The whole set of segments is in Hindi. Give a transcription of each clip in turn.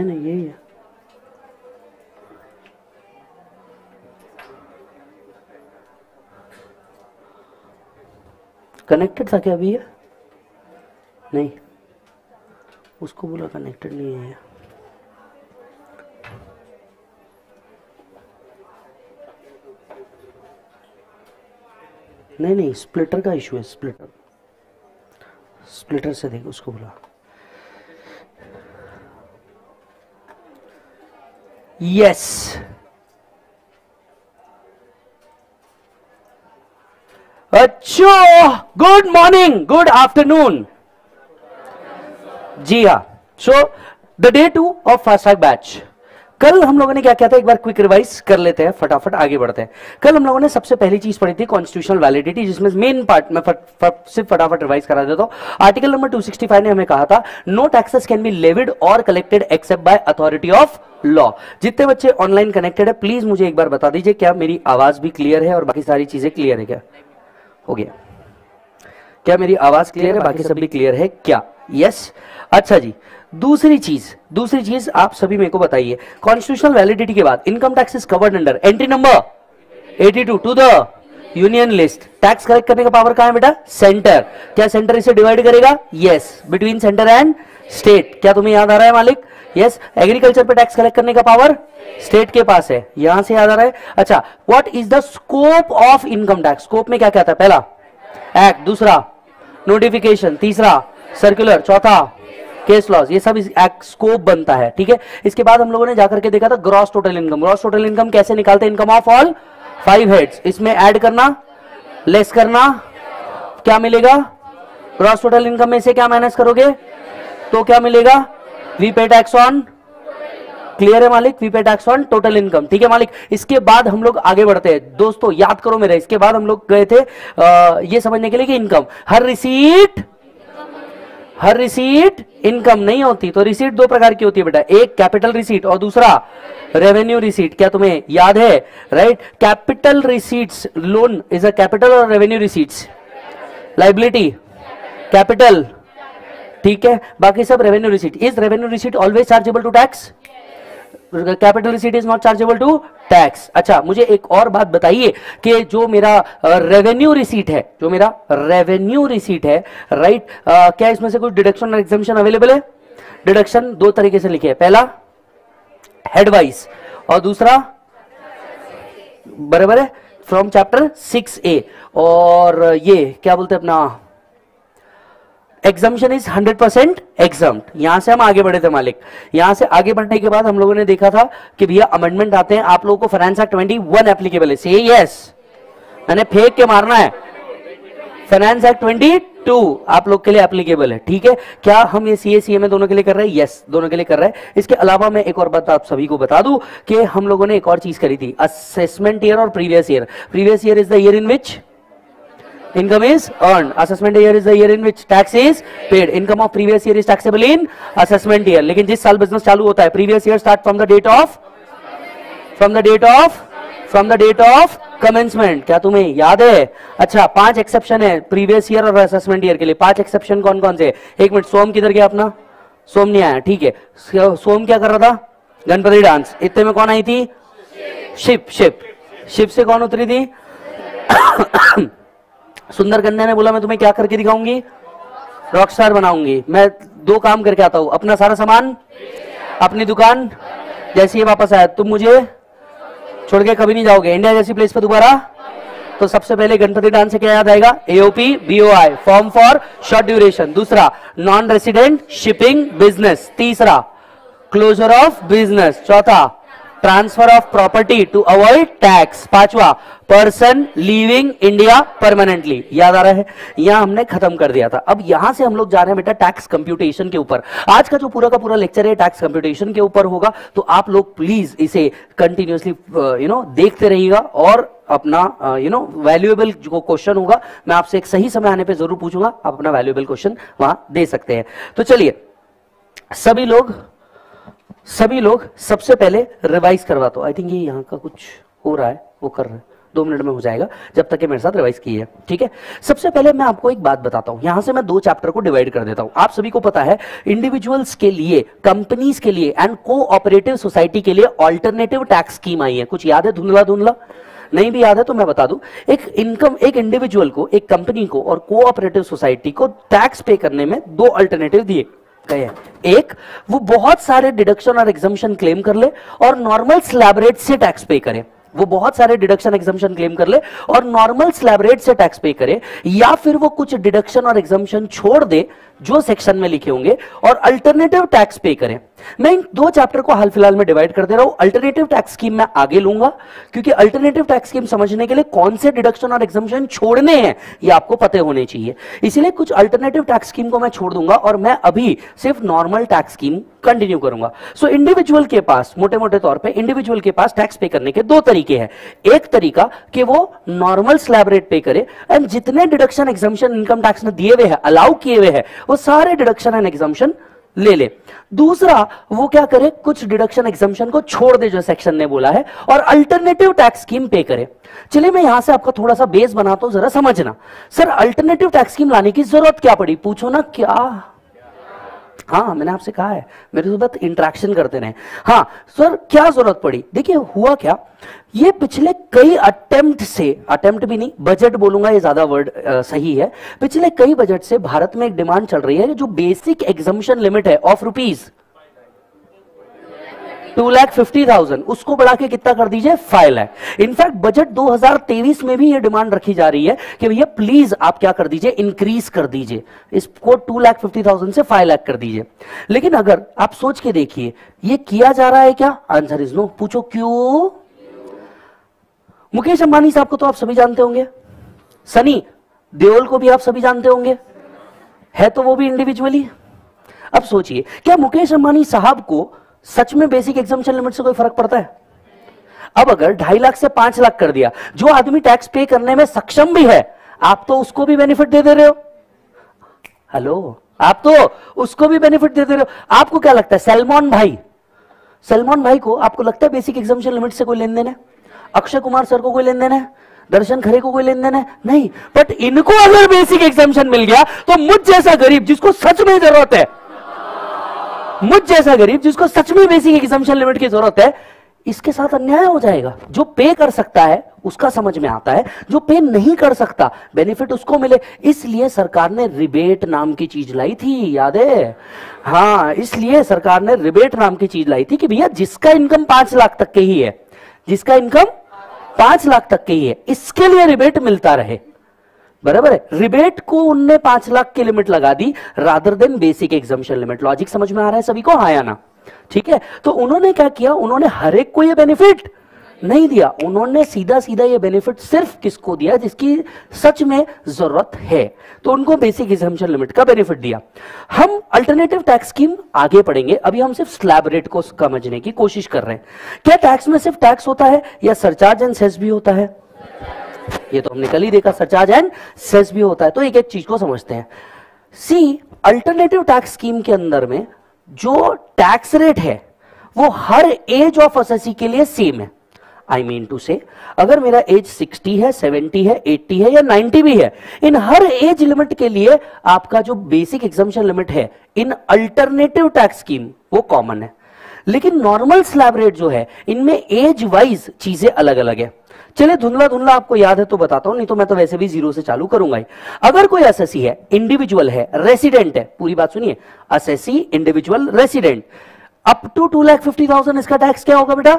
नहीं नहीं यही है। कनेक्टेड था क्या अभी ये? नहीं, उसको बोला कनेक्टेड नहीं है। नहीं नहीं स्प्लिटर का इशू है, स्प्लिटर स्प्लिटर से देख उसको बोला। यस अच्छा गुड मॉर्निंग गुड आफ्टरनून जी हाँ। So the day 2 of fast track batch, कल हम लोगों ने क्या किया था एक बार क्विक रिवाइज कर लेते हैं, फटाफट आगे बढ़ते हैं। कल हम लोगों ने सबसे पहली चीज पढ़ी थी कॉन्स्टिट्यूशनल वैलिडिटी, जिसमें मेन पार्ट में सिर्फ फटाफट रिवाइज करा देता हूं। आर्टिकल नंबर 265 ने हमें कहा था no taxes can be levied और collected except by authority of law. जितने बच्चे ऑनलाइन कनेक्टेड है प्लीज मुझे एक बार बता दीजिए क्या मेरी आवाज भी क्लियर है और बाकी सारी चीजें क्लियर है क्या? हो गया, क्या मेरी आवाज क्लियर है, बाकी सब भी क्लियर है क्या? यस अच्छा जी। दूसरी चीज आप सभी मेरे को बताइए, कॉन्स्टिट्यूशनल वैलिडिटी के बाद income tax is covered under entry number 82 to the union list. Tax collect करने का पावर कहां है बेटा? सेंटर। क्या सेंटर इसे डिवाइड करेगा? Yes, between centre and state. क्या तुम्हें याद आ रहा है मालिक? यस। एग्रीकल्चर पे टैक्स कलेक्ट करने का पावर स्टेट के पास है, यहां से याद आ रहा है। अच्छा, what is the scope of income tax? Scope में क्या क्या था? पहला एक्ट, दूसरा नोटिफिकेशन, तीसरा सर्कुलर, चौथा केस लॉस, ये सब इस एक्ट स्कोप बनता है। ठीक है, इसके बाद हम लोगों ने जाकर के देखा था gross total income. Gross total income कैसे निकालते हैं? Income of all five heads, इसमें ऐड करना लेस करना, क्या मिलेगा? ग्रॉस टोटल इनकम में से क्या माइनस करोगे तो क्या मिलेगा? वी पे टैक्स ऑन, क्लियर है मालिक? वी पे टैक्स ऑन टोटल इनकम। ठीक है मालिक, इसके बाद हम लोग आगे बढ़ते हैं। दोस्तों याद करो मेरा, इसके बाद हम लोग गए थे ये समझने के लिए कि इनकम हर रिसीट इनकम नहीं होती। तो रिसीट दो प्रकार की होती है बेटा, एक कैपिटल रिसीट और दूसरा रेवेन्यू रिसीट। क्या तुम्हें याद है? Right, capital receipts loan is a capital और रेवेन्यू रिसीट्स लाइबिलिटी कैपिटल। ठीक है, बाकी सब revenue receipt. Is revenue receipt always chargeable to tax? Capital receipt is not chargeable to tax. अच्छा, मुझे एक और बात बताइए कि जो मेरा रेवेन्यू रिसीट है, राइट, क्या इसमें से कोई डिडक्शन और एग्जम्पशन अवेलेबल है? डिडक्शन दो तरीके से लिखे है, पहला हेडवाइज और दूसरा बराबर है फ्रॉम चैप्टर 6A, और ये क्या बोलते हैं अपना एग्जम्पशन इज 100% एग्जम्प्ट। यहां से हम आगे बढ़े थे मालिक। यहां से आगे बढ़ने के बाद हम लोगों ने देखा था कि भैया अमेंडमेंट आते हैं, आप लोगों को फाइनेंस एक्ट 21 एप्लीकेबल है। से यस, मैंने फेंक के मारना है, फाइनेंस एक्ट 22 आप लोग के लिए एप्लीकेबल है। ठीक है, क्या हम ये सीए सीए में दोनों के लिए कर रहे हैं? यस, दोनों के लिए कर रहे हैं। इसके अलावा मैं एक और बात आप सभी को बता दूं कि हम लोगों ने एक और चीज करी थी, असेसमेंट ईयर और previous year. Previous year is the year in which income is earned, assessment year is the year in which tax is paid, income of previous year is taxable in assessment year। लेकिन जिस साल बिजनेस चालू होता है previous year start from the date of commencement। क्या तुम्हें याद है? अच्छा, 5 exception है previous year और assessment year के लिए। 5 exception कौन कौन से? एक मिनट, सोम किधर गया अपना? सोम नहीं आया। ठीक है, सोम क्या कर रहा था? गणपति डांस। इतने में कौन आई थी? शिप। शिप से कौन उतरी थी? सुंदर गंधा ने बोला मैं तुम्हें क्या करके दिखाऊंगी? रॉकस्टार बनाऊंगी। मैं दो काम करके आता हूं, अपना सारा सामान, अपनी दुकान। जैसे ही वापस आया, तुम मुझे छोड़ के कभी नहीं जाओगे, इंडिया जैसी प्लेस पर दोबारा। तो सबसे पहले गणपति डांस से क्या याद आएगा? AOP, BOI form for short duration, दूसरा नॉन रेसिडेंट शिपिंग बिजनेस, तीसरा क्लोजर ऑफ बिजनेस, चौथा transfer of property to avoid tax, पांचवा पर्सन लीविंग इंडिया परमानेंटली। याद आ रहा है? यहां हमने खत्म कर दिया था। अब यहां से हम लोग जा रहे हैं बेटा टैक्स कंप्यूटेशन के ऊपर। आज का जो पूरा का पूरा लेक्चर है टैक्स कंप्यूटेशन के ऊपर होगा, तो आप लोग प्लीज इसे कंटिन्यूअसली देखते रहिएगा और अपना वैल्यूएबल जो क्वेश्चन होगा मैं आपसे एक सही समय आने पर जरूर पूछूंगा, आप अपना वैल्यूएबल क्वेश्चन वहां दे सकते हैं। तो चलिए सभी लोग सबसे पहले रिवाइज करवा दो। आई थिंक ये यहाँ का कुछ हो रहा है, वो कर रहे हैं। 2 मिनट में हो जाएगा जब तक कि मेरे साथ रिवाइज की है। ठीक है, सबसे पहले मैं आपको एक बात बताता हूँ, यहाँ से मैं 2 चैप्टर को डिवाइड कर देता हूँ। आप सभी को पता है इंडिविजुअल्स के लिए, कंपनीज के लिए एंड कोऑपरेटिव सोसाइटी के लिए ऑल्टरनेटिव टैक्स स्कीम आई है। कुछ याद है? धुंधला धुंधला नहीं भी याद है तो मैं बता दूं, एक इंडिविजुअल को, एक कंपनी को और कोऑपरेटिव सोसाइटी को टैक्स पे करने में 2 अल्टरनेटिव दिए गए हैं। एक, वो बहुत सारे डिडक्शन और एग्जम्पशन क्लेम कर ले और नॉर्मल स्लैब रेट से टैक्स पे करे, वो बहुत सारे डिडक्शन एग्जम्पशन क्लेम कर ले और नॉर्मल स्लैब रेट से टैक्स पे करे, या फिर वो कुछ डिडक्शन और एग्जम्पशन छोड़ दे जो सेक्शन में लिखे होंगे और अल्टरनेटिव टैक्स पे करें। मैं इन 2 चैप्टर को हाल फिलहाल में डिवाइड कर दे रहा हूं। अल्टरनेटिव टैक्स स्कीम मैं आगे लूंगा क्योंकि अल्टरनेटिव टैक्स स्कीम समझने के लिए कौन से डिडक्शन और एग्जम्पशन छोड़ने हैं ये आपको पता होने चाहिए, इसीलिए कुछ अल्टरनेटिव टैक्स स्कीम को मैं छोड़ दूंगा और मैं अभी सिर्फ नॉर्मल टैक्स स्कीम कंटिन्यू करूंगा। सो इंडिविजुअल के पास, मोटे मोटे तौर पर इंडिविजुअल के पास टैक्स पे करने के 2 तरीके हैं। एक तरीका कि वो नॉर्मल स्लैब रेट पे करे एंड जितने डिडक्शन एग्जम्पशन इनकम टैक्स ने दिए हुए हैं, अलाउ किए हुए हैं, वो सारे डिडक्शन एंड एग्जम्पशन ले ले। दूसरा, वो क्या करे, कुछ डिडक्शन एग्जम्पशन को छोड़ दे जो सेक्शन ने बोला है और अल्टरनेटिव टैक्स स्कीम पे करे। चलिए मैं यहां से आपका थोड़ा सा बेस बनाता हूं, जरा समझना। सर अल्टरनेटिव टैक्स स्कीम लाने की जरूरत क्या पड़ी? पूछो ना क्या। हाँ, मैंने आपसे कहा है, मेरे साथ इंटरेक्शन करते रहे। हाँ सर क्या जरूरत पड़ी? देखिए हुआ क्या, ये पिछले कई अटेम्प्ट से, अटेम्प्ट भी नहीं, बजट बोलूंगा ये ज्यादा वर्ड सही है, पिछले कई बजट से भारत में एक डिमांड चल रही है जो बेसिक एग्जम्पशन लिमिट है ऑफ रुपीज 2,50,000 उसको बढ़ा के कितना कर दीजिए 5 लाख। इनफैक्ट बजट 2023 में भी ये डिमांड रखी जा रही है कि भैया प्लीज आप क्या कर दीजिए, इंक्रीज कर दीजिए इसको 2,50,000 से 5 लाख कर दीजिए। लेकिन अगर आप सोच के देखिए ये किया जा रहा है क्या? Answer is no. पूछो क्यों? मुकेश अंबानी साहब को तो आप सभी जानते होंगे, सनी देओल को भी आप सभी जानते होंगे, है तो वो भी इंडिविजुअली। अब सोचिए क्या मुकेश अंबानी साहब को सच में बेसिक एग्जम्पशन लिमिट से कोई फर्क पड़ता है? अब अगर 2.5 लाख से 5 लाख कर दिया, जो आदमी टैक्स पे करने में सक्षम भी है आप तो उसको भी बेनिफिट दे दे रहे हो। हेलो, आप तो उसको भी बेनिफिट दे दे रहे हो। आपको क्या लगता है सलमान भाई को, आपको लगता है बेसिक एग्जम्पशन लिमिट से कोई लेन देन है? अक्षय कुमार सर को कोई लेन देन है? दर्शन खरे को कोई लेन देन है? नहीं। बट इनको अगर बेसिक एग्जम्पशन मिल गया तो मुझ जैसा गरीब जिसको सच में जरूरत है, मुझ जैसा गरीब जिसको सच में बेसिक एग्जम्पशन लिमिट की जरूरत है, इसके साथ अन्याय हो जाएगा। जो पे कर सकता है उसका समझ में आता है, जो पे नहीं कर सकता बेनिफिट उसको मिले। इसलिए सरकार ने रिबेट नाम की चीज लाई थी, याद है? हाँ, इसलिए सरकार ने रिबेट नाम की चीज लाई थी कि भैया जिसका इनकम 5 लाख तक के ही है, जिसका इनकम 5 लाख तक के ही है, इसके लिए रिबेट मिलता रहे। बराबर है, रिबेट को उनने 5 लाख की लिमिट लगा दी rather than basic exemption limit. Logic समझ में आ रहा है सभी को? हाँ या ना? ठीक है, तो उन्होंने क्या किया, उन्होंने हर एक को ये बेनिफिट नहीं दिया, उन्होंने सीधा सीधा ये बेनिफिट सिर्फ किसको दिया, जिसकी सच में जरूरत है, तो उनको बेसिक एग्जम्पशन लिमिट का बेनिफिट दिया। हम अल्टरनेटिव टैक्स स्कीम आगे पढ़ेंगे, अभी हम सिर्फ स्लैब रेट को समझने की कोशिश कर रहे हैं। क्या टैक्स में सिर्फ टैक्स होता है या सरचार्ज एंड सेस भी होता है? ये तो हमने कल ही देखा, सरचार्ज एंड सेस भी होता है। तो एक एक चीज को समझते हैं। सी, अल्टरनेटिव टैक्स स्कीम के अंदर में जो टैक्स रेट है वो हर एज ऑफ असेसी के लिए सेम है। आई मीन टू से, अगर मेरा एज 60 है, 70 है, 80 है या 90 भी है, इन हर एज लिमिट के लिए आपका जो बेसिक एग्जम्पशन लिमिट है इन अल्टरनेटिव टैक्स स्कीम वो कॉमन है। लेकिन नॉर्मल स्लैब रेट जो है इनमें एज वाइज चीजें अलग अलग है। चले धुंधला धुंधला आपको याद है तो बताता हूं, नहीं तो मैं तो वैसे भी 0 से चालू करूंगा ही। अगर कोई असेसी है, इंडिविजुअल है, रेसिडेंट है, पूरी बात सुनिए, assessee, individual, resident, up to 2,50,000 इसका टैक्स क्या होगा बेटा?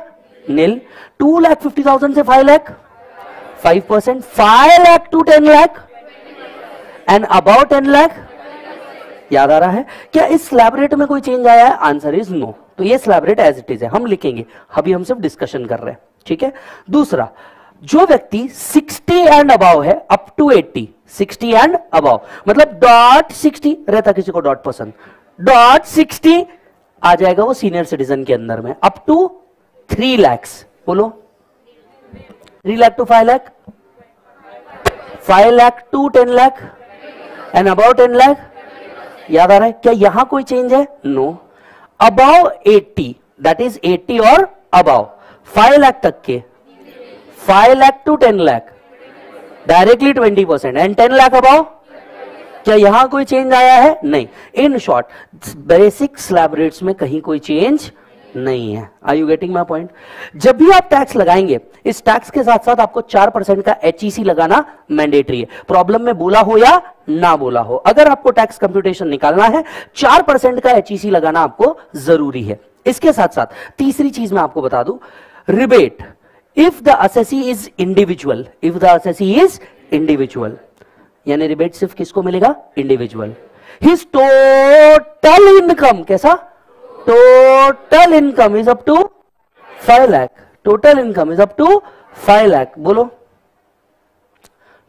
निल। 2,50,000 से 5 lakh 5%, 5 lakh to 10 lakh and about 10 lakh. याद आ रहा है? क्या इस स्लैब रेट में कोई चेंज आया है? Answer is no. तो ये slab rate as it is है, हम लिखेंगे, अभी हम सिर्फ डिस्कशन कर रहे हैं। ठीक है, दूसरा, जो व्यक्ति 60 एंड अबाव है, अप टू 80, 60 एंड अबाव मतलब .60 रहता, किसी को डॉट पसंद, .60 आ जाएगा वो सीनियर सिटीजन के अंदर में, अप टू 3 lakhs, बोलो 3 lakh to 5 lakh, 5 lakh to 10 lakh and above 10 lakh। याद आ रहा है? क्या यहां कोई चेंज है? No. Above 80, that is 80 or above 5 lakh तक के 5 lakh to 10 lakh directly 20% and 10 lakh above. क्या यहां कोई चेंज आया है? नहीं। In short basic slab rates में कहीं कोई चेंज नहीं है। Are you getting my point? जब भी आप टैक्स लगाएंगे इस टैक्स के साथ साथ आपको 4% का HEC लगाना मैंडेटरी है। प्रॉब्लम में बोला हो या ना बोला हो, अगर आपको टैक्स कंप्यूटेशन निकालना है 4% का HEC लगाना आपको जरूरी है। इसके साथ साथ तीसरी चीज मैं आपको बता दूं, rebate. If the assessee is individual, if the assessee is individual, यानी रिबेट सिर्फ किसको मिलेगा? इंडिविजुअल। हिज टोटल इनकम, कैसा? Total income is up to 5 lakh. Total income is up to 5 lakh. बोलो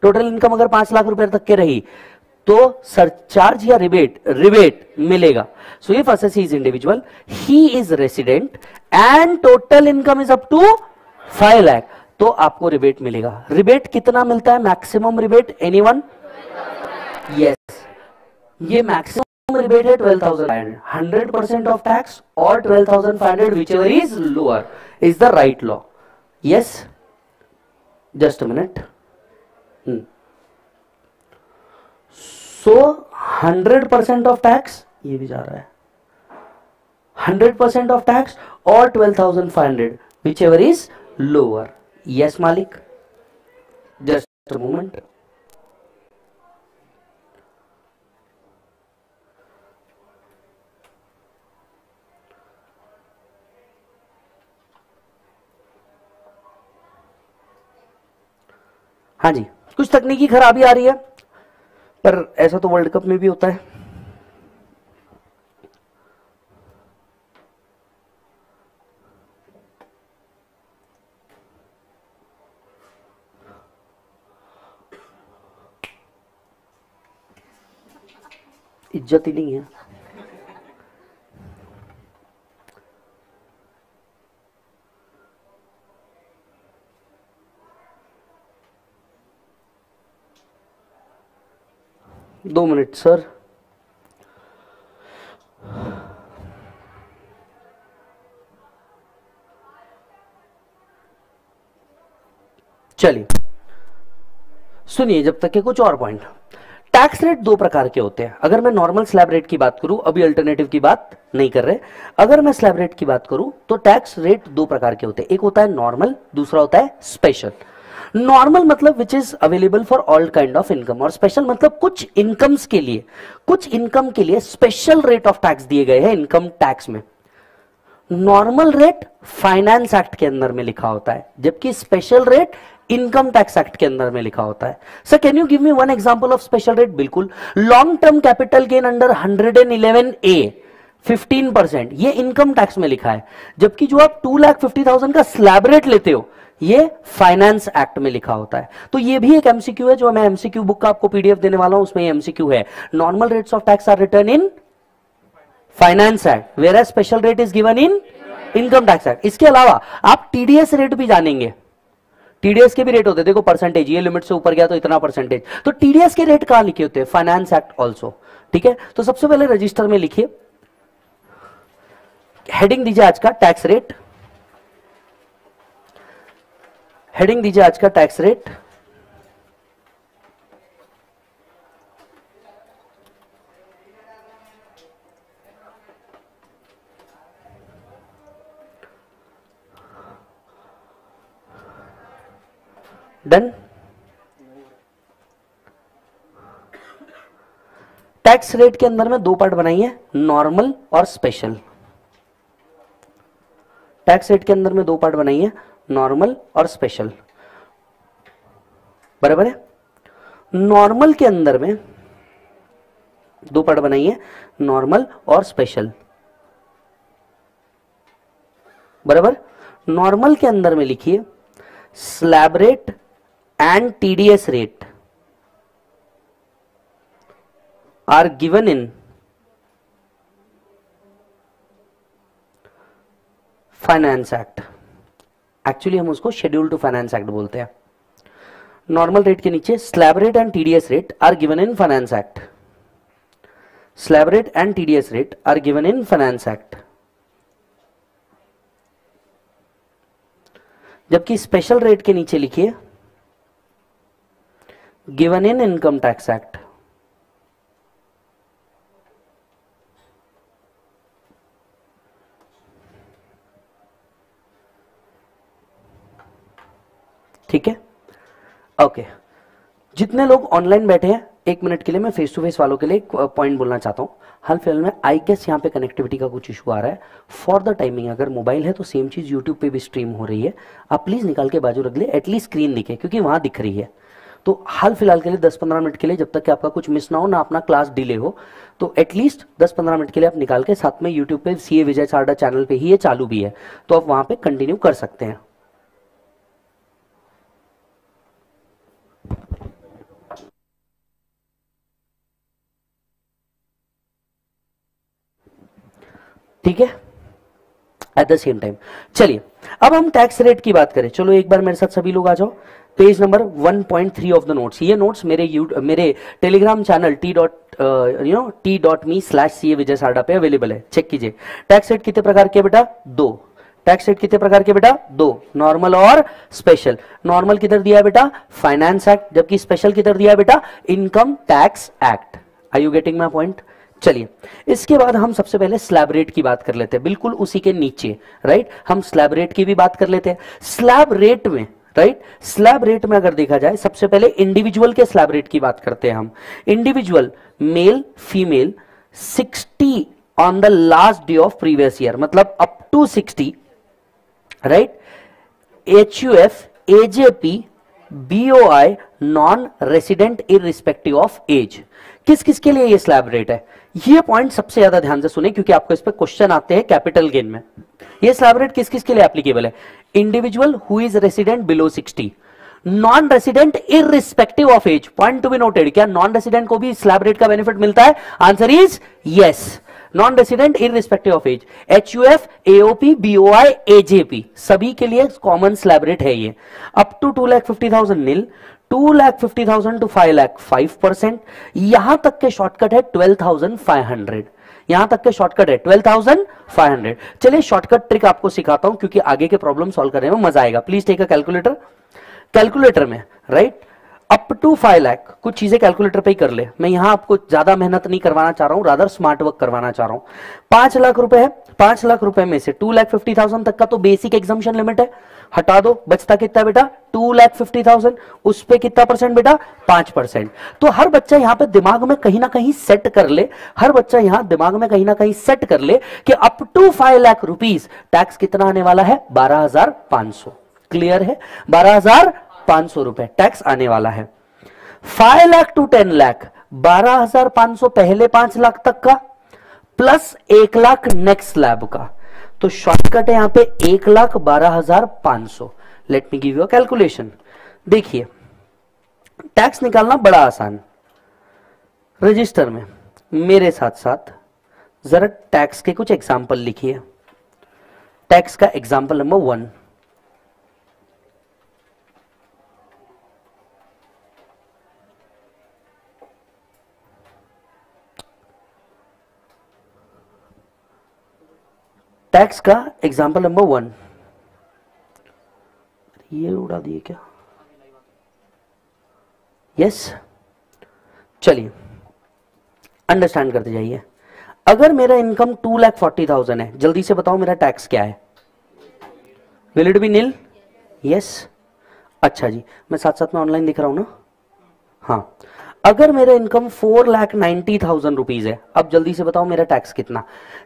टोटल इनकम अगर 5 लाख रुपए तक के रही तो सरचार्ज या रिबेट मिलेगा। So if assessee is individual, he is resident and total income is up to 5 lakh, तो आपको रिबेट मिलेगा। रिबेट कितना मिलता है? Maximum rebate anyone? यस, ये मैक्सिमम रिबेट है 12,500, 100% ऑफ टैक्स और 12,500 whichever is lower is the right law. Yes, just a minute. So 100% of tax, ये भी जा रहा है 100% ऑफ टैक्स और 12,500 whichever is lower. Yes मालिक, just a moment. हाँ जी, कुछ तकनीकी खराबी आ रही है, पर ऐसा तो वर्ल्ड कप में भी होता है। इज्जत ही नहीं है। दो मिनट सर। चलिए सुनिए जब तक के कुछ और पॉइंट। टैक्स रेट दो प्रकार के होते हैं। अगर मैं नॉर्मल स्लैब रेट की बात करूं, अभी अल्टरनेटिव की बात नहीं कर रहे, अगर मैं स्लैब रेट की बात करूं तो टैक्स रेट दो प्रकार के होते हैं। एक होता है नॉर्मल, दूसरा होता है स्पेशल। नॉर्मल मतलब which is available for all kind of income, और स्पेशल मतलब कुछ इनकम्स के लिए, कुछ इनकम के लिए स्पेशल रेट ऑफ टैक्स दिए गए हैं इनकम टैक्स में। नॉर्मल रेट फाइनेंस एक्ट के अंदर में लिखा होता है, जबकि special rate income tax act के अंदर में लिखा होता है। Sir can you give me one example of special rate? बिल्कुल, long term capital gain under 111A 15%, ये इनकम टैक्स में लिखा है, जबकि जो आप 2,50,000 का स्लैब रेट लेते हो ये फाइनेंस एक्ट में लिखा होता है। तो ये भी एक एमसीक्यू है, जो मैं एमसीक्यू बुक का आपको पीडीएफ देने वाला हूं, उसमें ये एमसीक्यू है। Normal rates of tax are written in finance act, whereas special rate is given in income tax act. इसके अलावा आप टीडीएस रेट भी जानेंगे, टीडीएस के भी रेट होते हैं। देखो परसेंटेज, ये लिमिट से ऊपर गया तो इतना परसेंटेज, तो टीडीएस के रेट कहां लिखे होते हैं? Finance act also. ठीक है, तो सबसे पहले रजिस्टर में लिखिए, हेडिंग दीजिए आज का टैक्स रेट, हेडिंग दीजिए आज का tax rate. Done. Tax rate के अंदर में दो पार्ट बनाई है, नॉर्मल और स्पेशल। टैक्स रेट के अंदर में दो पार्ट बनाई है, नॉर्मल और स्पेशल, बराबर है। नॉर्मल के अंदर में दो पार्ट बनाइए, नॉर्मल और स्पेशल, बराबर। नॉर्मल के अंदर में लिखिए slab rate and TDS rate are given in finance act. Actually हम उसको शेड्यूल टू फाइनेंस एक्ट बोलते हैं। नॉर्मल रेट के नीचे slab rate and TDS rate are given in finance act, slab rate and TDS rate are given in finance act. जबकि स्पेशल रेट के नीचे लिखिए given in income tax act. ठीक है, ओके। जितने लोग ऑनलाइन बैठे हैं, 1 मिनट के लिए मैं फेस टू फेस वालों के लिए एक पॉइंट बोलना चाहता हूँ। हाल फिलहाल में आई गेस यहाँ पे कनेक्टिविटी का कुछ इशू आ रहा है। फॉर द टाइमिंग अगर मोबाइल है तो सेम चीज़ यूट्यूब पे भी स्ट्रीम हो रही है, आप प्लीज़ निकाल के बाजू रख ले, एटलीस्ट स्क्रीन दिखे क्योंकि वहाँ दिख रही है। तो हाल फिलहाल के लिए 10-15 मिनट के लिए, जब तक कि आपका कुछ मिस ना हो ना अपना क्लास डिले हो, तो एटलीस्ट 10-15 मिनट के लिए आप निकाल के, साथ में यूट्यूब पे CA विजय सारडा चैनल पे ही ये चालू भी है तो आप वहाँ पे कंटिन्यू कर सकते हैं। ठीक है, एट द सेम टाइम। चलिए अब हम टैक्स रेट की बात करें। चलो एक बार मेरे साथ सभी लोग आ जाओ, page number 1.3 of the notes. ये नोट्स मेरे Telegram channel t.me/CA Vijay Sarda पे अवेलेबल है, चेक कीजिए। टैक्स रेट कितने प्रकार के बेटा? 2। टैक्स रेट कितने प्रकार के बेटा? 2, नॉर्मल और स्पेशल। नॉर्मल किधर दिया है बेटा? Finance act. जबकि स्पेशल किधर दिया है बेटा? Income tax act. Are you getting my point? चलिए इसके बाद हम सबसे पहले स्लैब रेट की बात कर लेते हैं, बिल्कुल उसी के नीचे, राइट। हम स्लैब रेट की भी बात कर लेते हैं। स्लैब रेट में, राइट, स्लैब रेट में अगर देखा जाए, सबसे पहले इंडिविजुअल के स्लैब रेट की बात करते हैं हम। Individual male female 60 on the last day of previous year, मतलब up to 60, right. HUF, AJP, BOI, non resident irrespective of age, किस किस के लिए ये स्लैब रेट है? ये पॉइंट सबसे ज्यादा ध्यान से सुने क्योंकि आपको इस पर क्वेश्चन आते हैं कैपिटल गेन में। ये स्लैब रेट किस किस के लिए एप्लीकेबल है? Individual who is resident below 60, non resident irrespective of age. Point to be noted, क्या नॉन रेसिडेंट को भी स्लैब रेट का बेनिफिट मिलता है? Answer is yes. Non resident irrespective of age, HUF, AOP, BOI, AJP सभी के लिए कॉमन स्लैब रेट है ये। अप टू 2,50,000 नील, 2,50,000 टू 5,00,000 5%, यहां तक के शॉर्टकट है 12,500, यहां तक के शॉर्टकट है 12,500। चलिए शॉर्टकट ट्रिक आपको सिखाता हूं क्योंकि आगे के प्रॉब्लम सॉल्व करने में मजा आएगा। Please take a calculator. Calculator में, राइट, अप टू 5,00,000 कुछ चीजें कैलकुलेटर पे ही कर ले। मैं यहां आपको ज्यादा मेहनत नहीं करवाना चाह रहा हूं, रादर स्मार्ट वर्क करवाना चाह रहा हूं। 5,00,000 रुपए है, 5,00,000 रुपए में से 2,50,000 तक का तो बेसिक एग्जम्पशन लिमिट है, हटा दो, बचता कितना बेटा? 2,50,000। उस पे कितना परसेंट बेटा? 5%। तो हर बच्चा यहाँ पे दिमाग में कहीं ना कहीं सेट कर ले, हर बच्चा यहाँ दिमाग में कहीं ना कहीं सेट कर ले कि अप टू 5,00,000 रुपीज टैक्स कितना आने वाला है? 12,500। क्लियर है? 12,500 रुपए टैक्स आने वाला है। 5,00,000 to 10,00,000 12,500 पहले 5,00,000 तक का प्लस 1,00,000 नेक्स्ट स्लैब का, तो शॉर्टकट है यहां पे 1,12,500। Let me give you a calculation. देखिए टैक्स निकालना बड़ा आसान, रजिस्टर में मेरे साथ साथ जरा टैक्स के कुछ एग्जाम्पल लिखिए। टैक्स का एग्जाम्पल नंबर 1, टैक्स का एग्जाम्पल नंबर 1, ये उड़ा दिए क्या? यस। चलिए अंडरस्टैंड करते जाइए। अगर मेरा इनकम 2,40,000 है, जल्दी से बताओ मेरा टैक्स क्या है? Will it be nil? Yes. अच्छा जी, मैं साथ साथ में ऑनलाइन दिख रहा हूं ना, हाँ। अगर मेरा इनकम 4,90,000 रुपीज है, अब जल्दी से बताओ मेरा टैक्स कितना?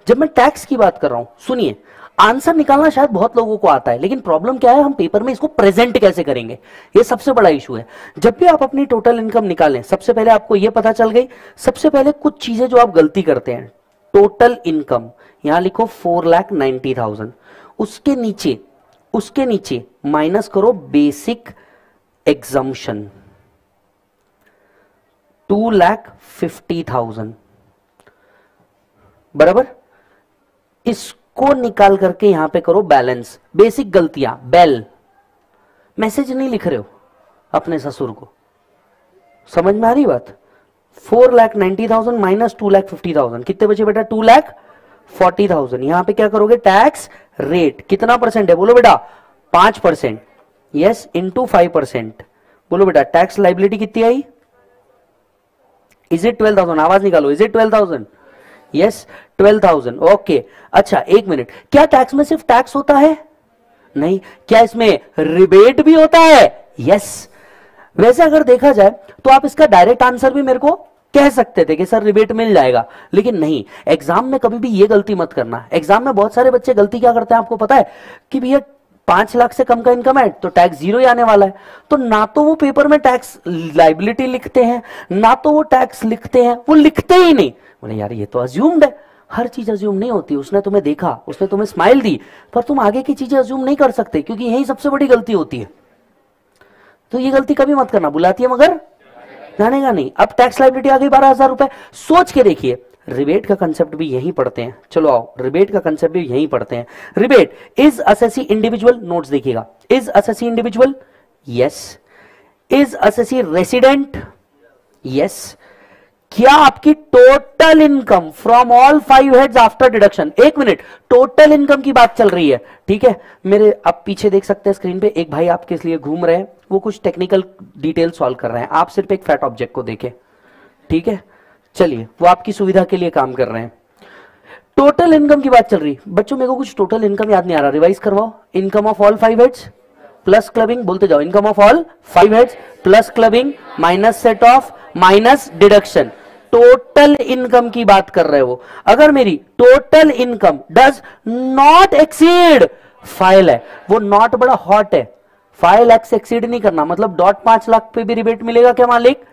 जब मैं टैक्स की बात कर रहा हूं, सुनिए, आंसर निकालना शायद बहुत लोगों को आता है, लेकिन प्रॉब्लम क्या है, हम पेपर में इसको प्रेजेंट कैसे करेंगे, ये सबसे बड़ा इशू है। जब भी आप अपनी टोटल इनकम निकालें, सबसे पहले आपको ये पता चल गई, सबसे पहले कुछ चीजें जो आप गलती करते हैं। टोटल इनकम यहां लिखो 4,90,000, उसके नीचे माइनस करो बेसिक एग्जम्पशन 2,50,000 बराबर। इसको निकाल करके यहां पे करो बैलेंस। बेसिक गलतियां, बेल मैसेज नहीं लिख रहे हो अपने ससुर को, समझ में आ रही बात? 4,90,000 माइनस 2,50,000 कितने बचे बेटा? 2,40,000। यहां पे क्या करोगे? टैक्स रेट कितना परसेंट है बोलो बेटा? 5%। Yes into 5%। बोलो बेटा टैक्स लाइबिलिटी कितनी आई? Is it 12,000? आवाज निकालो, इज इट 12,000? यस 12,000। ओके अच्छा एक मिनट, क्या टैक्स में सिर्फ टैक्स होता है? नहीं। क्या इसमें रिबेट भी होता है? यस। वैसे अगर देखा जाए तो आप इसका डायरेक्ट आंसर भी मेरे को कह सकते थे कि सर रिबेट मिल जाएगा, लेकिन नहीं। एग्जाम में कभी भी ये गलती मत करना। एग्जाम में बहुत सारे बच्चे गलती क्या करते हैं आपको पता है कि भैया 5 लाख से कम का इनकम है तो टैक्स जीरो ही आने वाला है, तो ना तो वो पेपर में टैक्स लाइबिलिटी लिखते हैं ना तो वो टैक्स लिखते हैं, वो लिखते ही नहीं। बोले यार ये तो अज्यूम्ड है। हर चीज अज्यूम नहीं होती। उसने तुम्हें देखा, उसने तुम्हें स्माइल दी, पर तुम आगे की चीजें अज्यूम नहीं कर सकते क्योंकि यही सबसे बड़ी गलती होती है। तो ये गलती कभी मत करना। बुलाती है मगर जानेगा नहीं। अब टैक्स लाइबिलिटी आ गई 12,000 रुपए। सोच के देखिए रिबेट का कंसेप्ट भी यहीं पढ़ते हैं। चलो आओ रिबेट का कंसेप्ट भी यहीं पढ़ते हैं। Rebate is assessee individual, notes देखिएगा, is assessee individual, yes. Is assessee resident, yes. क्या आपकी total income from all 5 heads after deduction, एक मिनट टोटल इनकम की बात चल रही है, ठीक है मेरे। आप पीछे देख सकते हैं स्क्रीन पे एक भाई आप किस लिए घूम रहे हैं, वो कुछ टेक्निकल डिटेल सॉल्व कर रहे हैं, आप सिर्फ एक फैट ऑब्जेक्ट को देखें, ठीक है। चलिए वो आपकी सुविधा के लिए काम कर रहे हैं। टोटल इनकम की बात चल रही। बच्चों मेरे को कुछ टोटल इनकम याद नहीं आ रहा, रिवाइज करवाओ। Income of all 5 heads plus clubbing, बोलते जाओ। Income of all 5 heads plus clubbing minus set off minus deduction, total income की बात कर रहे हो। अगर मेरी total income does not exceed, file है वो नॉट बड़ा हॉट है, 5 लाख एक्सीड नहीं करना, मतलब 5.5 लाख पे भी रिबेट मिलेगा क्या मालिक?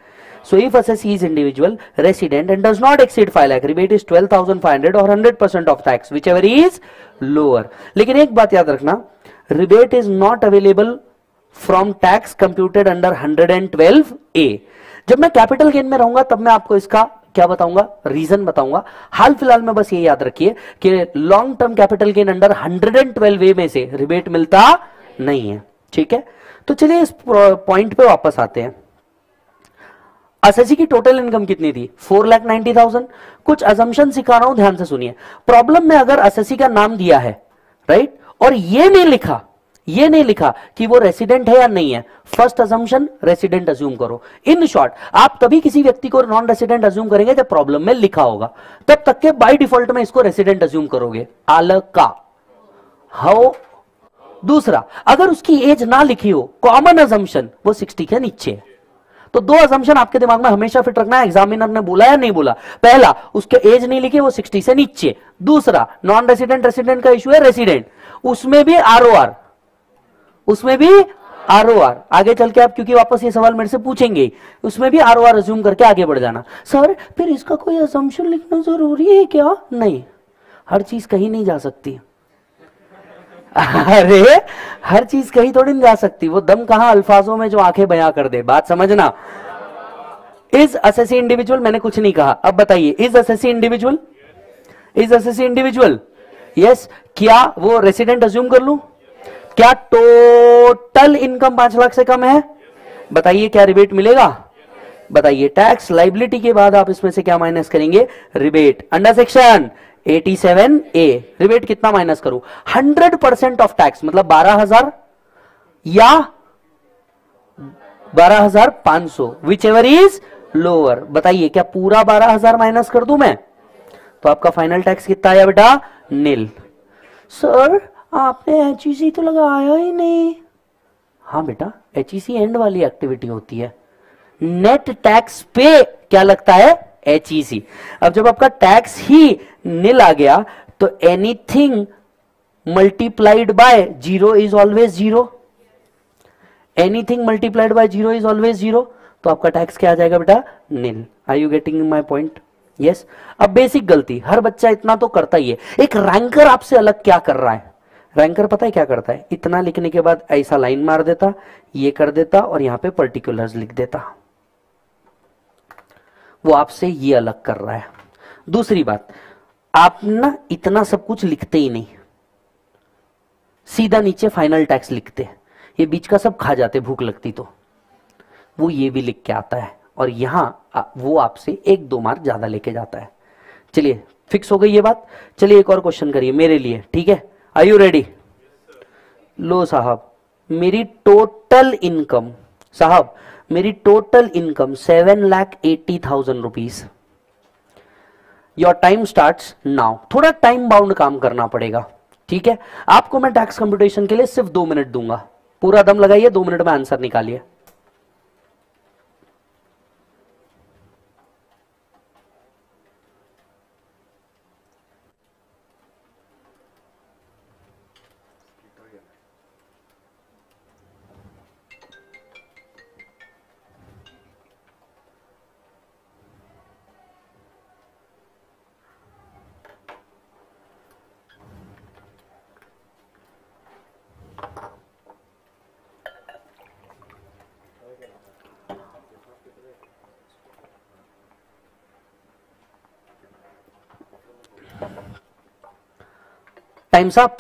So if assessee is individual, resident and does not exceed 5 lakh, rebate is 12,500 or 100% of tax, whichever is lower. लेकिन एक बात याद रखना, rebate is not available from tax computed under 112A. जब मैं कैपिटल गेन में रहूंगा तब मैं आपको इसका क्या बताऊंगा, रीजन बताऊंगा। हाल फिलहाल में बस ये याद रखिए कि long term capital gain under 112A में से रिबेट मिलता नहीं है, ठीक है। तो चलिए इस पॉइंट पे वापस आते हैं। एसएससी की टोटल इनकम कितनी थी? 4,90,000। कुछ असम्पशन सिखा रहा हूं, ध्यान से सुनिए। प्रॉब्लम में अगर एसएससी का नाम दिया है, राइट, और ये नहीं लिखा कि वो रेसिडेंट है या नहीं है, फर्स्ट असम्पशन रेसिडेंट अज्यूम करो। इन शॉर्ट आप तभी किसी व्यक्ति को नॉन रेसिडेंट अज्यूम करेंगे जब प्रॉब्लम में लिखा होगा, तब तक के बाय डिफॉल्ट में इसको रेसिडेंट अज्यूम करोगे। आल का हाउ। दूसरा, अगर उसकी एज ना लिखी हो, कॉमन असम्पशन वो 60 के नीचे है। तो 2 असम्पशन आपके दिमाग में हमेशा फिट रखना है, एग्जामिनर ने बोला या नहीं बोला। पहला, उसके एज नहीं लिखी, वो 60 से नीचे। दूसरा, नॉन रेसिडेंट रेसिडेंट का इश्यू है, रेसिडेंट उसमें भी आरओआर आगे चल के आप, क्योंकि वापस ये सवाल मेरे से पूछेंगे, उसमें भी आरओआर अज्यूम करके आगे बढ़ जाना। सर फिर इसका कोई असम्पशन लिखना जरूरी है क्या? नहीं, हर चीज कहीं नहीं जा सकती। अरे हर चीज कहीं थोड़ी नहीं जा सकती, वो दम कहां अल्फाजों में जो आंखें बयां कर दे, बात समझना। इज असेसी इंडिविजुअल, मैंने कुछ नहीं कहा। अब बताइए, is assessee individual, is assessee individual, yes. क्या वो रेसिडेंट अज्यूम कर लूं? क्या टोटल इनकम 5 लाख से कम है? बताइए क्या रिबेट मिलेगा? बताइए टैक्स लाइबिलिटी के बाद आप इसमें से क्या माइनस करेंगे? Rebate. Under section 87A rebate कितना माइनस करूं? 100% ऑफ टैक्स, मतलब 12,000 या 12,500, व्हिचएवर इज लोअर। बताइए क्या पूरा 12,000 माइनस कर दूं मैं? तो आपका फाइनल टैक्स कितना आया बेटा? नील। सर आपने HEC तो लगाया ही नहीं। हाँ बेटा, HEC एंड वाली एक्टिविटी होती है, नेट टैक्स पे क्या लगता है? HEC। अब जब आपका टैक्स ही नील आ गया तो anything multiplied by zero is always zero, anything multiplied by zero is always zero. तो आपका टैक्स क्या आ जाएगा बेटा? Nil. Are you getting my point? Yes. अब बेसिक गलती हर बच्चा इतना तो करता ही है। एक रैंकर आपसे अलग क्या कर रहा है? रैंकर पता है क्या करता है? इतना लिखने के बाद ऐसा लाइन मार देता, ये कर देता और यहां पे पर्टिकुलर्स लिख देता। वो आपसे ये अलग कर रहा है। दूसरी बात, आप ना इतना सब कुछ लिखते ही नहीं, सीधा नीचे फाइनल टैक्स लिखते, ये बीच का सब खा जाते भूख लगती तो। वो ये भी लिख के आता है और यहां वो आपसे 1-2 मार्क ज्यादा लेके जाता है। चलिए फिक्स हो गई ये बात। चलिए एक और क्वेश्चन करिए मेरे लिए, ठीक है। Are you ready? लो साहब मेरी टोटल इनकम, साहब मेरी total income 7,80,000 rupees. Your time starts now. थोड़ा टाइम बाउंड काम करना पड़ेगा, ठीक है। आपको मैं टैक्स कंप्यूटेशन के लिए सिर्फ 2 मिनट दूंगा, पूरा दम लगाइए, 2 मिनट में आंसर निकालिए। Time's up,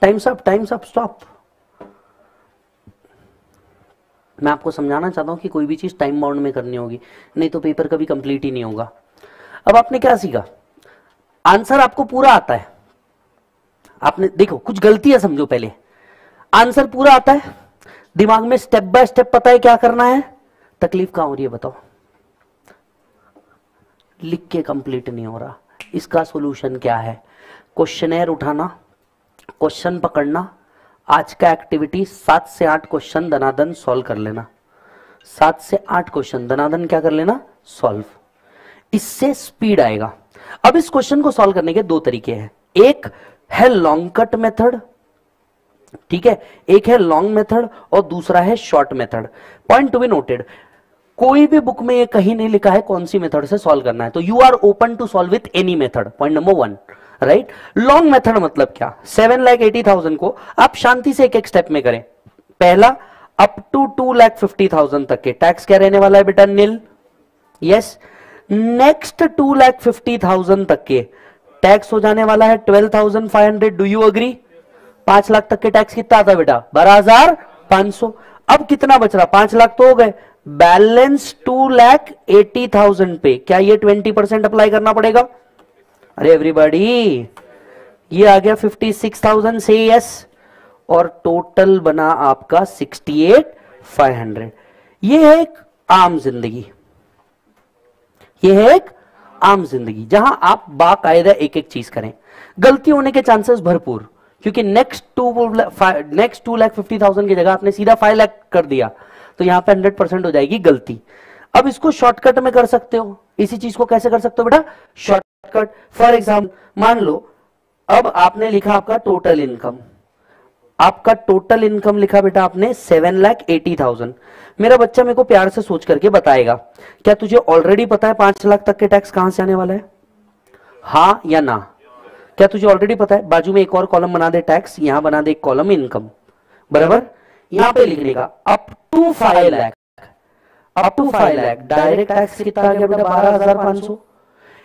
time's up, time's up, stop. मैं आपको समझाना चाहता हूं कि कोई भी चीज टाइम बाउंड में करनी होगी, नहीं तो पेपर कभी कंप्लीट ही नहीं होगा। अब आपने क्या सीखा? आंसर आपको पूरा आता है, आपने देखो कुछ गलती है, समझो पहले आंसर पूरा आता है, दिमाग में स्टेप बाय स्टेप पता है क्या करना है, तकलीफ कहां हो रही है बताओ? लिख के कंप्लीट नहीं हो रहा। इसका सॉल्यूशन क्या है? क्वेश्चनेयर उठाना, क्वेश्चन पकड़ना, आज का एक्टिविटी 7 से 8 क्वेश्चन दनादन सॉल्व कर लेना, 7 से 8 क्वेश्चन दनादन क्या कर लेना, सॉल्व। इससे स्पीड आएगा। अब इस क्वेश्चन को सॉल्व करने के 2 तरीके हैं, एक है लॉन्ग कट मेथड, ठीक है, एक है लॉन्ग मेथड और दूसरा है short method. Point to be noted, कोई भी बुक में ये कहीं नहीं लिखा है कौन सी मेथड से सॉल्व करना है, तो you are open to solve with any method. Point number 1, right. Long method मतलब क्या? 7,80,000 को आप शांति से एक एक स्टेप में करें। पहला अप टू 2,50,000 तक के टैक्स क्या रहने वाला है बेटा? निल। यस। नेक्स्ट 2,50,000 तक के टैक्स हो जाने वाला है 12,500। Do you agree? 5 लाख तक के टैक्स कितना आता है बेटा? 12,500। अब कितना बच रहा? 5 लाख तो हो गए, बैलेंस 2,80,000 पे क्या ये 20% अप्लाई करना पड़ेगा? अरे एवरीबॉडी, ये आ गया 56,000 से, यस, और टोटल बना आपका 68,500। ये है एक आम जिंदगी, ये है एक आम जिंदगी जहां आप बाकायदा एक एक चीज करें। गलती होने के चांसेस भरपूर, क्योंकि नेक्स्ट 2,50,000 की जगह आपने सीधा 5 लाख कर दिया, तो यहां पे 100% हो जाएगी गलती। अब इसको शॉर्टकट में कर सकते हो। इसी चीज को कैसे कर सकते हो बेटा? Short cut. फॉर एग्जाम्पल मान लो, अब आपने लिखा आपका टोटल इनकम, आपका टोटल इनकम लिखा बेटा आपने 7,80,000। मेरा बच्चा मेरे को प्यार से सोच करके बताएगा, क्या तुझे ऑलरेडी पता है 5 लाख तक के टैक्स कहां से आने वाला है? हाँ या ना? क्या तुझे ऑलरेडी पता है? बाजू में एक और कॉलम बना दे टैक्स, यहां बना दे एक कॉलम इनकम, बराबर। यहां पे लिखने का up to 5 lakh, up to 5 lakh. Direct tax कितना आ गया बेटा? 12,500।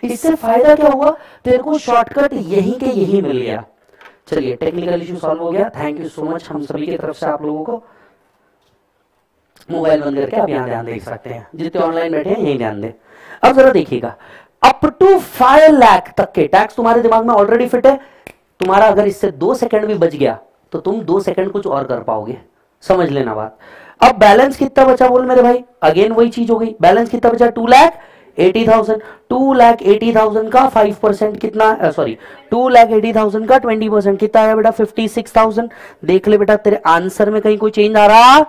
इससे फायदा क्या हुआ? तेरे को शॉर्टकट यही के यही मिल गया। चलिए, टेक्निकल इश्यू सॉल्व हो गया। थैंक यू सो मच हम सभी की तरफ से। आप लोगों को मोबाइल बंद करके आप यहाँ ध्यान दे सकते हैं, जितने ऑनलाइन बैठे हैं यही ध्यान दें। अब जरा देखिएगा, अप टू 5 लाख तक के टैक्स तुम्हारे दिमाग में ऑलरेडी फिट है। तुम्हारा अगर इससे 2 सेकंड भी बच गया तो तुम 2 सेकंड कुछ और कर पाओगे, समझ लेना बात। अब बैलेंस कितना बचा बोल मेरे भाई? अगेन वही चीज हो गई, बैलेंस कितना बचा? 2,80,000। 2,80,000 का 5% कितना, सॉरी 2,80,000 का 20% कितना है बेटा? 56,000। देख ले बेटा, तेरे आंसर में कहीं कोई चेंज आ रहा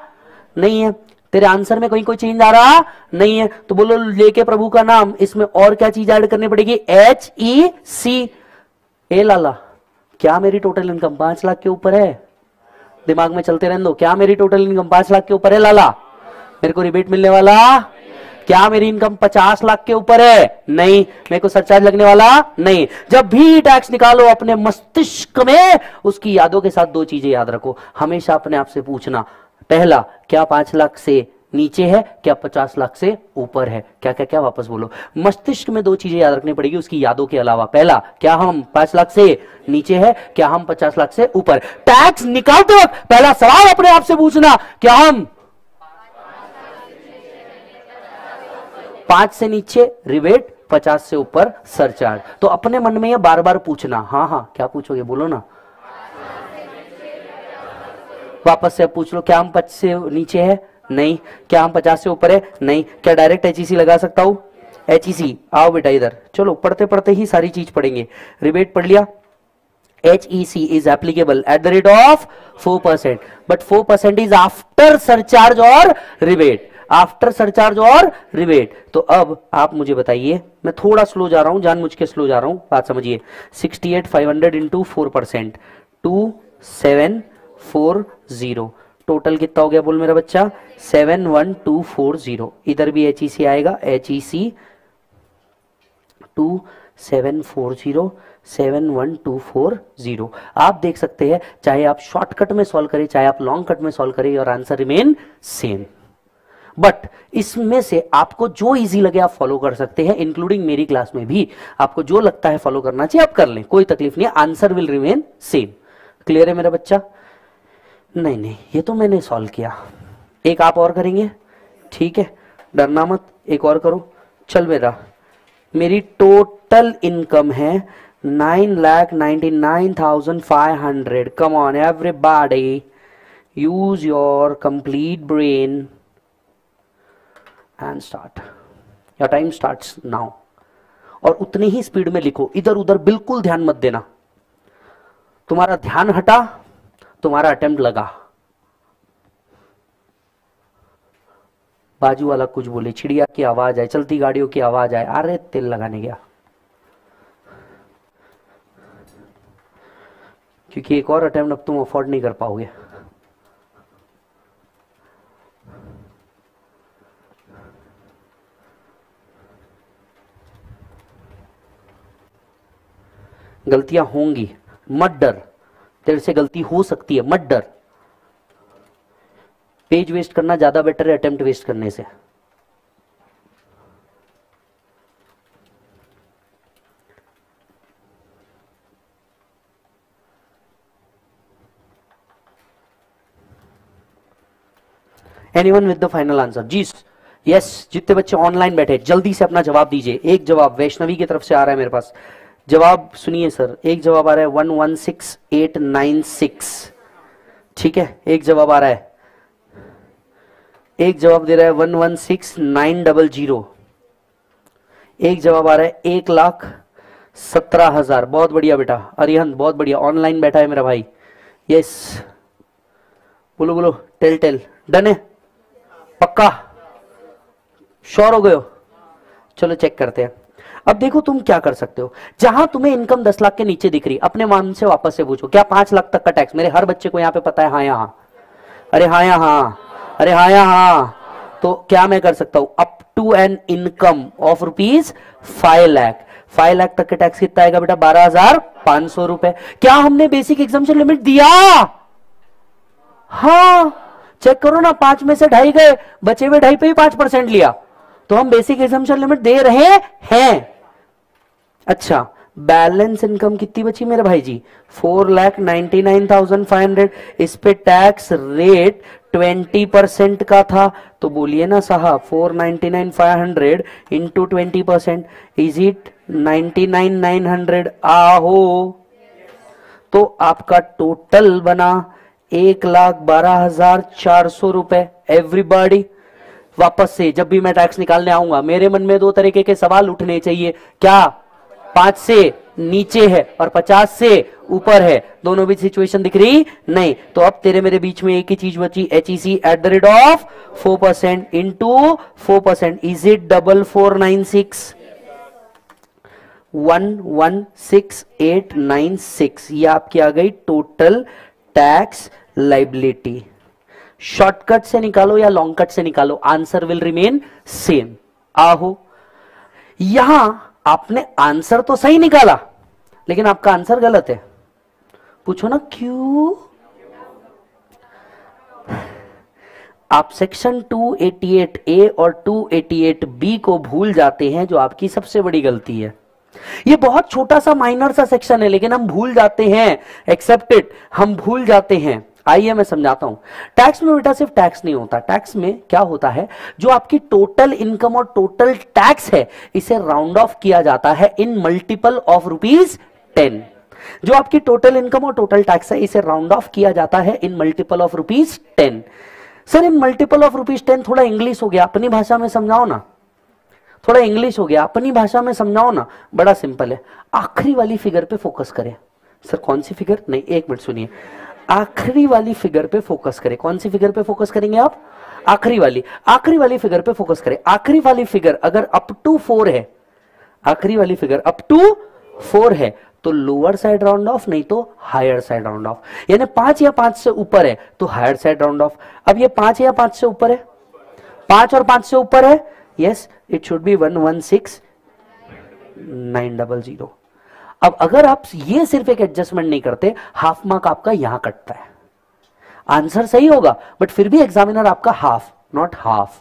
नहीं है, तेरे आंसर में कहीं कोई चेंज आ रहा नहीं है। तो बोलो लेके प्रभु का नाम, इसमें और क्या चीज ऐड करनी पड़ेगी? HEC। ए लाला, क्या मेरी टोटल इनकम 5 लाख के ऊपर है? दिमाग में चलते रहने दो। क्या मेरी टोटल इनकम 5 लाख के ऊपर है लाला? मेरे को रिबेट मिलने वाला? क्या मेरी इनकम 50 लाख के ऊपर है? नहीं। मेरे को सरचार्ज लगने वाला नहीं। जब भी टैक्स निकालो अपने मस्तिष्क में उसकी यादों के साथ 2 चीजें याद रखो। हमेशा अपने आप से पूछना, पहला, क्या 5 लाख से नीचे है? क्या 50 लाख से ऊपर है? क्या क्या क्या? वापस बोलो। मस्तिष्क में 2 चीजें याद रखनी पड़ेगी उसकी यादों के अलावा। पहला, क्या हम 5 लाख से नीचे है? क्या हम 50 लाख से ऊपर? टैक्स निकालते वक्त पहला सवाल अपने आप से पूछना, क्या हम 5 से नीचे, रिबेट 50 से ऊपर, सरचार्ज। तो अपने मन में ये बार बार पूछना। हाँ, क्या पूछोगे बोलो ना? वापस से पूछ लो, क्या हम 50 से नीचे है? नहीं। क्या हम 50 से ऊपर है? नहीं। क्या डायरेक्ट HEC लगा सकता हूँ? HEC, आओ बेटा इधर, चलो पढ़ते पढ़ते ही सारी चीज पढ़ेंगे। रिबेट पढ़ लिया, HEC is applicable at the rate of 4%, but 4% is after surcharge or rebate. After surcharge और रिबेट। तो अब आप मुझे बताइए, मैं थोड़ा स्लो जा रहा हूं, जानबूझ के स्लो जा रहा हूं, बात समझिए। 68,500 इंटू 4%, 2740, टोटल कितना हो गया बोल मेरा बच्चा? 71240। इधर भी HEC आएगा, HEC 2740 71240। आप देख सकते हैं, चाहे आप शॉर्टकट में सॉल्व करें चाहे आप लॉन्ग कट में सॉल्व करें, और आंसर रिमेन सेम। बट इसमें से आपको जो इजी लगे आप फॉलो कर सकते हैं, इंक्लूडिंग मेरी क्लास में भी आपको जो लगता है फॉलो करना चाहिए आप कर लें, कोई तकलीफ नहीं है, answer will remain same. Clear है मेरा बच्चा? नहीं नहीं, ये तो मैंने सॉल्व किया, एक आप और करेंगे, ठीक है, डरना मत, एक और करो। चल बेटा, मेरी टोटल इनकम है 9,99,500। Come on everybody, use your complete brain and start. Your time starts now. और उतनी ही स्पीड में लिखो, इधर उधर बिल्कुल ध्यान मत देना। तुम्हारा ध्यान हटा, तुम्हारा अटेम्प्ट लगा। बाजू वाला कुछ बोले, चिड़िया की आवाज आए, चलती गाड़ियों की आवाज आए, अरे तेल लगाने गया। क्योंकि एक और अटेम्प्ट अब तुम अफोर्ड नहीं कर पाओगे। गलतियां होंगी, मत डर, तेरे से गलती हो सकती है, मत डर। पेज वेस्ट करना ज्यादा बेटर है अटेम्प्ट वेस्ट करने से। Anyone with the final answer? जी यस, जितने बच्चे ऑनलाइन बैठे जल्दी से अपना जवाब दीजिए। एक जवाब वैष्णवी की तरफ से आ रहा है मेरे पास, जवाब सुनिए सर। एक जवाब आ रहा है 116896, ठीक है, एक जवाब आ रहा है, एक जवाब दे रहा है 116900, एक जवाब आ रहा है 1,17,000। बहुत बढ़िया बेटा अरिहंत, बहुत बढ़िया, ऑनलाइन बैठा है मेरा भाई। यस बोलो बोलो, टेल टेल डन है, पक्का श्योर हो गए हो? चलो चेक करते हैं। अब देखो तुम क्या कर सकते हो। जहां तुम्हें इनकम 10 लाख के नीचे दिख रही, अपने मन से वापस से पूछो, क्या 5 लाख तक का टैक्स? मेरे हर बच्चे को यहाँ पे पता है, हाँ या हाँ, अरे हाँ या हाँ, अरे हाँ या हाँ। तो क्या मैं कर सकता हूं, up to an income of rupees 5 lakh, 5 lakh तक का टैक्स कितना आएगा बेटा? 12,500 रुपए। क्या हमने बेसिक एग्जाम्पन लिमिट दिया? हाँ, चेक करो ना, 5 में से 2.5 गए, बचे हुए 2.5 पे ही 5% लिया, तो हम बेसिक एग्जाम्पन लिमिट दे रहे हैं। अच्छा, बैलेंस इनकम कितनी बची मेरे भाई जी? 4,99,500। इस पे टैक्स रेट 20% का था, तो बोलिए ना साहब, 4,99,500 इंटू 20%, इज इट 99,900? आहो, तो आपका टोटल बना 1,12,400 रुपए। एवरीबॉडी, वापस से जब भी मैं टैक्स निकालने आऊंगा मेरे मन में 2 तरीके के सवाल उठने चाहिए, क्या 5 से नीचे है और 50 से ऊपर है, दोनों भी सिचुएशन दिख रही नहीं? तो अब तेरे मेरे बीच में एक ही चीज बची, HEC at the rate of 4% into 4%, is it 4496? 116896, ये आपकी आ गई टोटल टैक्स लाइबिलिटी। शॉर्टकट से निकालो या लॉन्ग कट से निकालो, आंसर विल रिमेन सेम। आहो, यहां आपने आंसर तो सही निकाला लेकिन आपका आंसर गलत है, पूछो ना क्यों? आप सेक्शन 288 ए और 288 बी को भूल जाते हैं, जो आपकी सबसे बड़ी गलती है। ये बहुत छोटा सा माइनर सा सेक्शन है लेकिन हम भूल जाते हैं, एक्सेप्टेड, हम भूल जाते हैं। आइए मैं समझाता हूं। टैक्स में बेटा सिर्फ टैक्स नहीं होता, टैक्स में क्या होता है, जो आपकी टोटल इनकम और टोटल टैक्स है इसे राउंड ऑफ किया जाता है इन मल्टीपल ऑफ रुपीज 10। जो आपकी टोटल इनकम और टोटल टैक्स है इसे राउंड ऑफ किया जाता है in multiple of ₹10। Sir in multiple of ₹10 थोड़ा इंग्लिश हो गया, अपनी भाषा में समझाओ ना, थोड़ा इंग्लिश हो गया, अपनी भाषा में समझाओ ना। बड़ा सिंपल है, आखिरी वाली फिगर पे फोकस करें। सर कौन सी फिगर? नहीं, एक मिनट सुनिए, आखिरी वाली फिगर पे फोकस करें। कौन सी फिगर पे फोकस करेंगे आप? आखिरी वाली फिगर पे फोकस करें। आखिरी वाली फिगर अगर अप टू 4 है, आखिरी वाली फिगर अप टू 4 है तो लोअर साइड राउंड ऑफ, नहीं तो हायर साइड राउंड ऑफ। यानी 5 या 5 से ऊपर है तो हायर साइड राउंड ऑफ। अब ये 5 या 5 से ऊपर है, 5 और 5 से ऊपर है, यस इट शुड बी 116,900। अब अगर आप ये सिर्फ एक एडजस्टमेंट नहीं करते, हाफ मार्क आपका यहां कटता है। आंसर सही होगा बट फिर भी एग्जामिनर आपका हाफ, नॉट हाफ,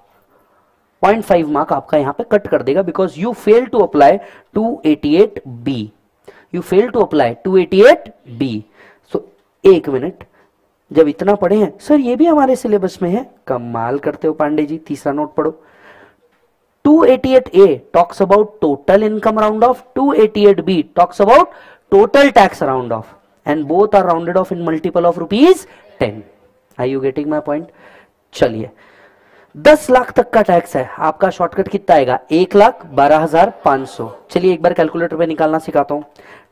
0.5 मार्क आपका यहां पे कट कर देगा because you fail to apply 288B। You fail to apply 288B। So एक मिनट, जब इतना पढ़े हैं सर ये भी हमारे सिलेबस में है, कमाल करते हो पांडे जी। तीसरा नोट पढ़ो, 288A talks about total income round off, 288B talks about total tax round off, and both are rounded off in multiple of ₹10. Are you getting my point? चलिए 10 लाख तक का टैक्स है, आपका शॉर्टकट कितना आएगा? 1,12,500। चलिए एक बार कैलकुलेटर पे निकालना सिखाता हूँ।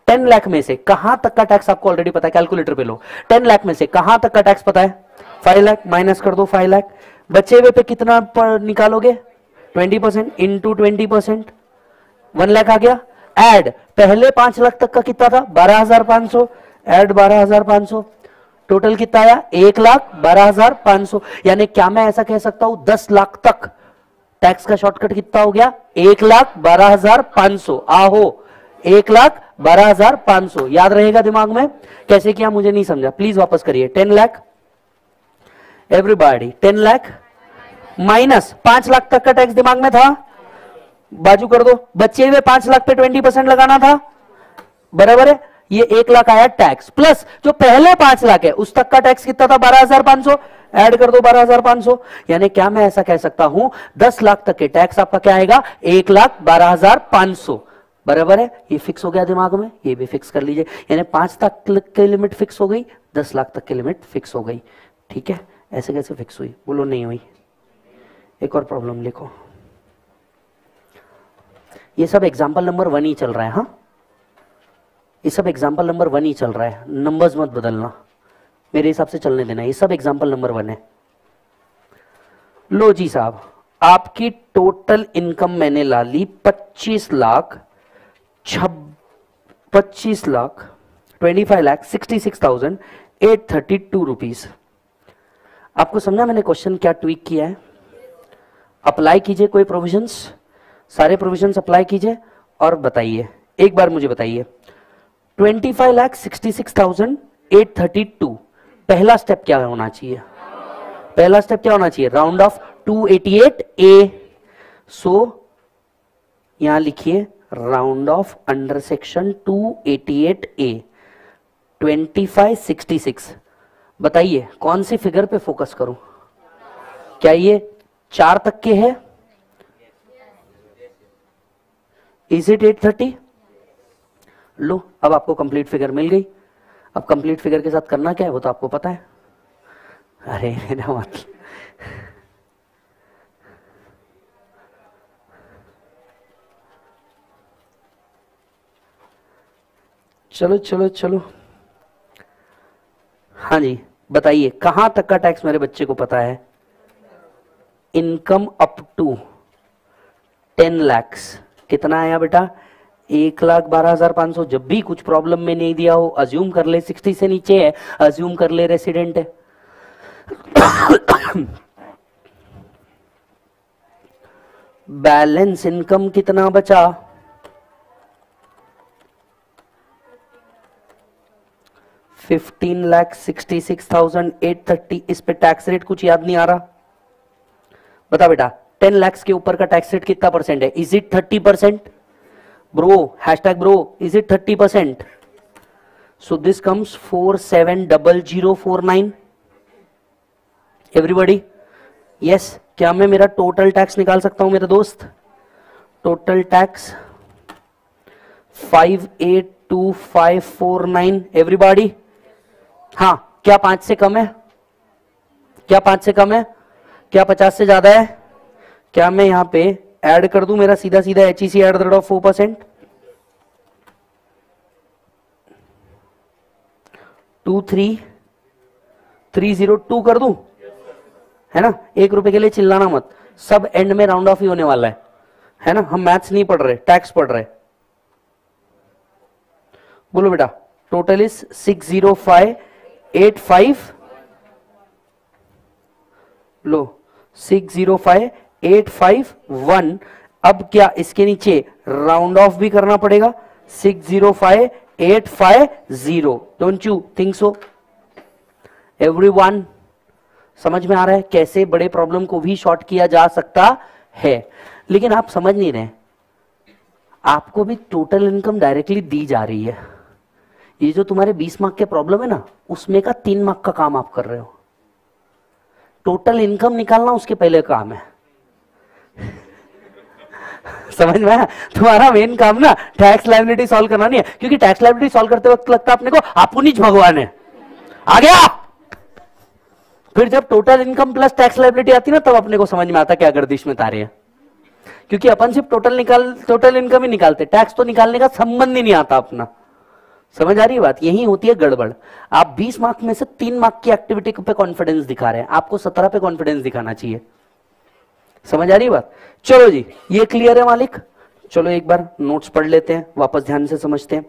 10 लाख में से कहां तक का टैक्स आपको ऑलरेडी पता है, कैलकुलेटर पे लो। 10 लाख में से कहां तक का टैक्स पता है? 5 लाख माइनस कर दो 5 लाख, बचे हुए पे कितना पर निकालोगे? 20% इंटू 20%, 1 लाख आ गया। एड पहले 5 लाख तक का कितना था? 12,500। एड 12,500, टोटल कितना आया? 1,12,500। यानी क्या मैं ऐसा कह सकता हूं 10 लाख तक टैक्स का शॉर्टकट कितना हो गया? 1,12,500। आहो 1,12,500, याद रहेगा दिमाग में। कैसे किया मुझे नहीं समझा, प्लीज वापस करिए। 10 लाख एवरीबॉडी, 10 लाख माइनस 5 लाख तक का टैक्स दिमाग में था, बाजू कर दो। बचे हुए 5 लाख पे 20% लगाना था, बराबर है। ये 1 लाख आया टैक्स, प्लस जो पहले 5 लाख है उस तक का टैक्स कितना था? 12,500। ऐड कर दो 12,500। यानी क्या मैं ऐसा कह सकता हूं 10 लाख तक के टैक्स आपका क्या आएगा? 1,12,500, बराबर है। ये फिक्स हो गया दिमाग में, ये भी फिक्स कर लीजिए। यानी 5 लाख की लिमिट फिक्स हो गई, 10 लाख तक की लिमिट फिक्स हो गई। ठीक है, ऐसे कैसे फिक्स हुई? बोलो नहीं हुई। एक और प्रॉब्लम लिखो, ये सब एग्जाम्पल नंबर 1 ही चल रहा है। हाँ, ये सब एग्जाम्पल नंबर 1 ही चल रहा है, नंबर्स मत बदलना, मेरे हिसाब से चलने देना। ये सब एग्जाम्पल नंबर 1 है। लो जी साहब, आपकी टोटल इनकम मैंने ला ली 25,66,832 रुपीज। आपको समझा मैंने क्वेश्चन क्या ट्विक किया है? अप्लाई कीजिए कोई प्रोविजंस, सारे प्रोविजंस अप्लाई कीजिए और बताइए, एक बार मुझे बताइए। 25,66,832, पहला स्टेप क्या होना चाहिए? पहला स्टेप क्या होना चाहिए? Round of 288A। सो यहां लिखिए round off under section 288A 25,66। बताइए कौन सी फिगर पे फोकस करूं? क्या ये 4 तक के है? Is it 830? लो, अब आपको कंप्लीट फिगर मिल गई। अब कंप्लीट फिगर के साथ करना क्या है वो तो आपको पता है। अरे मेरा मतलब, चलो चलो चलो। हाँ जी, बताइए कहां तक का टैक्स मेरे बच्चे को पता है? Income up to 10 lakhs। कितना आया बेटा? 1,12,500। जब भी कुछ प्रॉब्लम में नहीं दिया हो, अज्यूम कर ले 60 से नीचे है, अज्यूम कर ले रेसिडेंट है। बैलेंस इनकम कितना बचा? 15,66,830। इस पे टैक्स रेट कुछ याद नहीं आ रहा, बता बेटा। 10 lakhs के ऊपर का टैक्स रेट कितना परसेंट है? Is it 30%? Bro, hashtag bro, is it 30%? So this comes 470049। Everybody, yes. क्या मैं मेरा टोटल टैक्स निकाल सकता हूं मेरे दोस्त? Total tax 58 2549 everybody. हाँ, क्या 5 से कम है? क्या 5 से कम है? क्या 50 से ज्यादा है? क्या मैं यहां पे ऐड कर दूं मेरा सीधा सीधा HEC at the rate of 4%, 23302 कर दूं? है ना, ₹1 के लिए चिल्लाना मत, सब एंड में राउंड ऑफ ही होने वाला है ना। हम मैथ्स नहीं पढ़ रहे, टैक्स पढ़ रहे। बोलो बेटा, टोटल इज 60585, लो 60585 1। अब क्या इसके नीचे राउंड ऑफ भी करना पड़ेगा, 60585 0। Don't you think so everyone? समझ में आ रहा है कैसे बड़े प्रॉब्लम को भी शॉर्ट किया जा सकता है? लेकिन आप समझ नहीं रहे, आपको भी टोटल इनकम डायरेक्टली दी जा रही है। ये जो तुम्हारे 20 मार्क के प्रॉब्लम है ना, उसमें का 3 मार्क का काम आप कर रहे हो। टोटल इनकम निकालना उसके पहले काम है। समझ में आया? तुम्हारा मेन काम ना टैक्स लायबिलिटी सॉल्व करना नहीं है, क्योंकि टैक्स लायबिलिटी सॉल्व करते वक्त लगता है अपने को आपुनीच भगवान है, आ गया। फिर जब total income plus tax liability आती ना, तब अपने को समझ में आता क्या गर्दिश में तारे हैं, क्योंकि अपन सिर्फ टोटल इनकम ही निकालते, टैक्स तो निकालने का संबंध ही नहीं आता अपना। समझ आ रही है बात? यही होती है गड़बड़। आप 20 मार्क में से 3 मार्क की एक्टिविटी पे कॉन्फिडेंस दिखा रहे हैं, आपको 17 पे कॉन्फिडेंस दिखाना चाहिए। समझ आ रही है बात? चलो जी, ये क्लियर है मालिक। चलो एक बार नोट्स पढ़ लेते हैं, वापस ध्यान से समझते हैं।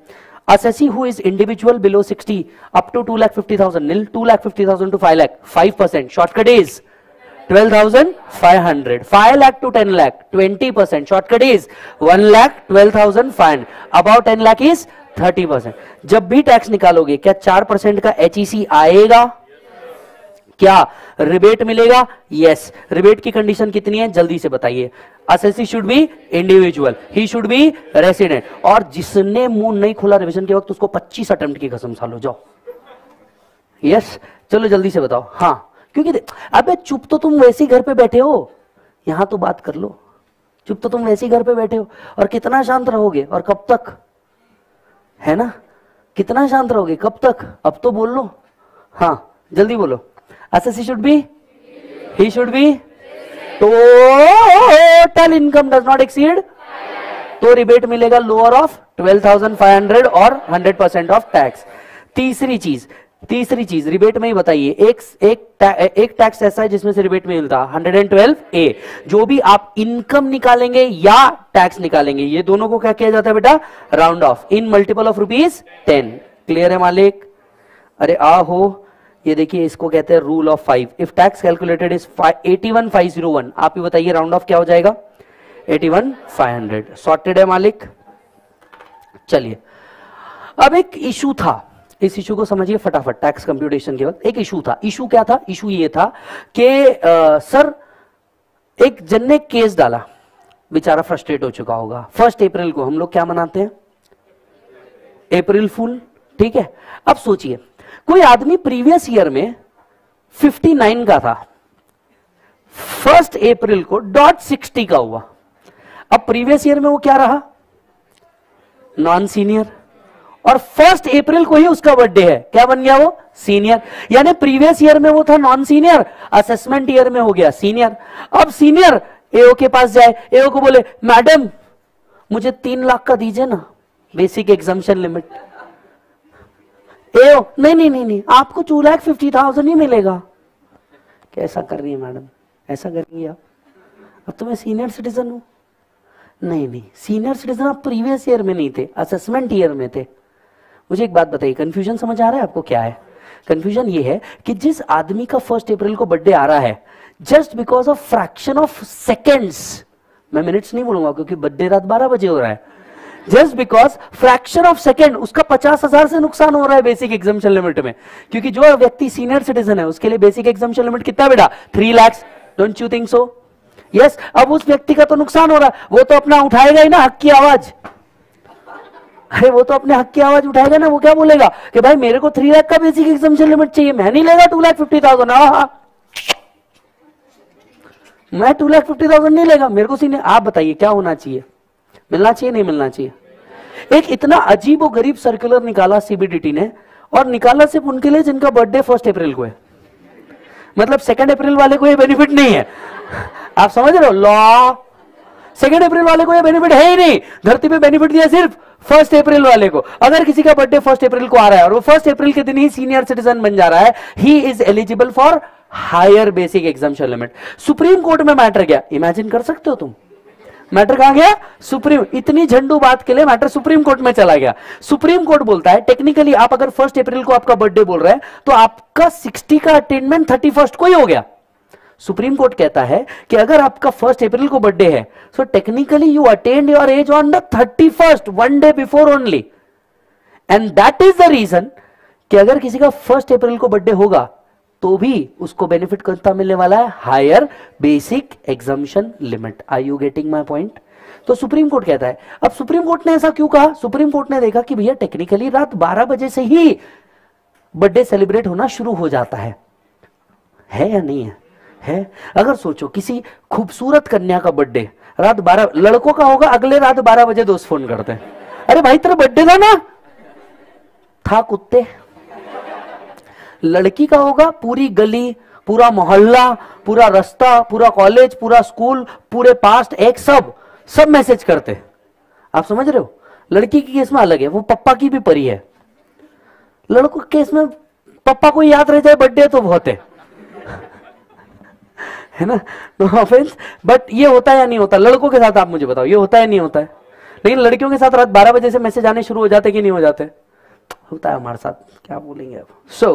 Assessee who is individual below 60 up to 2,50,000 nil 2,50,000 to 5 lakh 5%, shortcut is 12,500। 5 lakh to 10 lakh 20%, shortcut is 1,12,500। About 10 lakh is 30%। जब भी टैक्स निकालोगे क्या 4% का HEC आएगा? क्या रिबेट मिलेगा? यस। रिबेट की कंडीशन कितनी है जल्दी से बताइए। Assessee should be individual, he should be resident. और जिसने मुंह नहीं खोला रिविजन के वक्त उसको 25 अटेम्प्ट की कसम सालो, जाओ। यस, चलो जल्दी से बताओ। हाँ, क्योंकि अबे चुप तो तुम वैसे ही घर पे बैठे हो, यहां तो बात कर लो। चुप तो तुम वैसे ही घर पे बैठे हो, और कितना शांत रहोगे और कब तक? है ना, कितना शांत रहोगे कब तक? अब तो बोल लो। हाँ, जल्दी बोलो। Assessee should be, he should be, total income does not exceed, तो रिबेट मिलेगा लोअर ऑफ 12,500 और 100% ऑफ टैक्स। तीसरी चीज रिबेट में ही बताइए। एक टैक्स ऐसा है जिसमें से रिबेट मिलता 112A। जो भी आप इनकम निकालेंगे या टैक्स निकालेंगे, ये दोनों को क्या किया जाता है बेटा? Round off in multiple of ₹10। Clear है मालिक? अरे आ हो, ये देखिए, इसको कहते हैं rule of 5। If tax calculated is 81,501, आप ही बताइए राउंड ऑफ क्या हो जाएगा? 81,500। सॉर्टेड है मालिक? चलिए, अब एक इशू था, इस इशू को समझिए फटाफट। टैक्स कंप्यूटेशन के वक्त एक इशू था। इशू क्या था? इशू ये था कि सर, एक जन ने केस डाला, बेचारा फ्रस्ट्रेट हो चुका होगा। 1 अप्रैल को हम लोग क्या मनाते हैं? अप्रैल फूल, ठीक है। अब सोचिए, कोई आदमी प्रीवियस ईयर में 59 का था, 1 अप्रैल को .60 का हुआ। अब प्रीवियस ईयर में वो क्या रहा? नॉन सीनियर, और 1 अप्रैल को ही उसका बर्थडे है। क्या बन गया वो? सीनियर। यानी प्रीवियस ईयर में वो था नॉन सीनियर, असेसमेंट ईयर में हो गया सीनियर। अब सीनियर एओ के पास जाए, एओ को बोले मैडम मुझे 3 लाख का दीजिए ना, बेसिक एग्जम्पशन लिमिट। एओ नहीं, आपको 2,50,000 ही मिलेगा। कैसा कर रही है मैडम, ऐसा कर रही है आप? अब तो मैं सीनियर सिटीजन हूं। नहीं, सीनियर सिटीजन आप प्रीवियस ईयर में नहीं थे, असेसमेंट ईयर में थे। मुझे एक बात बताइए, कंफ्यूजन समझ आ रहा है आपको? क्या है कंफ्यूजन? ये है कि जिस आदमी का 1 अप्रैल को बर्थडे आ रहा है, just because of fraction of seconds, मैं मिनट्स नहीं बोलूंगा क्योंकि बर्थडे रात 12 बजे हो रहा है, just because fraction of second उसका 50,000 से नुकसान हो रहा है बेसिक एग्जम्पशन लिमिट में। क्योंकि जो व्यक्ति सीनियर सिटीजन है उसके लिए बेसिक एग्जम्पशन लिमिट कितना बेटा? 3 lakh. Don't you think so? Yes. अब उस व्यक्ति का तो नुकसान हो रहा है, वो तो अपना उठाएगा ही ना हक की आवाज। अरे वो तो अपने हक की आवाज उठाएगा ना, वो क्या बोलेगा कि भाई मेरे को 3 लाख का बेसिक एग्जम्पशन लिमिट चाहिए, मैं नहीं लेगा 2,50,000। मैं 2,50,000 नहीं लेगा, मेरे को सीने। आप बताइए क्या होना चाहिए? मिलना चाहिए, नहीं मिलना चाहिए? एक इतना अजीब और गरीब सर्कुलर निकाला सीबीडीटी ने, और निकाला सिर्फ उनके लिए जिनका बर्थडे 1 अप्रैल को है। मतलब 2 अप्रैल वाले को ये बेनिफिट नहीं है, आप समझ रहे हो लॉ। 2 अप्रैल वाले को ये बेनिफिट है ही नहीं, धरती पे बेनिफिट दिया सिर्फ 1 अप्रैल वाले को। अगर किसी का बर्थडे 1 अप्रैल को आ रहा है और वो 1 अप्रैल के दिन ही सीनियर सिटीजन बन जा रहा है, he is eligible for higher basic exemption limit. Supreme court में मैटर गया, इमेजिन कर सकते हो तुम, मैटर कहां गया? सुप्रीम। इतनी झंडू बात के लिए मैटर सुप्रीम कोर्ट में चला गया। सुप्रीम कोर्ट बोलता है टेक्निकली आप अगर 1 अप्रैल को आपका बर्थडे बोल रहे हैं तो आपका 60 का अटेनमेंट 31 को ही हो गया। सुप्रीम कोर्ट कहता है कि अगर आपका 1 अप्रैल को बर्थडे है so technically you attend your age on the 31st, 1 day before only. And that is the reason कि अगर किसी का 1 अप्रैल को बर्थडे होगा तो भी उसको बेनिफिट कितना मिलने वाला है? Higher basic exemption limit. Are you getting my point? तो सुप्रीम कोर्ट कहता है। अब सुप्रीम कोर्ट ने ऐसा क्यों कहा? सुप्रीम कोर्ट ने देखा कि भैया टेक्निकली रात 12 बजे से ही बर्थडे सेलिब्रेट होना शुरू हो जाता है या नहीं है? है। अगर सोचो किसी खूबसूरत कन्या का बर्थडे रात 12, लड़कों का होगा, अगले रात 12 बजे दोस्त फोन करते हैं, अरे भाई तेरा बर्थडे था ना? था कुत्ते। लड़की का होगा, पूरी गली, पूरा मोहल्ला, पूरा रास्ता, पूरा कॉलेज, पूरा स्कूल, पूरे पास्ट एक सब मैसेज करते। आप समझ रहे हो? लड़की के केस में अलग है, वो पप्पा की भी परी है। लड़कों के केस में पप्पा को याद रह जाए बर्थडे तो बहुत है ना? नो ऑफेंस, बट ये होता है या नहीं होता? लड़कों के साथ आप मुझे बताओ ये होता है नहीं होता है? लेकिन लड़कियों के साथ रात 12 बजे से मैसेज आने शुरू हो जाते कि नहीं हो जाते? होता है हमारे साथ, क्या बोलेंगे अब। सो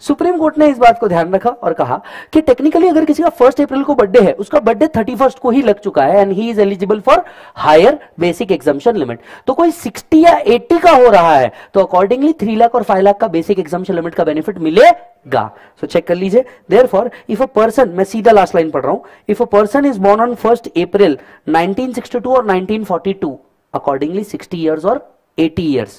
सुप्रीम कोर्ट ने इस बात को ध्यान रखा और कहा कि टेक्निकली अगर किसी का 1 अप्रैल को बर्थडे है, उसका बर्थडे 31st को ही लग चुका है, and he is eligible for higher basic exemption limit. तो कोई 60 या 80 का हो रहा है तो अकॉर्डिंगली 3 लाख और 5 लाख का बेसिक एग्जम्पशन लिमिट का बेनिफिट मिलेगा। सो चेक कर लीजिए। देयरफॉर इफ अ पर्सन, मैं सीधा लास्ट लाइन पढ़ रहा हूं, if a person is born on 1 April 1962 और 1942, अकॉर्डिंगली 60 years और 80 years,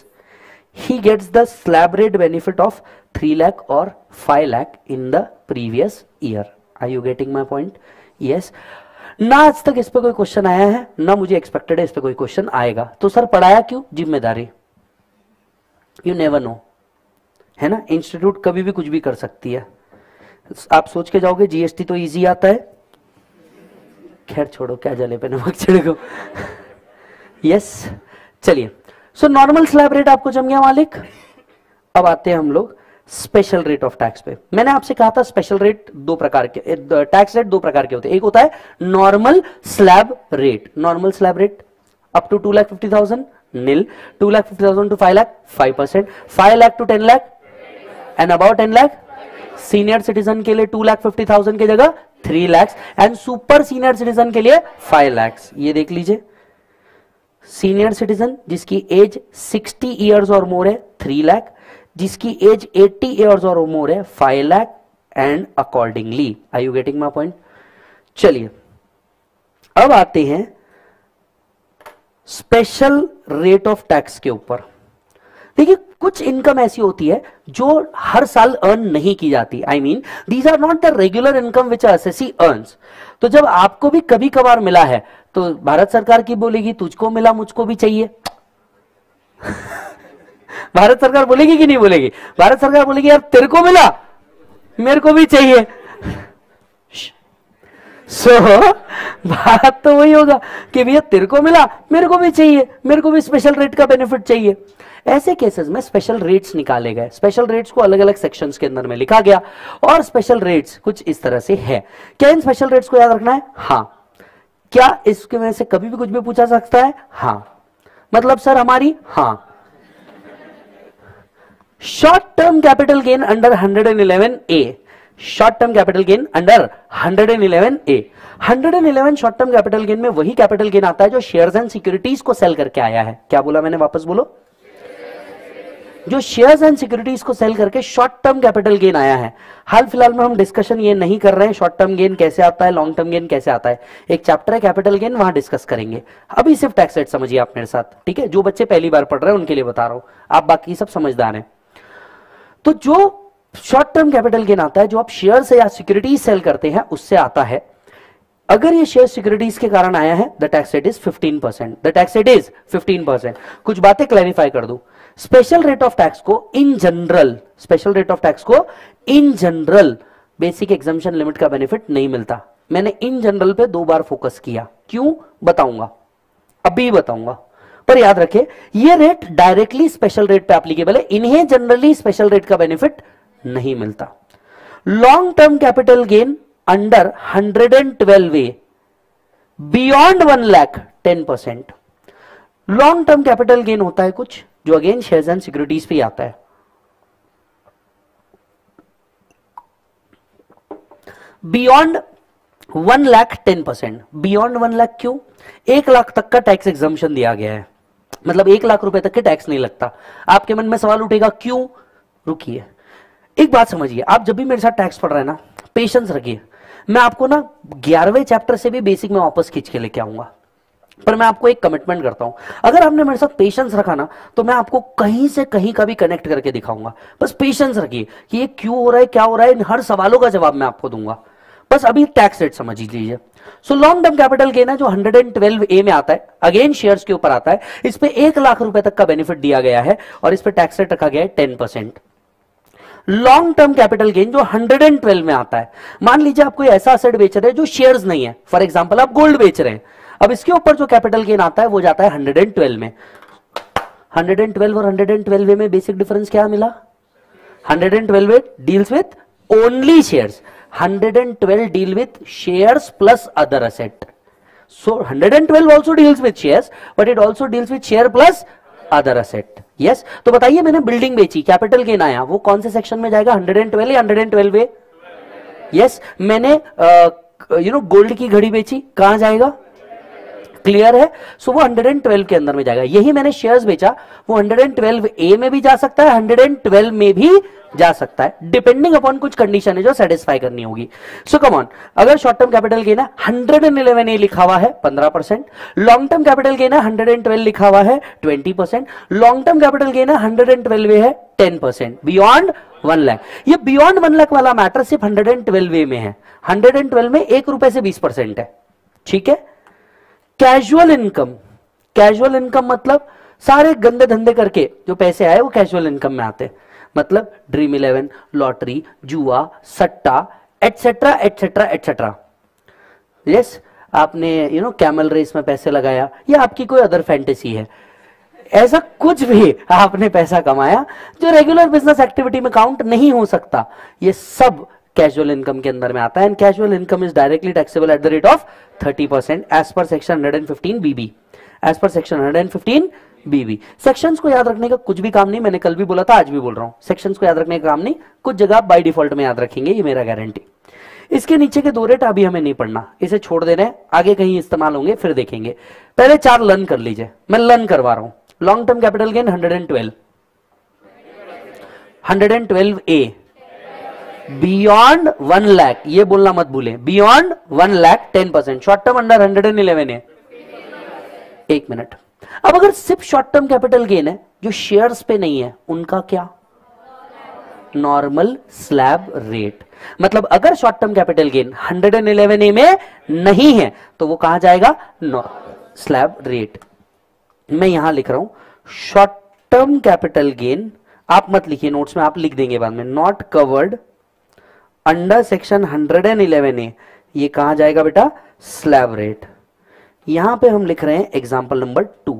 he gets the slab rate benefit of 3 lakh or 5 lakh in the previous year. Are you getting my point? Yes. ना आज तक इस पर कोई क्वेश्चन आया है, ना मुझे एक्सपेक्टेड है इस पर कोई क्वेश्चन आएगा। तो सर पढ़ाया क्यों? जिम्मेदारी, यू नेवर नो, है ना? इंस्टीट्यूट कभी भी कुछ भी कर सकती है। आप सोच के जाओगे जीएसटी तो इजी आता है, खैर छोड़ो, क्या जले पे नमक छिड़को। यस, चलिए। सो नॉर्मल स्लैब रेट आपको जम गया मालिक। अब आते हैं हम लोग स्पेशल रेट ऑफ टैक्स पे। मैंने आपसे कहा था स्पेशल रेट दो प्रकार के, टैक्स रेट दो प्रकार के होते हैं। एक होता है normal slab rate, normal slab rate up to 2,50,000 nil, 2,50,000 to 5 lakh 5%, 5 lakh to 10 lakh and about 10 lakh. Senior citizen के लिए 2,50,000 की जगह 3 lakh and super senior citizen के लिए 5 लाख। ये देख लीजिए, सीनियर सिटीजन जिसकी एज 60 इयर्स और मोर है 3 लाख, जिसकी एज 80 इयर्स और मोर है 5 lakh and accordingly. Are you getting my point? चलिए अब आते हैं स्पेशल रेट ऑफ टैक्स के ऊपर। देखिए कुछ इनकम ऐसी होती है जो हर साल अर्न नहीं की जाती। I mean these are not the regular income which assessee earns. तो जब आपको भी कभी कभार मिला है तो भारत सरकार की बोलेगी तुझको मिला मुझको भी चाहिए। भारत सरकार बोलेगी कि नहीं बोलेगी? भारत सरकार बोलेगी यार तेरे को मिला मेरे को भी चाहिए। सो बात तो वही होगा कि भैया तेरे को मिला मेरे को भी चाहिए, मेरे को भी स्पेशल रेट का बेनिफिट चाहिए। ऐसे केसेस में स्पेशल रेट्स निकाले गए। स्पेशल रेट्स को अलग अलग सेक्शंस के अंदर में लिखा गया और स्पेशल रेट्स कुछ इस तरह से है। क्या इन स्पेशल रेट्स को याद रखना है? हाँ। क्या इसके में से कभी भी कुछ भी पूछा सकता है? हाँ। मतलब सर हमारी, हाँ। Short term capital gain under 111A, short term capital gain under 111A, 111 short term capital gain में वही कैपिटल गेन आता है जो शेयर्स एंड सिक्योरिटीज को सेल करके आया है। क्या बोला मैंने? वापस बोलो। जो शेयर्स एंड सिक्योरिटीज को सेल करके शॉर्ट टर्म कैपिटल गेन आया है। हाल फिलहाल में हम डिस्कशन ये नहीं कर रहे हैं शॉर्ट टर्म गेन कैसे आता है, लॉन्ग टर्म गेन कैसे आता है। एक चैप्टर है कैपिटल गेन, वहां डिस्कस करेंगे। अभी सिर्फ टैक्स रेट समझिए आप मेरे साथ, ठीक है? जो बच्चे पहली बार पढ़ रहे हैं उनके लिए बता रहा हूं, आप बाकी सब समझदार हैं। तो जो शॉर्ट टर्म कैपिटल गेन आता है जो आप शेयर से या सिक्योरिटीज सेल करते हैं उससे आता है। अगर ये शेयर सिक्योरिटीज के कारण आया है the tax rate is 15%, the tax rate is 15%। कुछ बातें क्लैरिफाई कर दूं, स्पेशल रेट ऑफ टैक्स को in general, special rate of tax को in general basic exemption limit का बेनिफिट नहीं मिलता। मैंने इन जनरल पे 2 बार फोकस किया, क्यों बताऊंगा, अभी बताऊंगा, पर याद रखें ये रेट डायरेक्टली स्पेशल रेट पे एप्लीकेबल है, इन्हें जनरली स्पेशल रेट का बेनिफिट नहीं मिलता। Long term capital gain under 112 A beyond 1 lakh 10%। Long term capital gain होता है कुछ जो अगेन शेयर्स एंड सिक्योरिटीज पे आता है। बियॉन्ड 1 लाख 10%, बियॉन्ड 1 लाख क्यों? 1 लाख तक का टैक्स एग्जम्पशन दिया गया है, मतलब 1 लाख रुपए तक के टैक्स नहीं लगता। आपके मन में सवाल उठेगा क्यों? रुकिए, एक बात समझिए, आप जब भी मेरे साथ टैक्स पढ़ रहे हैं ना, पेशेंस रखिए। मैं आपको ना 11वें चैप्टर से भी बेसिक में वापस खींच के लेके आऊंगा, पर मैं आपको एक कमिटमेंट करता हूं, अगर आपने मेरे साथ पेशेंस रखा ना तो मैं आपको कहीं से कहीं का भी कनेक्ट करके दिखाऊंगा। बस पेशेंस रखिए कि ये क्यों हो रहा है, क्या हो रहा है, इन हर सवालों का जवाब मैं आपको दूंगा। बस अभी टैक्स रेट समझ लीजिए। So long term capital gain है जो 112 ए में आता है, अगेन शेयर्स के ऊपर आता है, इस पे 1 लाख रुपए तक का बेनिफिट दिया गया है और इस पे टैक्स रेट रखा गया है 10%। लॉन्ग टर्म कैपिटल गेन जो 112 में आता है, मान लीजिए आप कोई ऐसा एसेट बेच रहे हैं जो शेयर्स नहीं है, फॉर एग्जाम्पल आप गोल्ड बेच रहे हैं, अब इसके ऊपर जो कैपिटल गेन आता है वो जाता है 112 में। 112 और 112 में बेसिक डिफरेंस क्या मिला? 112 deals with only shares, 112 deal with shares plus other asset. So 112 also deals with shares, but it also deals with share plus other asset. Yes? तो बताइए मैंने बिल्डिंग बेची, कैपिटल गेन आया, वो कौन से सेक्शन में जाएगा? 112 या 112A? Yes? मैंने गोल्ड की घड़ी बेची, कहां जाएगा? क्लियर है? सो वो 112 के अंदर में जाएगा। यही मैंने शेयर्स बेचा, वो 112A में भी जा सकता है, 112 में भी जा सकता है, डिपेंडिंग अपॉन कुछ कंडीशन है जो सेटिस्फाई करनी होगी। सो कम ऑन, अगर शॉर्ट टर्म कैपिटल गेन है 111 ए लिखा हुआ है 15%, लॉन्ग टर्म कैपिटल गेन है 112 लिखा हुआ है 20%, लॉन्ग टर्म कैपिटल गेन है 112 है 10%, बियॉन्ड 1 लाख। ये बियॉन्ड 1 लाख वाला मैटर सिर्फ 112 में है, 112 में 1 रुपए से 20% है, ठीक है। कैजुअल इनकम, कैजुअल इनकम मतलब सारे गंदे धंधे करके जो पैसे आए वो कैजुअल इनकम में आते, मतलब ड्रीम 11, लॉटरी, जुआ, सट्टा, एटसेट्रा एटसेट्रा एटसेट्रा। यस, आपने कैमल रेस में पैसे लगाया या आपकी कोई अदर फैंटेसी है, ऐसा कुछ भी आपने पैसा कमाया जो रेगुलर बिजनेस एक्टिविटी में काउंट नहीं हो सकता, ये सब कैजुअल इनकम के अंदर में आता है। And casual income is directly taxable at the rate of 30% as per section 115 BB, as per section 115 BB। Sections को याद रखने का कुछ भी काम नहीं, मैंने कल भी बोला था, आज भी बोल रहा हूं, सेक्शंस को याद रखने का काम नहीं, कुछ जगह बाय डिफॉल्ट में याद रखेंगे, ये मेरा गारंटी। इसके नीचे के 2 रेट अभी हमें नहीं पढ़ना, इसे छोड़ देना है, आगे कहीं इस्तेमाल होंगे फिर देखेंगे, पहले 4 लर्न कर लीजिए, मैं लर्न करवा रहा हूं। Long term capital gain 112 A beyond 1 lakh, ये बोलना मत भूले, beyond 1 lakh 10%। Short term under 111 है, 1 मिनट। अब अगर सिर्फ शॉर्ट टर्म कैपिटल गेन है जो शेयर्स पे नहीं है, उनका क्या? नॉर्मल स्लैब रेट, मतलब अगर short term capital gain 111 A में नहीं है तो वो कहां जाएगा? Slab rate. मैं यहां लिख रहा हूं शॉर्ट टर्म कैपिटल गेन, आप मत लिखिए नोट्स में, आप लिख देंगे बाद में, not covered under section 111 A, ये कहां जाएगा बेटा? Slab rate. यहां पे हम लिख रहे हैं एग्जाम्पल नंबर 2,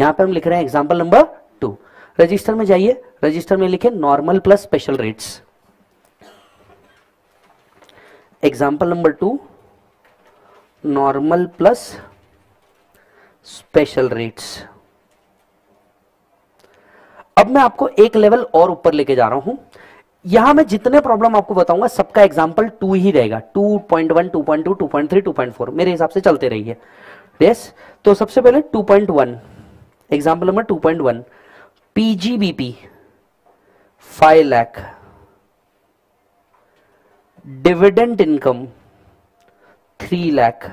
यहां पे हम लिख रहे हैं एग्जाम्पल नंबर 2। रजिस्टर में जाइए, रजिस्टर में लिखे normal plus special rates, example number 2 normal plus special rates. अब मैं आपको एक लेवल और ऊपर लेके जा रहा हूं, यहां मैं जितने प्रॉब्लम आपको बताऊंगा सबका एग्जाम्पल 2 ही रहेगा, 2.1, 2.2, 2.3, 2.4 मेरे हिसाब से चलते रहिए। यस, तो सबसे पहले 2.1, example number 2.1, PGBP 5 lakh, dividend income 3 lakh,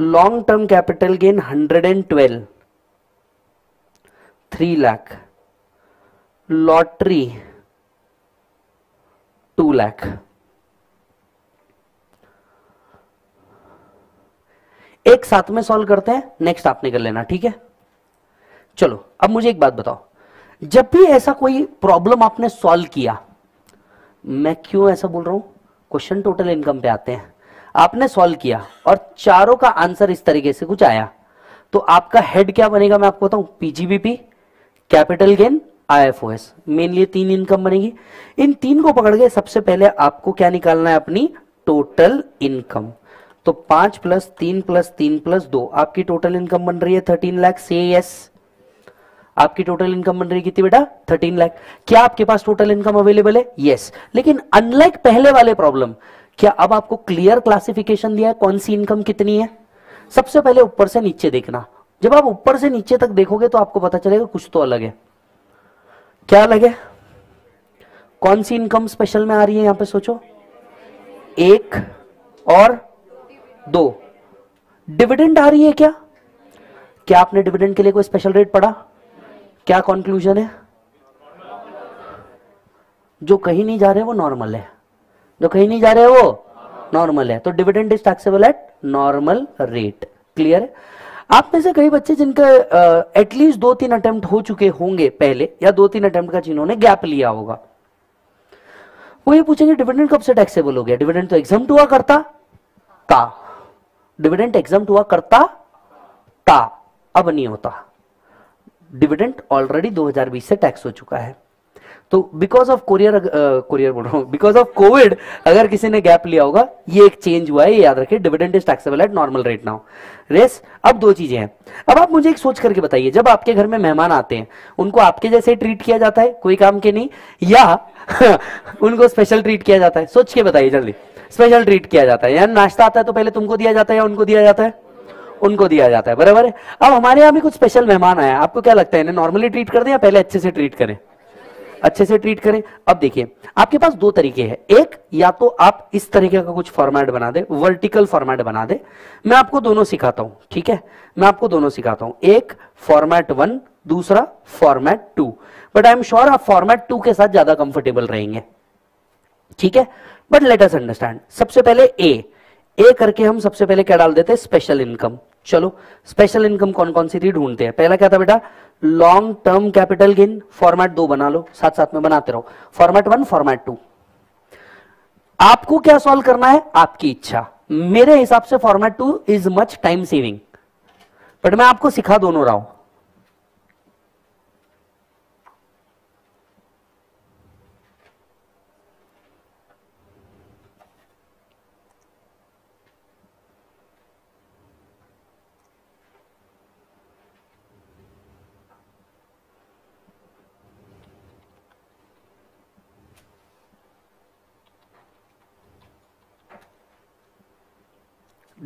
long term capital gain 112 3 lakh, lottery 2 lakh. एक साथ में सॉल्व करते हैं, नेक्स्ट आपने कर लेना, ठीक है। चलो अब मुझे एक बात बताओ, जब भी ऐसा कोई प्रॉब्लम आपने सॉल्व किया, मैं क्यों ऐसा बोल रहा हूं, क्वेश्चन टोटल इनकम पे आते हैं, आपने सॉल्व किया और चारों का आंसर इस तरीके से कुछ आया, तो आपका हेड क्या बनेगा मैं आपको बताऊं, PGBP, capital gain, IFOS, mainly तीन इनकम बनेगी। इन तीन को पकड़ के सबसे पहले आपको क्या निकालना है, अपनी टोटल इनकम। तो 5 + 3 + 3 + 2 आपकी टोटल इनकम बन रही है 13 लाख। सीएएस आपकी टोटल इनकम बन रही है कितनी बेटा, 13 लाख। क्या आपके पास टोटल इनकम अवेलेबल है? यस। लेकिन अनलाइक पहले वाले प्रॉब्लम, क्या अब आपको क्लियर क्लासिफिकेशन दिया है कौन सी इनकम कितनी है? सबसे पहले ऊपर से नीचे देखना, जब आप ऊपर से नीचे तक देखोगे तो आपको पता चलेगा कुछ तो अलग है। क्या अलग है? कौन सी इनकम स्पेशल में आ रही है यहां पे सोचो, 1 और 2 डिविडेंड आ रही है। क्या क्या आपने डिविडेंड के लिए कोई स्पेशल रेट पढ़ा? क्या कंक्लूजन है? जो कहीं नहीं जा रहे वो नॉर्मल है, जो कहीं नहीं जा रहे वो नॉर्मल है। तो dividend is taxable at normal rate. Clear है? आप में से कई बच्चे जिनका एटलीस्ट 2-3 अटेम्प्ट हो चुके होंगे पहले, या 2-3 अटेम्प्ट का जिन्होंने गैप लिया होगा, वो ये पूछेंगे डिविडेंड कब से टैक्सेबल हो गया? डिविडेंड तो एग्जम्प्ट हुआ करता था, डिविडेंड एग्जम्प्ट हुआ करता था, अब नहीं होता। डिविडेंड ऑलरेडी 2020 से टैक्स हो चुका है। तो बिकॉज ऑफ कोविड अगर किसी ने गैप लिया होगा, ये एक चेंज हुआ है, ये याद रखिए, dividend is taxable at normal rate now. रेस, अब दो चीजें हैं। अब आप मुझे एक सोच करके बताइए, जब आपके घर में मेहमान आते हैं उनको आपके जैसे ट्रीट किया जाता है कोई काम के नहीं, या उनको स्पेशल ट्रीट किया जाता है? सोच के बताइए जल्दी। स्पेशल ट्रीट किया जाता है, यानी नाश्ता आता है तो पहले तुमको दिया जाता है या उनको दिया जाता है? उनको दिया जाता है, बराबर है। अब हमारे यहाँ भी कुछ स्पेशल मेहमान आया, आपको क्या लगता है इन्हें नॉर्मली ट्रीट कर दें या पहले अच्छे से ट्रीट करें? अच्छे से ट्रीट करें। अब देखिए आपके पास दो तरीके हैं, एक या तो आप इस तरीके का कुछ फॉर्मेट बना दे, वर्टिकल फॉर्मेट बना दे। मैं आपको दोनों सिखाता हूं, ठीक है, मैं आपको दोनों सिखाता हूं, एक फॉर्मेट 1, दूसरा format 2। But I am sure आप फॉर्मेट 2 के साथ ज्यादा कंफर्टेबल रहेंगे, ठीक है। बट लेट अस अंडरस्टैंड, सबसे पहले ए करके हम सबसे पहले क्या डाल देते हैं, स्पेशल इनकम। चलो स्पेशल इनकम कौन कौन सी थी ढूंढते हैं। पहला क्या था बेटा, long term capital gain. Format 2 बना लो, साथ साथ में बनाते रहो, फॉर्मेट 1, फॉर्मेट 2। आपको क्या सॉल्व करना है आपकी इच्छा। मेरे हिसाब से format 2 is much time saving, but मैं आपको सिखा दोनों रहा हूं।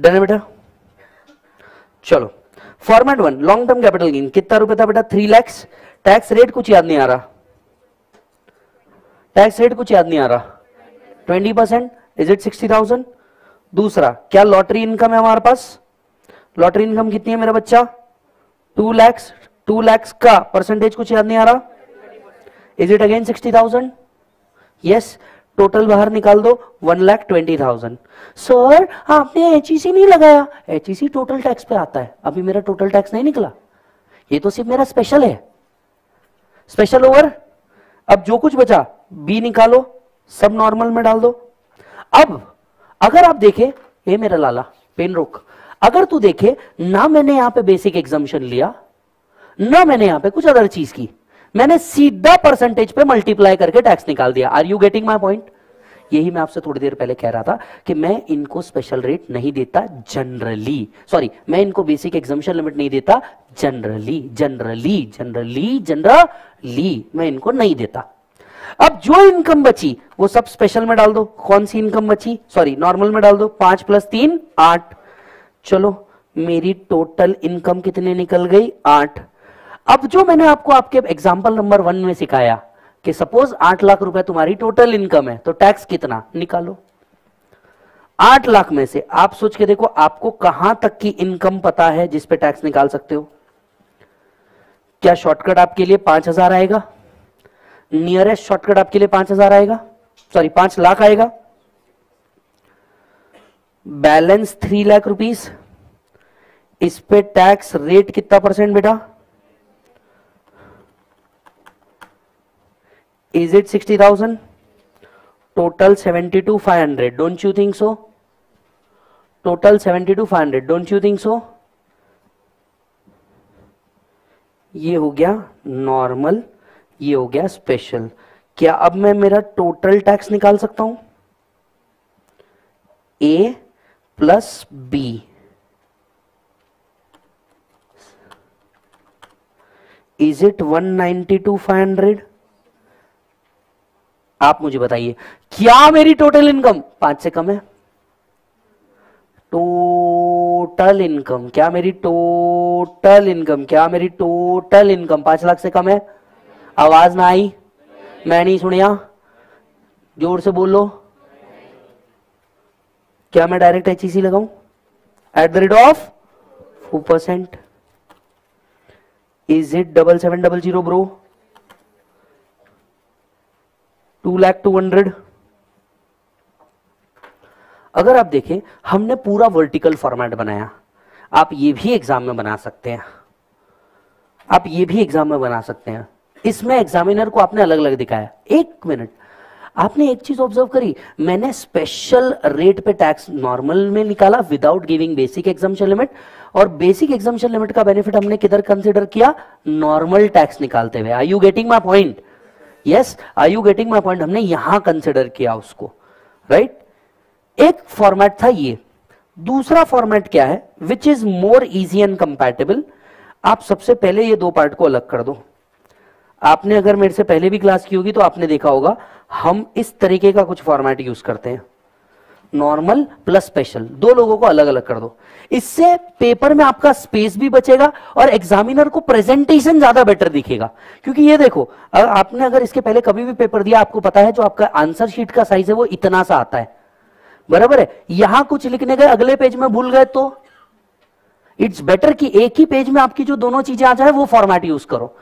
डन है बेटा? चलो format 1 long term capital gain कितना रुपए था बेटा? 3 लाख। टैक्स रेट कुछ याद नहीं आ रहा, टैक्स रेट कुछ याद नहीं आ रहा, 20%, इज इट 60,000? दूसरा क्या लॉटरी इनकम है हमारे पास? लॉटरी इनकम कितनी है मेरा बच्चा? 2 लाख। 2 लाख का परसेंटेज कुछ याद नहीं आ रहा, is it again 60,000? Yes. Total बाहर निकाल दो, 1,20,000। सर आपने HEC नहीं लगाया। HEC टोटल टैक्स पे आता है, अभी मेरा टोटल टैक्स नहीं निकला, ये तो सिर्फ मेरा स्पेशल है, स्पेशल ओवर। अब जो कुछ बचा B निकालो, सब नॉर्मल में डाल दो। अब अगर आप देखें, ये मेरा लाला पेन रोक, अगर तू देखे ना मैंने यहां पे बेसिक एग्जम्पशन लिया, ना मैंने यहां पे कुछ अदर चीज की, मैंने सीधा परसेंटेज पे मल्टीप्लाई करके टैक्स निकाल दिया। Are you getting my point? यही मैं आपसे थोड़ी देर पहले कह रहा था कि मैं इनको स्पेशल रेट नहीं देता जनरली, सॉरी मैं इनको बेसिक एग्जम्पशन लिमिट नहीं देता जनरली मैं इनको नहीं देता। अब जो इनकम बची वो सब स्पेशल में डाल दो। कौन सी इनकम बची? सॉरी नॉर्मल में डाल दो। 5 + 3 = 8। चलो मेरी टोटल इनकम कितने निकल गई? 8। अब जो मैंने आपको आपके एग्जाम्पल नंबर 1 में सिखाया कि सपोज 8 लाख रुपए तुम्हारी टोटल इनकम है, तो टैक्स कितना निकालो 8 लाख में से। आप सोच के देखो आपको कहां तक की इनकम पता है जिस पे टैक्स निकाल सकते हो। क्या शॉर्टकट आपके लिए 5,000 आएगा? नियरेस्ट शॉर्टकट आपके लिए 5,000 आएगा, सॉरी 5 लाख आएगा। बैलेंस 3 लाख रुपीज, इस पे टैक्स रेट कितना परसेंट बेटा? Is it 60,000? Total 72,500. Don't you think so? Total 72,500. Don't you think so? ये हो गया नॉर्मल, ये हो गया स्पेशल. क्या अब मैं मेरा टोटल टैक्स निकाल सकता हूं? A plus B is it 192,500? आप मुझे बताइए, क्या मेरी टोटल इनकम 5 से कम है? टोटल इनकम, क्या मेरी टोटल इनकम, क्या मेरी टोटल इनकम 5 लाख से कम है? आवाज ना आई, मैं नहीं सुनिया, जोर से बोलो. क्या मैं डायरेक्ट एचईसी लगाऊं at the rate of 4%? Is it 77,700 bro? 2,02,000. अगर आप देखें, हमने पूरा वर्टिकल फॉर्मेट बनाया. आप ये भी एग्जाम में बना सकते हैं, आप ये भी एग्जाम में बना सकते हैं. इसमें एग्जामिनर को आपने अलग अलग दिखाया. एक मिनट, आपने एक चीज ऑब्जर्व करी, मैंने स्पेशल रेट पे टैक्स नॉर्मल में निकाला without giving basic exemption limit, और बेसिक एग्जम्पशन लिमिट का बेनिफिट हमने किधर कंसिडर किया? नॉर्मल टैक्स निकालते हुए. Are you getting my point? Yes, are you getting my point? हमने यहां कंसिडर किया उसको, राइट एक फॉर्मेट था ये. दूसरा फॉर्मेट क्या है, which is more easy and compatible. आप सबसे पहले ये दो पार्ट को अलग कर दो. आपने अगर मेरे से पहले भी क्लास की होगी तो आपने देखा होगा, हम इस तरीके का कुछ फॉर्मेट यूज करते हैं, नॉर्मल प्लस स्पेशल, दो लोगों को अलग अलग कर दो. इससे पेपर में आपका स्पेस भी बचेगा और एग्जामिनर को प्रेजेंटेशन ज्यादा बेटर दिखेगा. क्योंकि ये देखो, आपने अगर इसके पहले कभी भी पेपर दिया, आपको पता है जो आपका आंसर शीट का साइज है वो इतना सा आता है, बराबर है. यहां कुछ लिखने गए, अगले पेज में भूल गए, तो इट्स बेटर कि एक ही पेज में आपकी जो दोनों चीजें आ जाए वो फॉर्मेट यूज करो.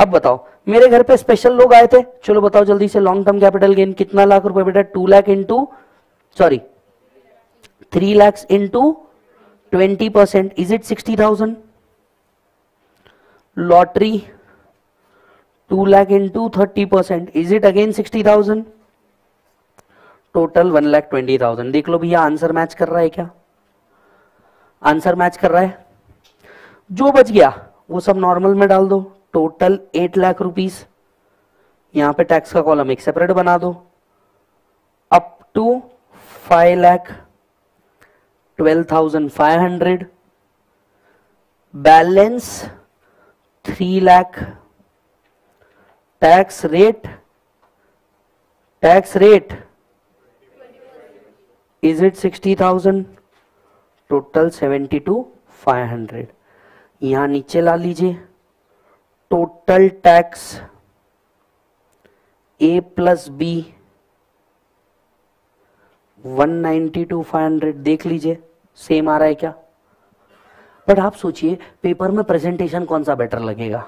अब बताओ, मेरे घर पे स्पेशल लोग आए थे, चलो बताओ जल्दी से, लॉन्ग टर्म कैपिटल गेन कितना लाख रुपए बेटा? 3 lakh into 20%, is it 60,000? Lottery 2 lakh into 30%, is it again 60,000? Total 1,20,000. देख लो भैया, आंसर मैच कर रहा है क्या? आंसर मैच कर रहा है. जो बच गया वो सब नॉर्मल में डाल दो. Total 8 lakh rupees. यहां पे टैक्स का कॉलम एक सेपरेट बना दो. Up to 5,12,500. Balance 3 lakh. Tax rate is it 60,000? Total 72,500. यहां नीचे ला लीजिए, total tax A plus B 192,500. देख लीजिए सेम आ रहा है क्या? बट आप सोचिए, पेपर में प्रेजेंटेशन कौन सा बेटर लगेगा,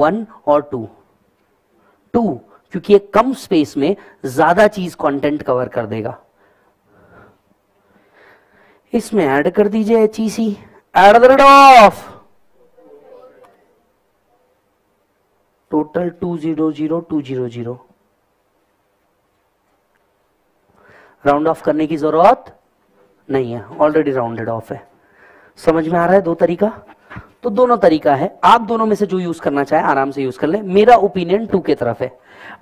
1 और 2? 2, क्योंकि ये कम स्पेस में ज्यादा चीज कंटेंट कवर कर देगा. इसमें ऐड कर दीजिए HEC at the rate of total 2,00,200. Round off करने की जरूरत नहीं है, ऑलरेडी राउंडेड ऑफ है. समझ में आ रहा है? दो तरीका, तो दोनों तरीका है, आप दोनों में से जो यूज करना चाहे आराम से यूज कर ले. मेरा ओपिनियन 2 के तरफ है.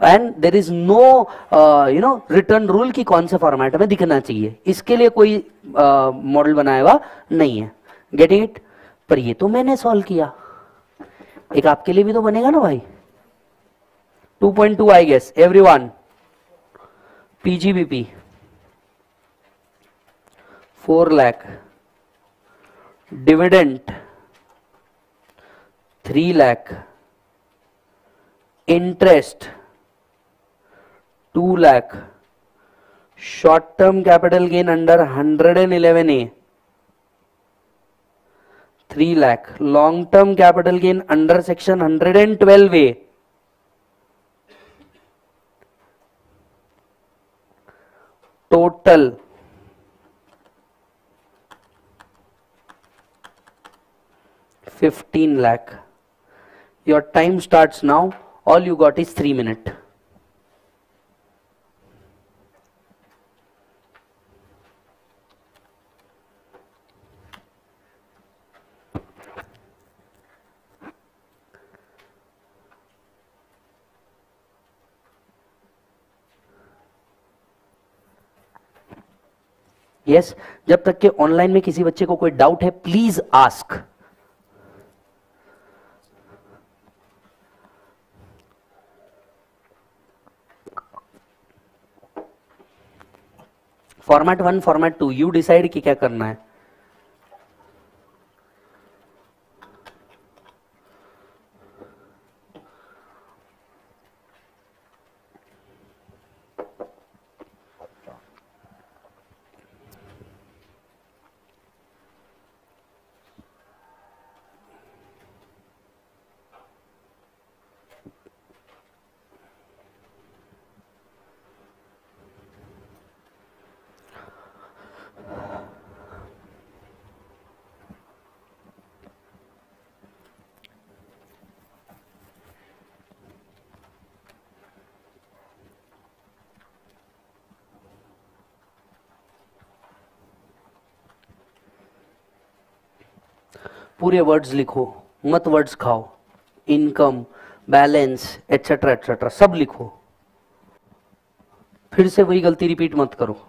And there is no return rule की कौन से फॉर्मेट में दिखना चाहिए, इसके लिए कोई मॉडल बनाया हुआ नहीं है. Getting it? पर ये तो मैंने सॉल्व किया, एक आपके लिए भी तो बनेगा ना भाई. 2.2 I guess everyone. PGBP 4 lakh, dividend 3 lakh, interest 2 lakh, short term capital gain under 111A 3 lakh, long term capital gain under section 112A 15 lakh. Your time starts now. All you got is 3 minutes. Yes, जब तक के ऑनलाइन में किसी बच्चे को कोई डाउट है please ask. Format 1 format 2 you decide कि क्या करना है. पूरे वर्ड्स लिखो, मत वर्ड्स खाओ. इनकम, बैलेंस, एटसेट्रा एटसेट्रा सब लिखो. फिर से वही गलती रिपीट मत करो.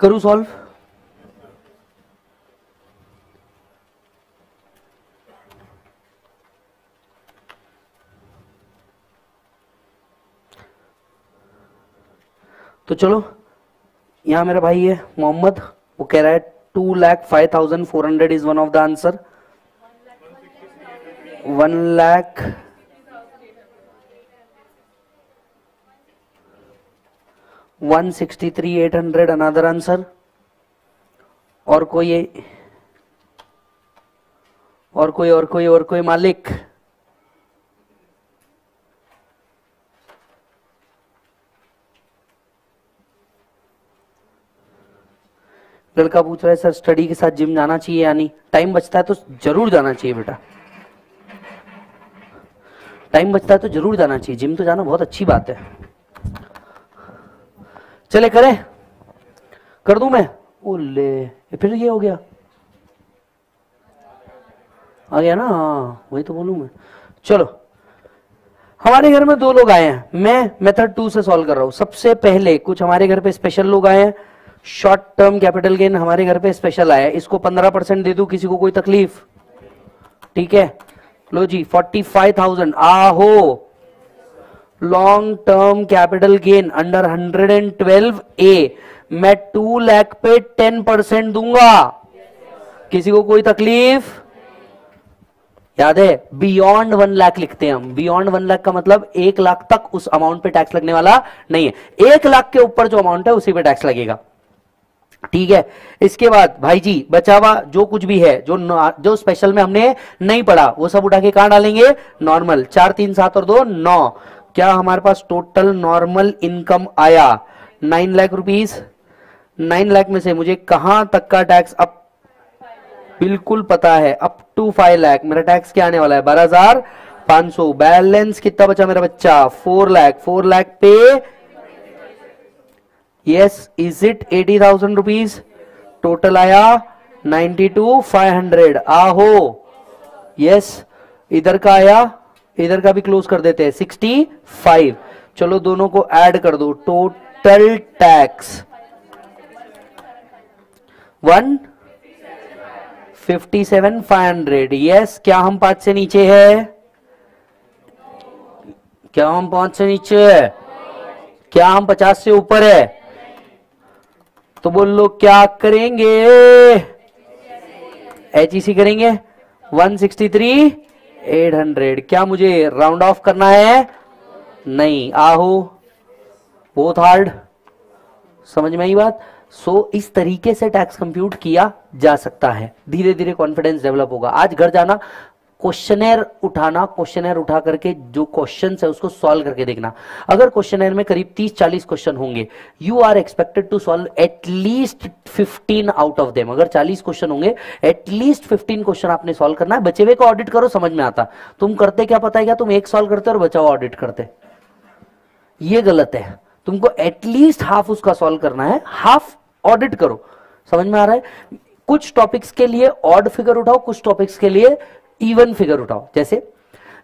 करूँ सॉल्व. तो चलो, यहाँ मेरा भाई है मोहम्मद, वो कह रहा है 2,05,400 is one of the answer. 1,63,800 another answer. और कोई है? और कोई मालिक? लड़का पूछ रहा है सर स्टडी के साथ जिम जाना चाहिए या नहीं. टाइम बचता है तो जरूर जाना चाहिए बेटा, टाइम बचता है तो जरूर जाना चाहिए. जिम तो जाना बहुत अच्छी बात है. चले करें, कर दूं मैं. ओले फिर ये हो गया, आ गया ना. हाँ वही तो बोलूं मैं. चलो, हमारे घर में 2 लोग आए हैं. मैं मेथड 2 से सॉल्व कर रहा हूं. सबसे पहले कुछ हमारे घर पे स्पेशल लोग आए हैं. शॉर्ट टर्म कैपिटल गेन हमारे घर पे स्पेशल आया है. इसको 15% दे दूं, किसी को कोई तकलीफ? ठीक है, लो जी 45,000. आहो, long term capital gain under 112A मैं 2 लाख पे 10% दूंगा. किसी को कोई तकलीफ? याद है बियॉन्ड 1 लाख लिखते हैं हम. बियॉन्ड 1 लाख का मतलब 1 लाख तक उस अमाउंट पे टैक्स लगने वाला नहीं है. 1 लाख के ऊपर जो अमाउंट है उसी पे टैक्स लगेगा. ठीक है, इसके बाद भाई जी बचावा जो कुछ भी है, जो स्पेशल में हमने नहीं पढ़ा वो सब उठा के कहां डालेंगे? नॉर्मल. 4, 3, 7 और 2, 9. क्या हमारे पास टोटल नॉर्मल इनकम आया? 9 लाख रुपीज. 9 लाख में से मुझे कहां तक का टैक्स अब बिल्कुल पता है, अप टू 5 लाख. मेरा टैक्स क्या आने वाला है? 12,500. बैलेंस कितना बचा मेरा बच्चा? 4 लाख. 4 लाख पे yes is it 80,000 rupees. Total आया 92,500. आहो यस, इधर का आया, इधर का भी क्लोज कर देते हैं 65. चलो दोनों को ऐड कर दो. Total tax 1 57,500। यस, क्या हम 5 से नीचे है? क्या हम 5 से नीचे है? क्या हम 50 से ऊपर है? तो बोल लो क्या करेंगे? एचईसी करेंगे 163,800। क्या मुझे राउंड ऑफ करना है? नहीं। आहो बहुत हार्ड, समझ में आई बात? सो इस तरीके से टैक्स कंप्यूट किया जा सकता है। धीरे धीरे कॉन्फिडेंस डेवलप होगा। आज घर जाना, क्वेश्चनेयर उठाना, क्वेश्चनेयर उठा करके जो क्वेश्चन है उसको सॉल्व करके देखना। अगर क्वेश्चनेयर में करीब 30-40 क्वेश्चन होंगे, you are expected to solve at least 15 out of them. अगर 40 क्वेश्चन होंगे, एटलीस्ट 15 क्वेश्चन आपने सॉल्व करना है। बचे हुए को ऑडिट करो, समझ में आता। तुम करते क्या पता है क्या? तुम एक सॉल्व करते और बचा हुआ ऑडिट करते। ये गलत है। तुमको एटलीस्ट हाफ उसका सॉल्व करना है, हाफ ऑडिट करो। समझ में आ रहा है? कुछ टॉपिक्स के लिए ऑड फिगर उठाओ, कुछ टॉपिक्स के लिए इवन फिगर उठाओ। जैसे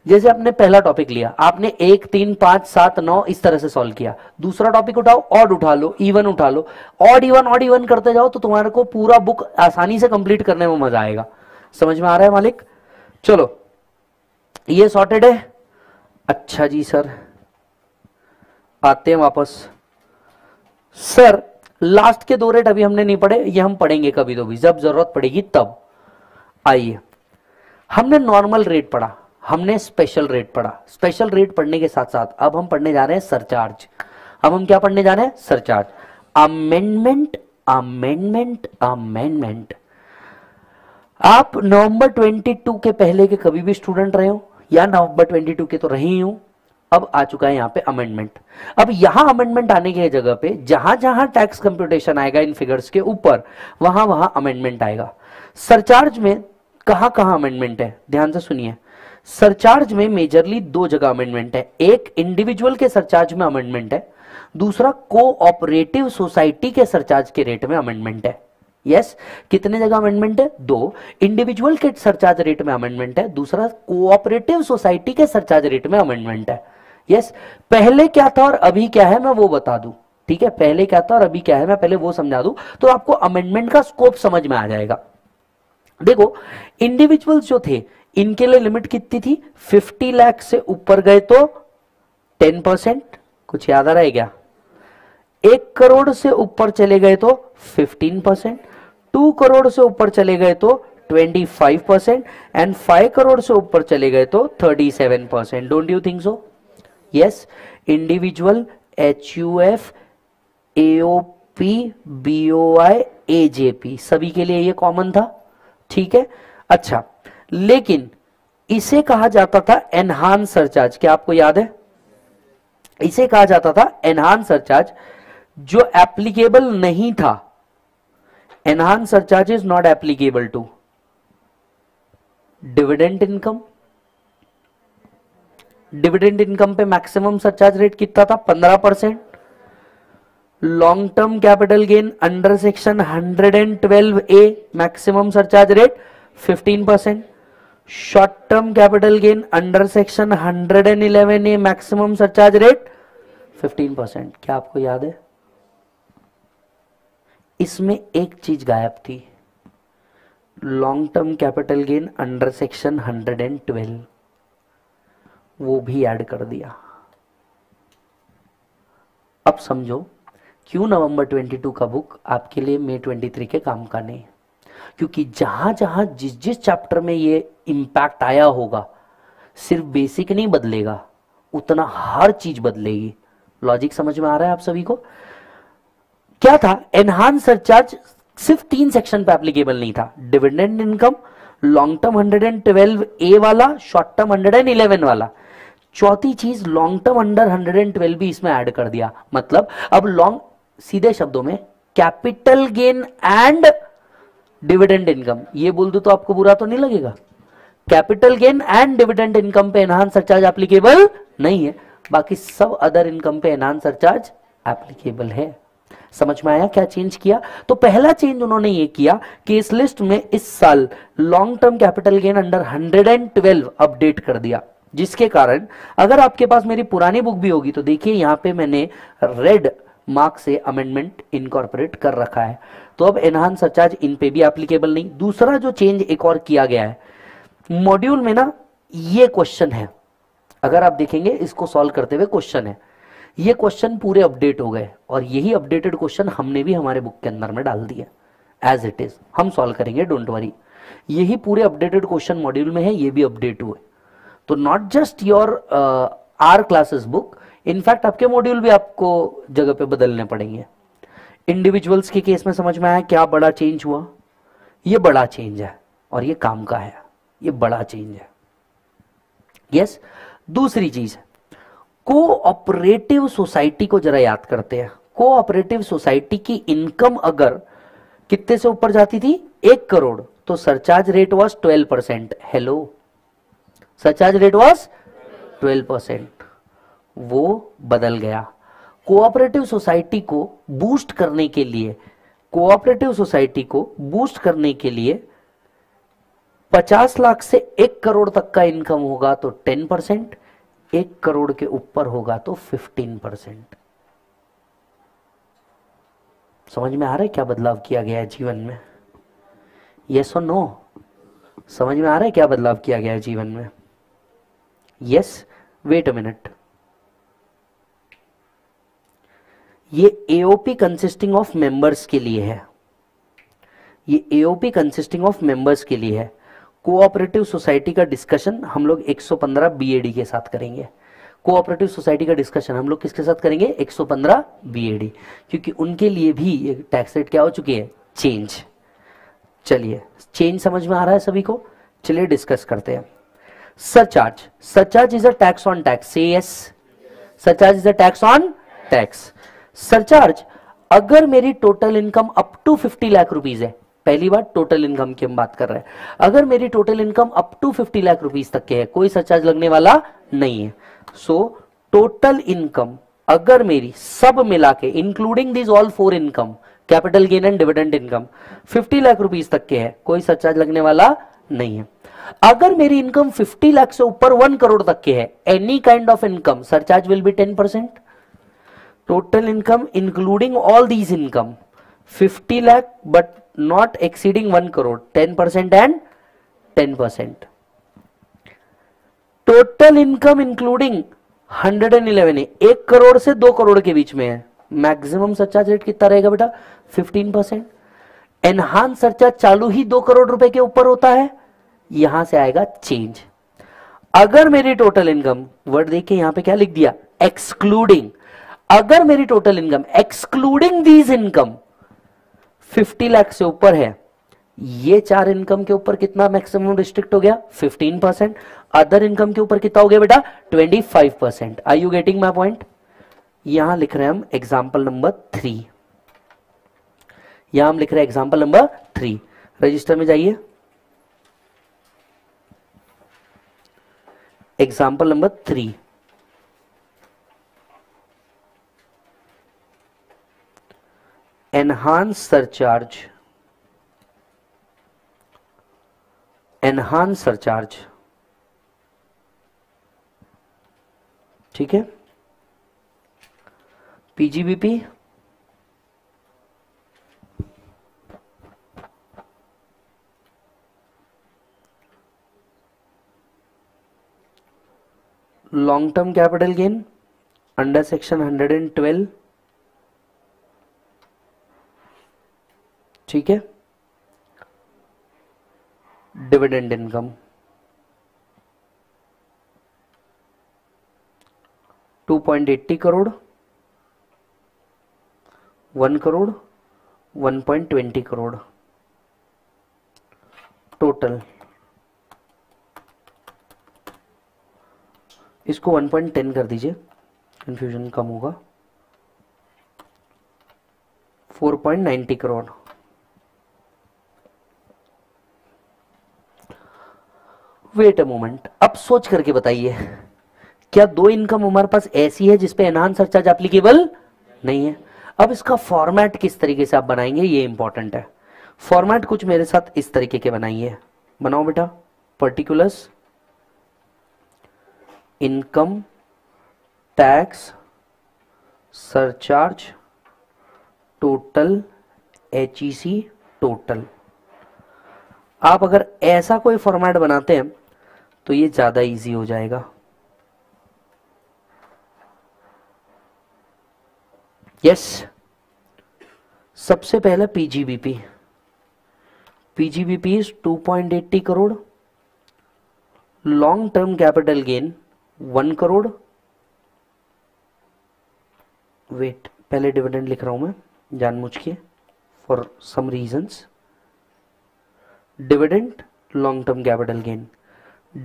जैसे आपने पहला टॉपिक लिया, आपने 1, 3, 5, 7, 9 इस तरह से सॉल्व किया। दूसरा टॉपिक उठाओ, ऑड उठा लो, इवन उठा लो, ऑड इवन करते जाओ, तो तुम्हारे को पूरा बुक आसानी से कंप्लीट करने में मजा आएगा। समझ में आ रहा है मालिक? चलो ये सॉर्टेड है। अच्छा जी सर, आते हैं वापस। सर लास्ट के 2 रेट अभी हमने नहीं पढ़े, ये हम पढ़ेंगे कभी तो भी, जब जरूरत पड़ेगी तब। आइए, हमने नॉर्मल रेट पढ़ा, हमने स्पेशल रेट पढ़ा। स्पेशल रेट पढ़ने के साथ साथ अब हम पढ़ने जा रहे हैं सरचार्ज। अब हम क्या पढ़ने जा रहे हैं? Surcharge amendment. अमेंडमेंट अमेंडमेंट आप नवंबर 22 के पहले के कभी भी स्टूडेंट रहे हो, या नवंबर 22 के तो रहे ही हो। अब आ चुका है यहाँ पे अमेंडमेंट। अब यहाँ अमेंडमेंट आने की जगह पे जहां जहां टैक्स कंप्यूटेशन आएगा इन फिगर्स के ऊपर, वहां वहां अमेंडमेंट आएगा। सरचार्ज में कहाँ कहाँ अमेंडमेंट है? ध्यान से सुनिए। सरचार्ज में मेजरली 2 जगह अमेंडमेंट है। एक इंडिविजुअल के सरचार्ज में अमेंडमेंट है, दूसरा कोऑपरेटिव सोसाइटी के सरचार्ज के रेट में अमेंडमेंट है। यस, कितने जगह अमेंडमेंट है? 2। इंडिविजुअल के सरचार्ज रेट में अमेंडमेंट है, दूसरा कोऑपरेटिव सोसाइटी के सरचार्ज रेट में अमेंडमेंट है। यस, पहले क्या था और अभी क्या है मैं वो बता दूं, ठीक है? पहले क्या था और अभी क्या है मैं पहले वो समझा दूं, तो आपको अमेंडमेंट का स्कोप समझ में आ जाएगा। देखो, इंडिविजुअल्स जो थे इनके लिए लिमिट कितनी थी? 50 लाख से ऊपर गए तो 10%। कुछ याद आ रहा है क्या? 1 करोड़ से ऊपर चले गए तो 15%, 2 करोड़ से ऊपर चले गए तो 25% एंड 5 करोड़ से ऊपर चले गए तो 37%। Don't you think so? Yes, individual, HUF, AOP, BOI, AJP सभी के लिए ये कॉमन था, ठीक है? अच्छा, लेकिन इसे कहा जाता था एनहांस सरचार्ज। क्या आपको याद है? इसे कहा जाता था एनहांस सरचार्ज, जो एप्लीकेबल नहीं था। Enhance surcharge is not applicable to dividend income. Dividend income पे मैक्सिमम सरचार्ज रेट कितना था? 15%। Long term capital gain under section 112A maximum surcharge rate 15%। Short term capital gain under section 111A maximum surcharge rate 15%। क्या आपको याद है? इसमें एक चीज गायब थी, long term capital gain under section 112, वो भी ऐड कर दिया। अब समझो क्यों नवंबर 22 का बुक आपके लिए मई 23 के काम का नहीं, क्योंकि जहां जहां जिस जिस चैप्टर में ये इंपैक्ट आया होगा, सिर्फ बेसिक नहीं बदलेगा उतना, हर चीज बदलेगी। लॉजिक समझ में आ रहा है आप सभी को? क्या था? एनहांस सरचार्ज सिर्फ 3 सेक्शन पे एप्लीकेबल नहीं था, dividend income, long term 112A वाला, शॉर्ट टर्म 111 वाला। चौथी चीज लॉन्ग टर्म अंडर 112 भी इसमें ऐड कर दिया। मतलब अब लॉन्ग, सीधे शब्दों में capital gain and dividend income, ये बोल दूं तो आपको बुरा तो नहीं लगेगा? Capital gain and dividend income पे एनहांस सरचार्ज एप्लीकेबल नहीं है, बाकी सब अदर इनकम पे एनहांस सरचार्ज एप्लीकेबल है। समझ में आया क्या चेंज किया? तो पहला चेंज उन्होंने ये किया कि इस लिस्ट में इस साल long term capital gain under 112 update कर दिया, जिसके कारण अगर आपके पास मेरी पुरानी बुक भी होगी तो देखिए यहाँ पे मैंने रेड मार्क से अमेंडमेंट इनकॉर्पोरेट कर रखा है, तो अब एनहांस सरचार्ज इन पे भी एप्लीकेबल नहीं। दूसरा जो चेंज एक और किया गया है मॉड्यूल में ना, ये क्वेश्चन है, अगर आप देखेंगे इसको सॉल्व करते हुए क्वेश्चन है, ये क्वेश्चन पूरे अपडेट हो गए और यही अपडेटेड क्वेश्चन हमने भी हमारे बुक के अंदर में डाल दिया एज इट इज, हम सॉल्व करेंगे, डोंट वरी। यही पूरे अपडेटेड क्वेश्चन मॉड्यूल में है, ये भी अपडेट हुए, तो not just your are classes book, in fact आपके मॉड्यूल भी आपको जगह पे बदलने पड़ेंगे। इंडिविजुअल्स के केस में समझ में आया क्या बड़ा चेंज हुआ, ये बड़ा चेंज है और ये काम का है, ये बड़ा चेंज है। यस, दूसरी चीज कोऑपरेटिव सोसाइटी को जरा याद करते हैं। कोऑपरेटिव सोसाइटी की इनकम अगर कितने से ऊपर जाती थी, 1 करोड़, तो surcharge rate was 12%। Hello, surcharge rate was 12%, वो बदल गया। कोऑपरेटिव सोसाइटी को बूस्ट करने के लिए, कोऑपरेटिव सोसाइटी को बूस्ट करने के लिए 50 लाख से 1 करोड़ तक का इनकम होगा तो 10%, 1 करोड़ के ऊपर होगा तो 15%। समझ में आ रहा है क्या बदलाव किया गया है जीवन में? यस और नो? समझ में आ रहा है क्या बदलाव किया गया है जीवन में? Yes, wait a minute. ये एओपी कंसिस्टिंग ऑफ मेंबर्स के लिए है, ये एओपी कंसिस्टिंग ऑफ मेंबर्स के लिए है। कोऑपरेटिव सोसाइटी का डिस्कशन हम लोग 115 बीएडी के साथ करेंगे। कोऑपरेटिव सोसाइटी का डिस्कशन हम लोग किसके साथ करेंगे? 115 बीएडी, क्योंकि उनके लिए भी टैक्स रेट क्या हो चुकी है? चेंज। चलिए, चेंज समझ में आ रहा है सभी को? चलिए डिस्कस करते हैं। Surcharge, surcharge is a tax on tax. से yes, surcharge is a tax on tax. Surcharge अगर मेरी total income up to 50 lakh rupees है, पहली बार टोटल इनकम की हम बात कर रहे हैं, अगर मेरी total income up to 50 lakh rupees तक के है, कोई सरचार्ज लगने वाला नहीं है। सो टोटल इनकम अगर मेरी सब मिला के, including this all four income, capital gain and dividend income, 50 lakh rupees तक के है, कोई सरचार्ज लगने वाला नहीं है। अगर मेरी इनकम 50 लाख से ऊपर 1 करोड़ तक के है, any kind of income, surcharge will be 10%। Total income including all these income 50 lakh but Not exceeding 1 crore, 10% and 10%। Total income including 111 है, 1 करोड़ से 2 करोड़ के बीच में है, मैक्सिमम सरचार्ज रेट कितना रहेगा बेटा? 15%। एनहांस सरचार्ज चालू ही 2 करोड़ रुपए के ऊपर होता है, यहां से आएगा चेंज। अगर मेरी टोटल इनकम, वर्ड देखिए यहां पे क्या लिख दिया, एक्सक्लूडिंग, अगर मेरी total income excluding these income 50 lakh से ऊपर है, ये चार इनकम के ऊपर कितना मैक्सिमम रिस्ट्रिक्ट हो गया? 15%। अदर इनकम के ऊपर कितना हो गया बेटा? 25%। Are you getting my point? यहां लिख रहे हैं हम एग्जांपल नंबर 3, यहां हम लिख रहे हैं एग्जांपल नंबर 3। रजिस्टर में जाइए, example number 3, enhance surcharge, enhance surcharge, ठीक है, PGBP, long term capital gain under section 112, ठीक है, dividend income 2.80 crore, 1 crore, 1.20 crore, total इसको 1.10 कर दीजिए, कंफ्यूजन कम होगा, 4.90 करोड़। वेट अ मोमेंट, अब सोच करके बताइए, क्या दो इनकम हमारे पास ऐसी है जिसपे एनहांस सरचार्ज एप्लीकेबल नहीं है? अब इसका फॉर्मेट किस तरीके से आप बनाएंगे, ये इंपॉर्टेंट है। फॉर्मेट कुछ मेरे साथ इस तरीके के बनाइए, बनाओ बेटा, particulars income tax surcharge total, HEC total. आप अगर ऐसा कोई फॉर्मेट बनाते हैं तो ये ज्यादा इजी हो जाएगा। यस, सबसे पहला PGBP। PGBP is 2.80 crore, long term capital gain 1 crore. Wait, पहले डिविडेंड लिख रहा हूं मैं जानबूझ के, for some reasons. Dividend, long term capital gain,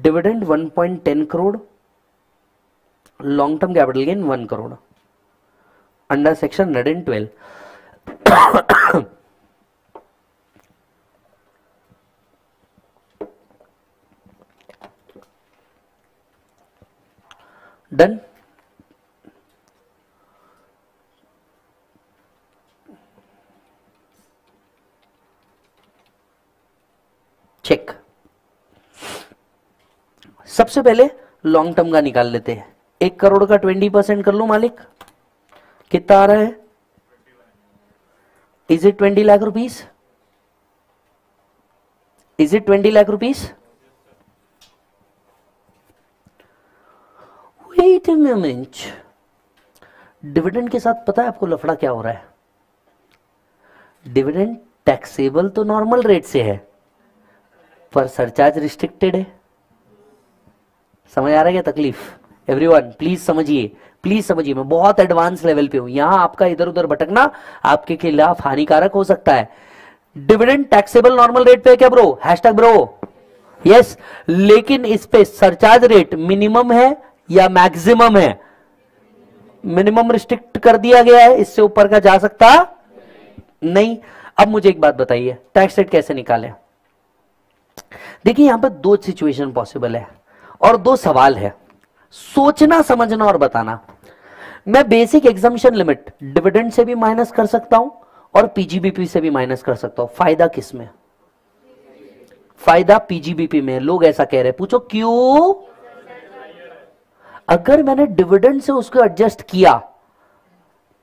dividend 1.10 crore, long term capital gain 1 crore under section 112। Done. Check. सबसे पहले लॉन्ग टर्म का निकाल लेते हैं। 1 करोड़ का 20% कर लो मालिक, कितना आ रहा है? Is it 20 lakh rupees? Is it 20 lakh rupees? Wait a moment, dividend के साथ पता है आपको लफड़ा क्या हो रहा है? डिविडेंड टैक्सेबल तो नॉर्मल रेट से है, पर सरचार्ज रिस्ट्रिक्टेड है। समझ आ रहा है क्या तकलीफ? एवरीवन प्लीज समझिए, प्लीज समझिए, मैं बहुत एडवांस लेवल पे हूं। यहां आपका इधर उधर भटकना आपके खिलाफ हानिकारक हो सकता है। डिविडेंड टैक्सेबल नॉर्मल रेट पे है क्या ब्रो? Hashtag bro. यस, लेकिन इस पे सरचार्ज रेट मिनिमम है या मैक्सिमम है? मिनिमम रिस्ट्रिक्ट कर दिया गया है, इससे ऊपर का जा सकता नहीं। अब मुझे एक बात बताइए, टैक्स रेट कैसे निकालें? देखिए यहां पर 2 सिचुएशन पॉसिबल है और 2 सवाल है, सोचना, समझना और बताना। मैं बेसिक एग्जम्पशन लिमिट डिविडेंड से भी माइनस कर सकता हूं और पीजीबीपी से भी माइनस कर सकता हूं। फायदा किसमें? फायदा पीजीबीपी में। लोग ऐसा कह रहे हैं, पूछो क्यों? अगर मैंने डिविडेंड से उसको एडजस्ट किया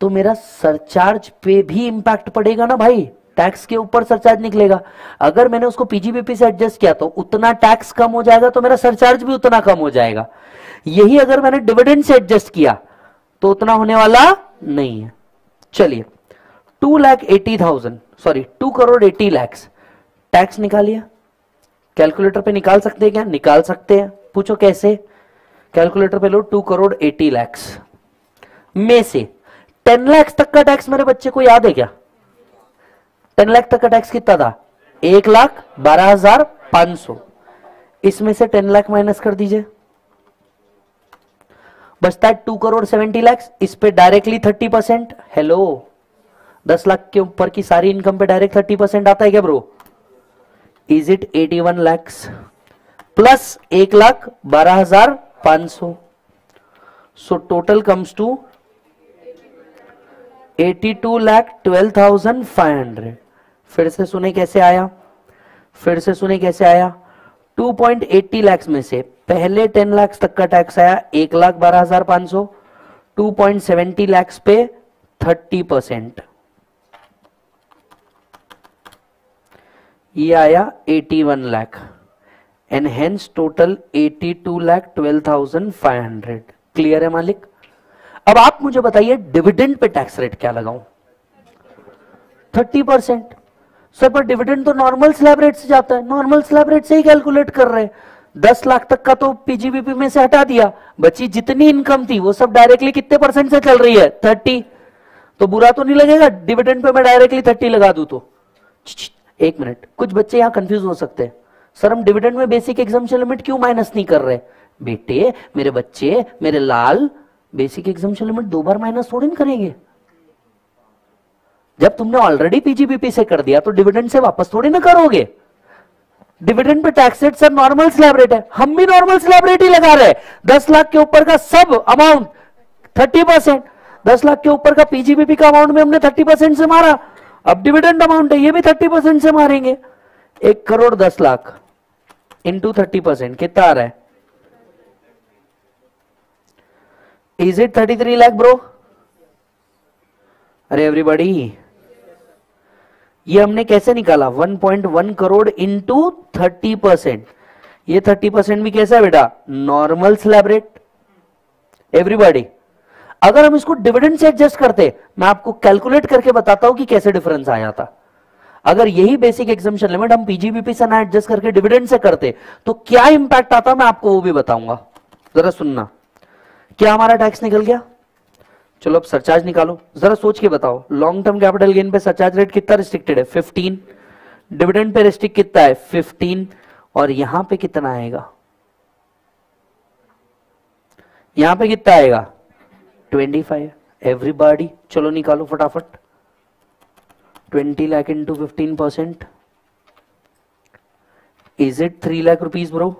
तो मेरा सरचार्ज पे भी इंपैक्ट पड़ेगा ना भाई, टैक्स के ऊपर सरचार्ज निकलेगा। अगर मैंने उसको पीजीबीपी से एडजस्ट किया तो उतना टैक्स कम हो जाएगा, तो मेरा सरचार्ज भी उतना कम हो जाएगा। यही अगर मैंने डिविडेंड से एडजस्ट किया तो उतना होने वाला नहीं है। चलिए 2 करोड़ 80 लाख टैक्स निकालिए। कैलकुलेटर पे निकाल सकते हैं क्या? निकाल सकते हैं। पूछो कैसे? कैलकुलेटर पे लो, 2 करोड़ 80 लाख में से 10 लाख तक का टैक्स मेरे बच्चे को याद है क्या? 10 लाख तक का टैक्स कितना था? 1,12,500। इसमें से 10 लाख माइनस कर दीजिए, बचता है 2 करोड़ 70 लाख। इस पे डायरेक्टली 30%। हेलो, 10 लाख के ऊपर की सारी इनकम पे डायरेक्ट 30% आता है क्या bro? Is it 81 lakh plus 1,12,500, so total comes to 82,12,500। फिर से सुने कैसे आया? 2.80 लाख में से पहले 10 लाख तक का टैक्स आया 1,12,500, 2.70 लाख पे 30%, ये आया 81 lakh, and hence total 82,12,500। Clear है मालिक? अब आप मुझे बताइए डिविडेंड पे टैक्स रेट क्या लगाऊं? 30%। सर पर डिविडेंड तो नॉर्मल स्लैब रेट से जाता है, नॉर्मल स्लैब रेट से ही कैलकुलेट कर रहे हैं। 10 लाख तक का तो पीजीबीपी में से हटा दिया, बची जितनी इनकम थी वो सब डायरेक्टली कितने परसेंट से चल रही है? 30। तो बुरा तो नहीं लगेगा डिविडेंड पे मैं डायरेक्टली 30 लगा दूं तो? एक मिनट, कुछ बच्चे यहाँ कंफ्यूज हो सकते हैं, सर हम डिविडेंड में बेसिक एग्जम्पशन लिमिट क्यों माइनस नहीं कर रहे? बेटे, मेरे बच्चे, मेरे लाल, बेसिक एग्जम्पशन लिमिट 2 बार माइनस थोड़ी ना करेंगे। जब तुमने ऑलरेडी पीजीबीपी से कर दिया तो डिविडेंड से वापस थोड़ी ना करोगे। डिविडेंड पे tax rate sir normal slab rate है, हम भी नॉर्मल स्लैब रेट ही लगा रहे हैं। 10 लाख के ऊपर का सब अमाउंट 30%, 10 लाख के ऊपर का पीजीबीपी का अमाउंट में हमने 30% से मारा, अब डिविडेंड अमाउंट है ये भी 30% से मारेंगे। 1 करोड़ 10 लाख इंटू 30% कितना आ रहा है? Is it 33 lakh bro? Are everybody? ये हमने कैसे निकाला 1.1 करोड़ इंटू 30%। ये 30% भी कैसा है बेटा नॉर्मल स्लैब रेट एवरीबॉडी। अगर हम इसको डिविडेंड से एडजस्ट करते, मैं आपको कैलकुलेट करके बताता हूं कि कैसे डिफरेंस आया था। अगर यही बेसिक एग्जम्पशन लिमिट हम पीजीबीपी से ना एडजस्ट करके डिविडेंड से करते तो क्या इंपैक्ट आता, मैं आपको वो भी बताऊंगा। जरा सुनना, क्या हमारा टैक्स निकल गया? चलो अब सरचार्ज निकालो, जरा सोच के बताओ। लॉन्ग टर्म कैपिटल गेन पे सरचार्ज रेट कितना रिस्ट्रिक्टेड है 15, डिविडेंड पे रिस्ट्रिक्ट कितना है 15, और यहां पे कितना आएगा, यहां पे कितना आएगा 25 एवरीबॉडी। चलो निकालो फटाफट, 20 lakh into 15%, is it 3 lakh rupees bro?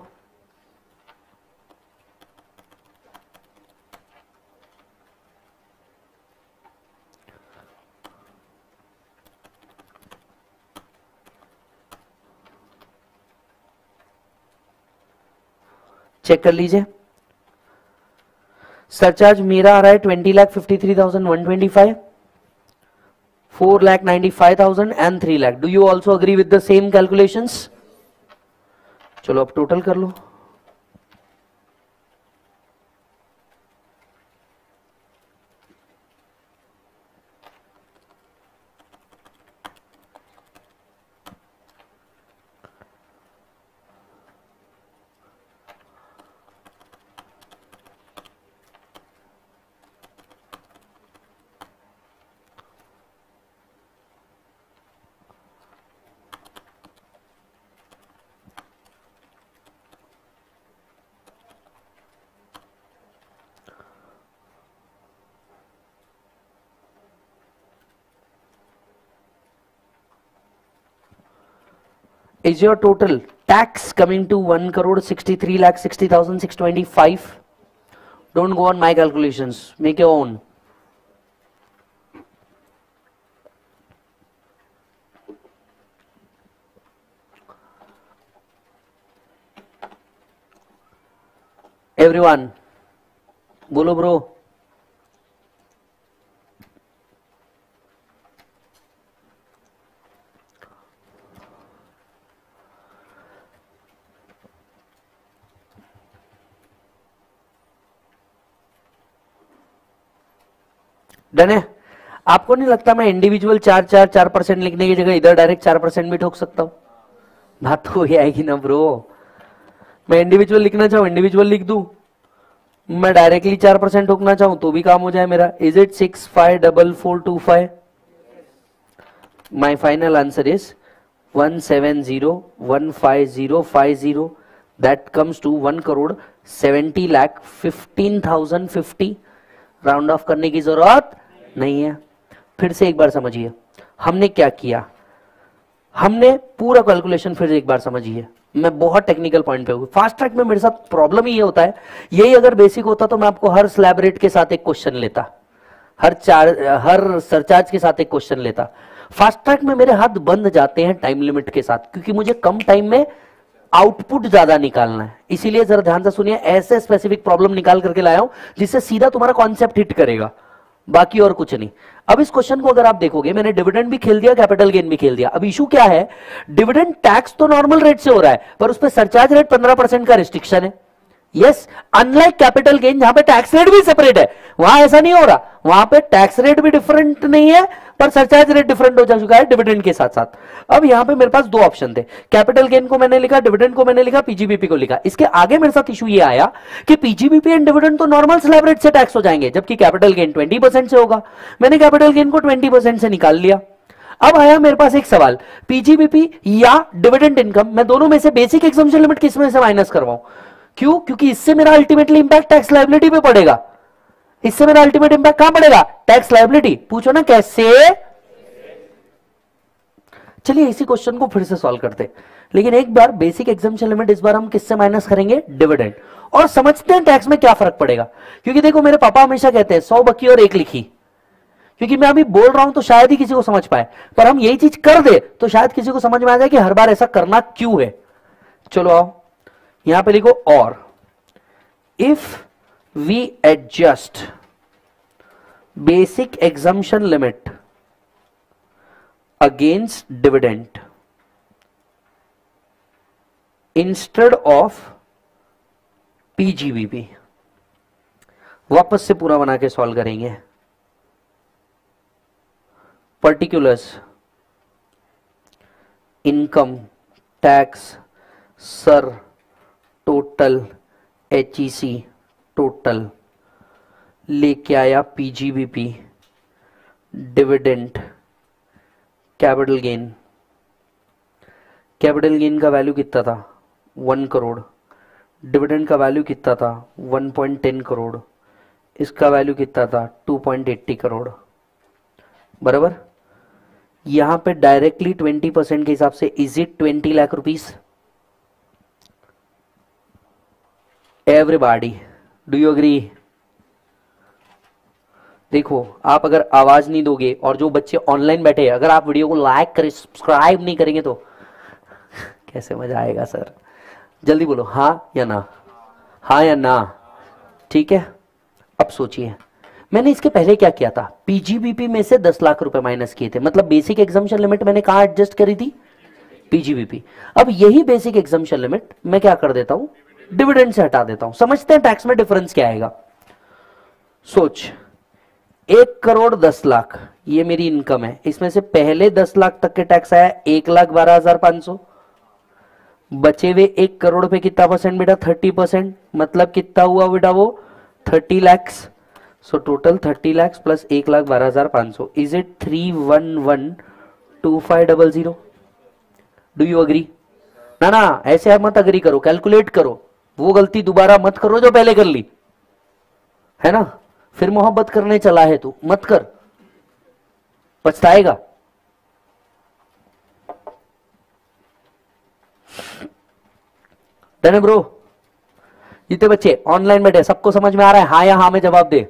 Check कर लीजिए, सरचार्ज मेरा आ रहा है 20,53,125, 4,95,000 and 3 lakh. Do you also agree with the same calculations? चलो अब टोटल कर लो। Is your total tax coming to 1,63,60,625? Don't go on my calculations. Make your own. Everyone, bolo bro. Done है? आपको नहीं लगता मैं इंडिविजुअल 4% लिखने की जगह इधर डायरेक्ट 4% भी ठोक सकता हूं? बात हो ही आएगी ना ब्रो। मैं इंडिविजुअल लिखना चाहूं इंडिविजुअल लिख दूं, मैं डायरेक्टली 4% ठोकना चाहूं तो भी काम हो जाए मेरा। Is it 654425? My final answer is 170,150,50। That comes to 1,70,15,050। Round off करने की जरूरत नहीं है। फिर से एक बार समझिए हमने क्या किया, हमने पूरा कैलकुलेशन फिर एक बार समझिए। मैं बहुत टेक्निकल पॉइंट पे हूं, फास्ट ट्रैक में मेरे साथ प्रॉब्लम ही ये होता है। यही अगर बेसिक होता तो मैं आपको हर स्लैब रेट के साथ एक क्वेश्चन लेता, हर सरचार्ज के साथ एक क्वेश्चन लेता। फास्ट ट्रैक में मेरे हाथ बंद जाते हैं टाइम लिमिट के साथ, क्योंकि मुझे कम टाइम में आउटपुट ज्यादा निकालना है। इसीलिए जरा ध्यान से सुनिए, ऐसे स्पेसिफिक प्रॉब्लम निकाल करके लाया हूं जिससे सीधा तुम्हारा कॉन्सेप्ट हिट करेगा, बाकी और कुछ नहीं। अब इस क्वेश्चन को अगर आप देखोगे, मैंने डिविडेंड भी खेल दिया, कैपिटल गेन भी खेल दिया। अब इशू क्या है, डिविडेंड टैक्स तो नॉर्मल रेट से हो रहा है पर उस पर सरचार्ज रेट 15% का रिस्ट्रिक्शन है। यस, अनलाइक कैपिटल गेन जहां पे टैक्स रेट भी सेपरेट है, वहां ऐसा नहीं हो रहा। वहां पे टैक्स रेट भी डिफरेंट नहीं है पर सरचार्ज रेट डिफरेंट हो जा चुका है डिविडेंड के साथ साथ। अब यहां पे मेरे पास दो ऑप्शन थे, कैपिटल गेन को मैंने लिखा, डिविडेंड को मैंने लिखा, पीजीबीपी को लिखा। इसके आगे मेरे साथ इशू ये आया कि पीजीबीपी एंड डिविडेंड तो नॉर्मल स्लैब रेट से टैक्स हो जाएंगे जबकि कैपिटल गेन 20% से होगा। मैंने कैपिटल गेन को 20% से निकाल लिया। अब आया मेरे पास एक सवाल, पीजीबीपी या डिविडेंड इनकम, मैं दोनों में से बेसिक एग्जम्पशन लिमिट किसमें से माइनस करवाऊं? क्यों? क्योंकि इससे मेरा अल्टीमेटली इंपैक्ट टैक्स लायबिलिटी पे पड़ेगा। इससे मेरा अल्टीमेट इंपैक्ट कहां पड़ेगा? Tax liability. पूछो ना कैसे। चलिए इसी क्वेश्चन को फिर से सॉल्व करते, लेकिन एक बार बेसिक एग्जम्पशन लिमिट इस बार हम किससे माइनस करेंगे? डिविडेंड। और समझते हैं टैक्स में क्या फर्क पड़ेगा। क्योंकि देखो मेरे पापा हमेशा कहते हैं 100 बकी और 1 लिखी। क्योंकि मैं अभी बोल रहा हूं तो शायद ही किसी को समझ पाए, पर हम यही चीज कर दे तो शायद किसी को समझ में आ जाए कि हर बार ऐसा करना क्यों है। चलो आओ यहां पे लिखो, और if we adjust basic exemption limit against dividend instead of PGBP. वापस से पूरा बना के सॉल्व करेंगे. Particulars, income tax, sir total, HEC total, लेके आया PGBP, dividend, capital gain. Capital gain का वैल्यू कितना था? 1 करोड़. डिविडेंड का वैल्यू कितना था? 1.10 करोड़. इसका वैल्यू कितना था? 2.80 करोड़. बराबर. यहाँ पे डायरेक्टली 20% के हिसाब से is it 20 lakh rupees? Everybody do you agree? देखो, आप अगर आवाज नहीं दोगे और जो बच्चे ऑनलाइन बैठे, अगर आप वीडियो को लाइक करें, सब्सक्राइब नहीं करेंगे तो कैसे मजा आएगा सर? जल्दी बोलो हाँ या ना. हाँ या ना? ठीक है. अब सोचिए, मैंने इसके पहले क्या किया था? पीजीबीपी में से 10 लाख रुपए माइनस किए थे. मतलब बेसिक एग्जम्पशन लिमिट मैंने कहाँ एडजस्ट करी थी? पीजीबीपी. अब यही बेसिक एग्जम्पशन लिमिट मैं क्या कर देता हूँ? डिविडेंड से हटा देता हूँ. समझते हैं टैक्स में डिफरेंस क्या आएगा. सोच, 1 करोड़ 10 लाख ये मेरी इनकम है. इसमें से पहले 10 लाख तक के टैक्स आया 1,12,500. बचे हुए 1 करोड़ पे कितना परसेंट बेटा? 30%. मतलब कितना हुआ बेटा वो? 30 lakh. So total 30 lakh plus 1,12,500 is it 3112500. Do you agree? ना ना, ऐसे मत अग्री करो, कैलकुलेट करो. वो गलती दोबारा मत करो जो पहले कर ली है ना. फिर मोहब्बत करने चला है तू, मत कर, पछताएगा. Done bro? जितने बच्चे ऑनलाइन बैठे सबको समझ में आ रहा है? हाँ या हाँ में जवाब दे.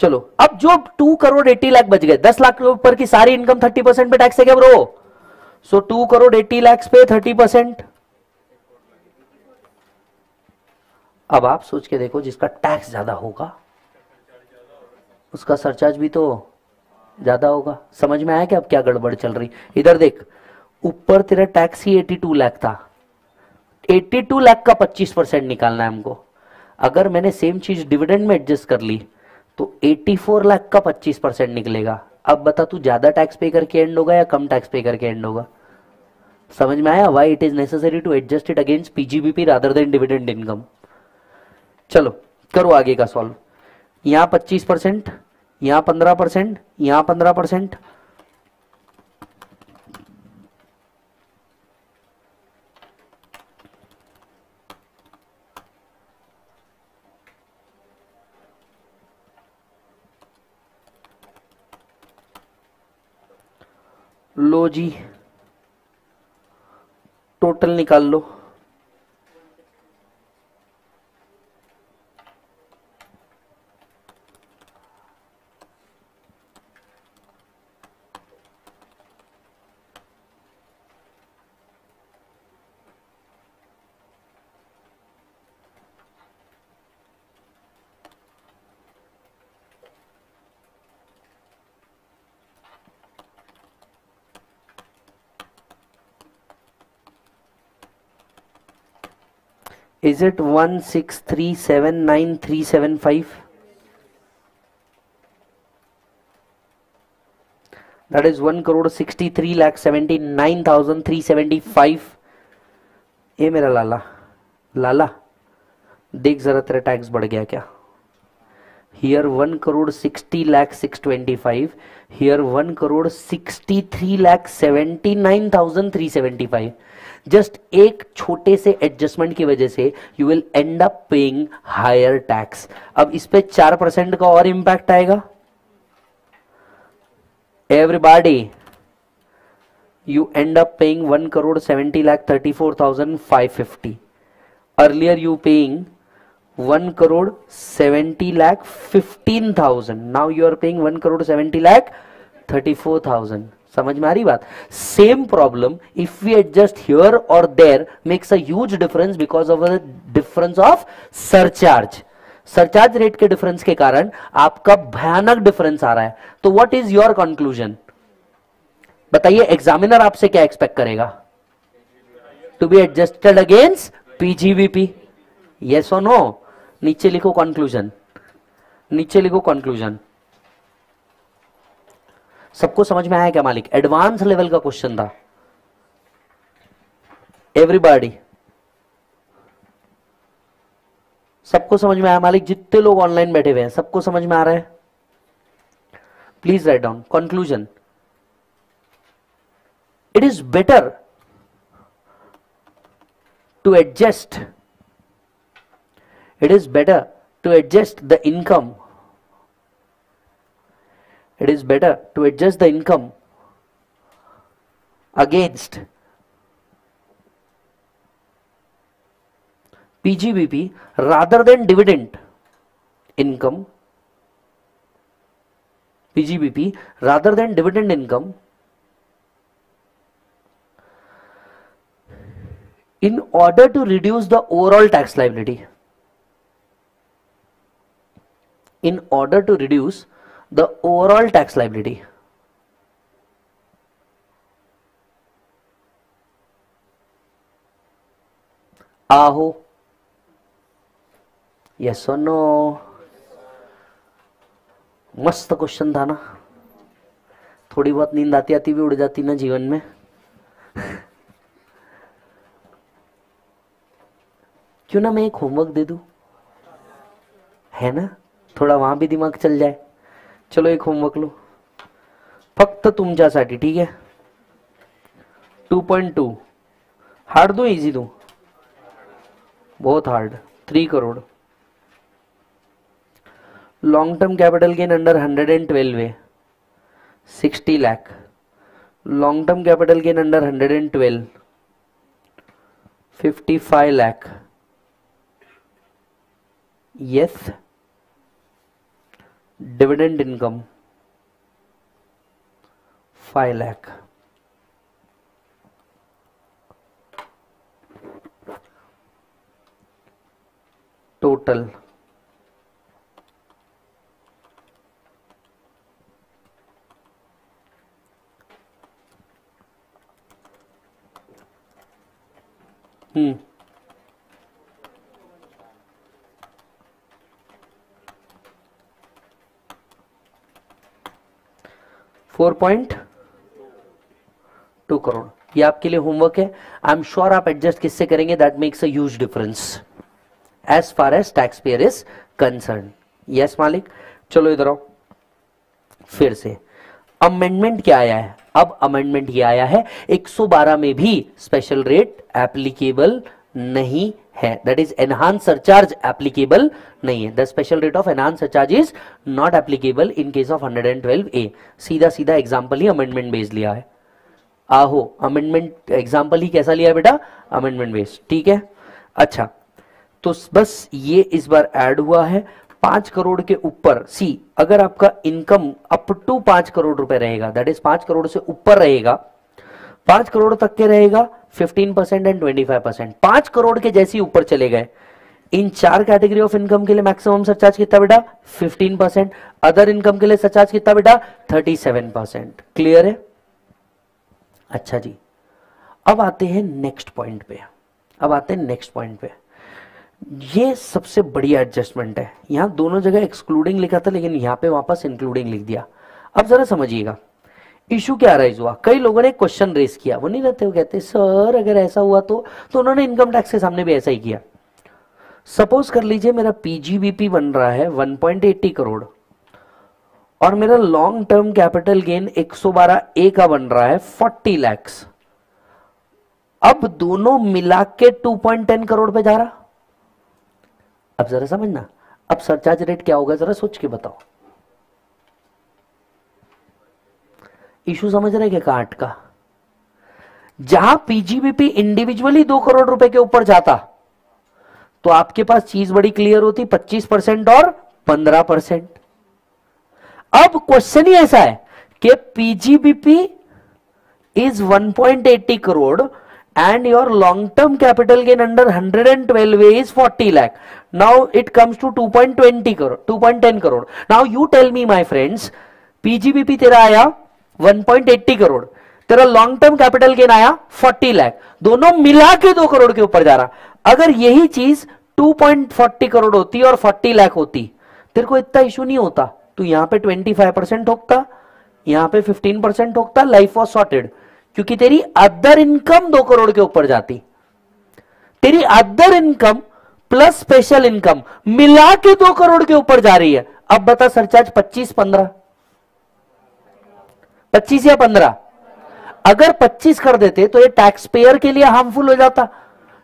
चलो, अब जो 2 करोड़ 80 लाख बच गए, 10 लाख के ऊपर की सारी इनकम 30% पे टैक्स है क्या ब्रो? सो 2 करोड़ 80 लाख पे 30%. अब आप सोच के देखो, जिसका टैक्स ज्यादा होगा उसका सरचार्ज भी तो ज्यादा होगा. समझ में आया कि अब क्या गड़बड़ चल रही? इधर देख, ऊपर तेरा टैक्स ही 82 लाख था. 82 लाख का 25% निकालना है हमको. अगर मैंने सेम चीज डिविडेंड में एडजस्ट कर ली तो 84 लाख का 25% निकलेगा. अब बता तू ज्यादा टैक्स पे करके एंड होगा या कम टैक्स पे करके एंड होगा? समझ में आया why it is necessary to adjust it against PGBP rather than dividend income. चलो करो आगे का सॉल्व. यहां 25%, यहां 15%, यहां 15%. लो जी, टोटल निकाल लो. Is it 1,637,9,375? That is 1,63,79,375. ये मेरा लाला, लाला देख जरा तेरा टैक्स बढ़ गया क्या? Here 1,60,625,000, here 1,63,79,375. जस्ट एक छोटे से एडजस्टमेंट की वजह से you will end up paying higher tax. अब इस पे 4% का और इंपैक्ट आएगा. Everybody, you end up paying 1,70,34,550. Earlier you paying 1,70,15,000. Now you are paying 1,70,34,000. समझ में आ रही बात? Same problem if we adjust here और there makes a huge difference because of the difference of surcharge. Surcharge rate के डिफरेंस के कारण आपका भयानक डिफरेंस आ रहा है. तो व्हाट इज योर कंक्लूजन? बताइए एग्जामिनर आपसे क्या एक्सपेक्ट करेगा? To be adjusted against PGBP, yes और नो? नीचे लिखो कंक्लूजन, नीचे लिखो कंक्लूजन। सबको समझ में आया क्या मालिक? एडवांस लेवल का क्वेश्चन था। एवरीबॉडी, सबको समझ में आया मालिक? जितने लोग ऑनलाइन बैठे हुए हैं सबको समझ में आ रहा है? Please write down conclusion. It is better to adjust, it is better to adjust the income, it is better to adjust the income against PGBP rather than dividend income, PGBP rather than dividend income, in order to reduce the overall tax liability, in order to reduce the overall tax liability. Aho, yes or no? मस्त क्वेश्चन था ना, थोड़ी बहुत नींद आती आती भी उड़ जाती ना जीवन में। क्यों ना मैं एक होमवर्क दे दूं, है ना? थोड़ा वहां भी दिमाग चल जाए। चलो एक होमवर्क लो फक्त तुमच्यासाठी, ठीक है? 2.2 हार्ड दो, इजी दो? बहुत hard. 3 crore long term capital gain under 112 है 60 lakh, long term capital gain under 112 55 lakh, yes. Dividend income 5 lakh. Total point 2 crore. ये आपके लिए होमवर्क है। आई एम श्योर आप एडजस्ट किससे करेंगे, that makes a huge difference as far as tax payer is concern. Yes मालिक? चलो इधर आओ फिर से। अमेंडमेंट क्या आया है? अब अमेंडमेंट ये आया है 112 में भी स्पेशल रेट एप्लीकेबल नहीं है, that is enhance surcharge applicable नहीं है। The special rate of enhance surcharge is not applicable in case of 112A। सीधा सीधा एग्जाम्पल ही अमेंडमेंट बेस लिया है। आहो, अमेंडमेंट एग्जाम्पल ही कैसा लिया बेटा? अमेंडमेंट बेस, ठीक है। अच्छा, तो बस ये इस बार ऐड हुआ है 5 करोड़ के ऊपर। सी, अगर आपका इनकम अप टू 5 करोड़ रुपए रहेगा, दैट इज 5 करोड़ से ऊपर रहेगा, 5 करोड़ तक के रहेगा 15% एंड 25%। 5 करोड़ के जैसे ऊपर चले गए, इन 4 कैटेगरी ऑफ इनकम के लिए मैक्सिमम सरचार्ज कितना बेटा? 15%। अदर इनकम के लिए सरचार्ज कितना बेटा? 37%। क्लियर है? अच्छा जी, अब आते हैं नेक्स्ट पॉइंट पे। अब आते हैं नेक्स्ट पॉइंट पे। ये सबसे बढ़िया एडजस्टमेंट है। यहां दोनों जगह एक्सक्लूडिंग लिखा था, लेकिन यहां पे वापस इंक्लूडिंग लिख दिया। अब जरा समझिएगा इशू क्या राइज हुआ। कई लोगों ने क्वेश्चन रेस किया, वो नहीं रहते, वो कहते सर अगर ऐसा हुआ तो उन्होंने इनकम टैक्स के सामने भी ऐसा ही किया। सपोज कर लीजिए मेरा पीजीबीपी बन रहा है 1.80 करोड़ और मेरा long term capital gain 112A का बन रहा है 40 लैक्स। अब दोनों मिला के 2.10 करोड़ पे जा रहा। अब जरा समझना, अब सरचार्ज रेट क्या होगा, जरा सोच के बताओ। इशू समझ रहे क्या काट का? जहां पीजीबीपी इंडिविजुअली 2 करोड़ रुपए के ऊपर जाता तो आपके पास चीज बड़ी क्लियर होती, 25% और 15%। अब क्वेश्चन ही ऐसा है कि PGBP is 1.80 crore and your long term capital gain under 112 is 40 lakh. Now it comes to 2.10 crore. Now you tell me my friends, PGBP तेरा आया 1.80 करोड़, तेरा लॉन्ग टर्म कैपिटल गेन आया 40 लाख, दोनों मिला के 2 करोड़ के ऊपर जा रहा। अगर यही चीज 2.40 करोड़ होती और 40 लाख होती, तेरे को इतना इश्यू नहीं होता। तू यहां पे 25% ठोकता, यहां पे 15% ठोकता, लाइफ वॉज सॉर्टेड, क्योंकि तेरी अदर इनकम 2 करोड़ के ऊपर जाती। तेरी other income plus special income मिला के 2 करोड़ के ऊपर जा रही है। अब बता सरचार्ज 25 या 15, अगर 25 कर देते तो ये टैक्स पेयर के लिए हार्मफुल हो जाता।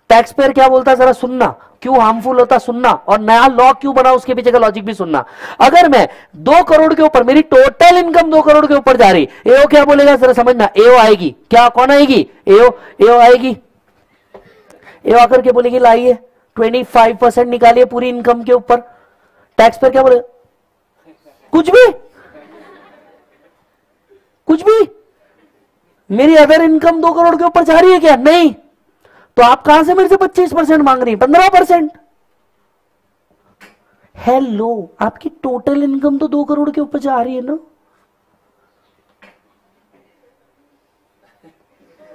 टैक्स पेयर क्या बोलता जरा सुनना, क्यों हार्मफुल होता सुनना, और नया लॉ क्यों बना उसके पीछे का लॉजिक भी सुनना। अगर मैं 2 करोड़ के ऊपर, मेरी टोटल इनकम 2 करोड़ के ऊपर जा रही, एओ क्या बोलेगा जरा समझना, एओ आएगी। क्या कौन आएगी? एओ एओ आएगी। एओ आकर के बोलेगी लाइए 25% निकालिए पूरी इनकम के ऊपर। टैक्स पेयर क्या बोलेगा? कुछ भी, मेरी अदर इनकम 2 करोड़ के ऊपर जा रही है क्या? नहीं, तो आप कहां से मेरे से 25% मांग रही है? 15%। हेलो, आपकी टोटल इनकम तो 2 करोड़ के ऊपर जा रही है ना।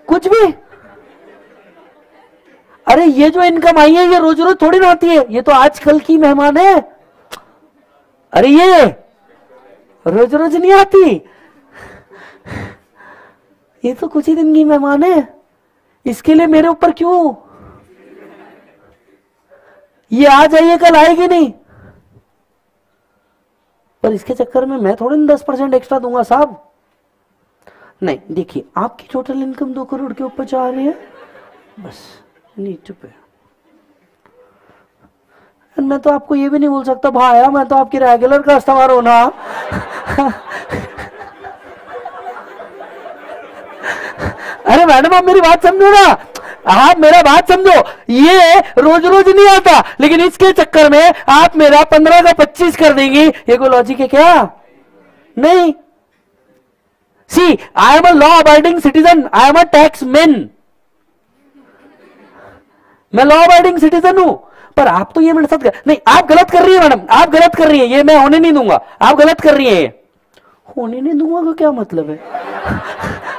कुछ भी, अरे ये जो इनकम आई है ये रोज रोज थोड़ी ना आती है, ये तो आजकल की मेहमान है। अरे ये रोज रोज नहीं आती, ये तो कुछ ही दिन की मेहमान है, इसके लिए मेरे ऊपर क्यों? ये आ जाइए कल आएगी नहीं, पर इसके चक्कर में मैं थोड़े 10% एक्स्ट्रा दूंगा साहब। नहीं, देखिए आपकी टोटल इनकम 2 करोड़ के ऊपर जा रही है, बस नीट पे। मैं तो आपको ये भी नहीं बोल सकता भाया, मैं तो आपकी रेगुलर कस्टमर हूं ना। अरे मैडम आप मेरी बात समझो ना, आप मेरा बात समझो। ये रोज रोज नहीं आता, लेकिन इसके चक्कर में आप मेरा 15 का 25 कर देंगी, ये कोई लॉजिक है क्या? नहीं। See, I am a law abiding citizen, I am a tax man, मैं लॉ अबाइडिंग सिटीजन हूं। पर आप तो ये मेरे साथ नहीं, आप गलत कर रही है मैडम, आप गलत कर रही है, ये मैं होने नहीं दूंगा। आप गलत कर रही है, होने नहीं दूंगा का क्या मतलब है?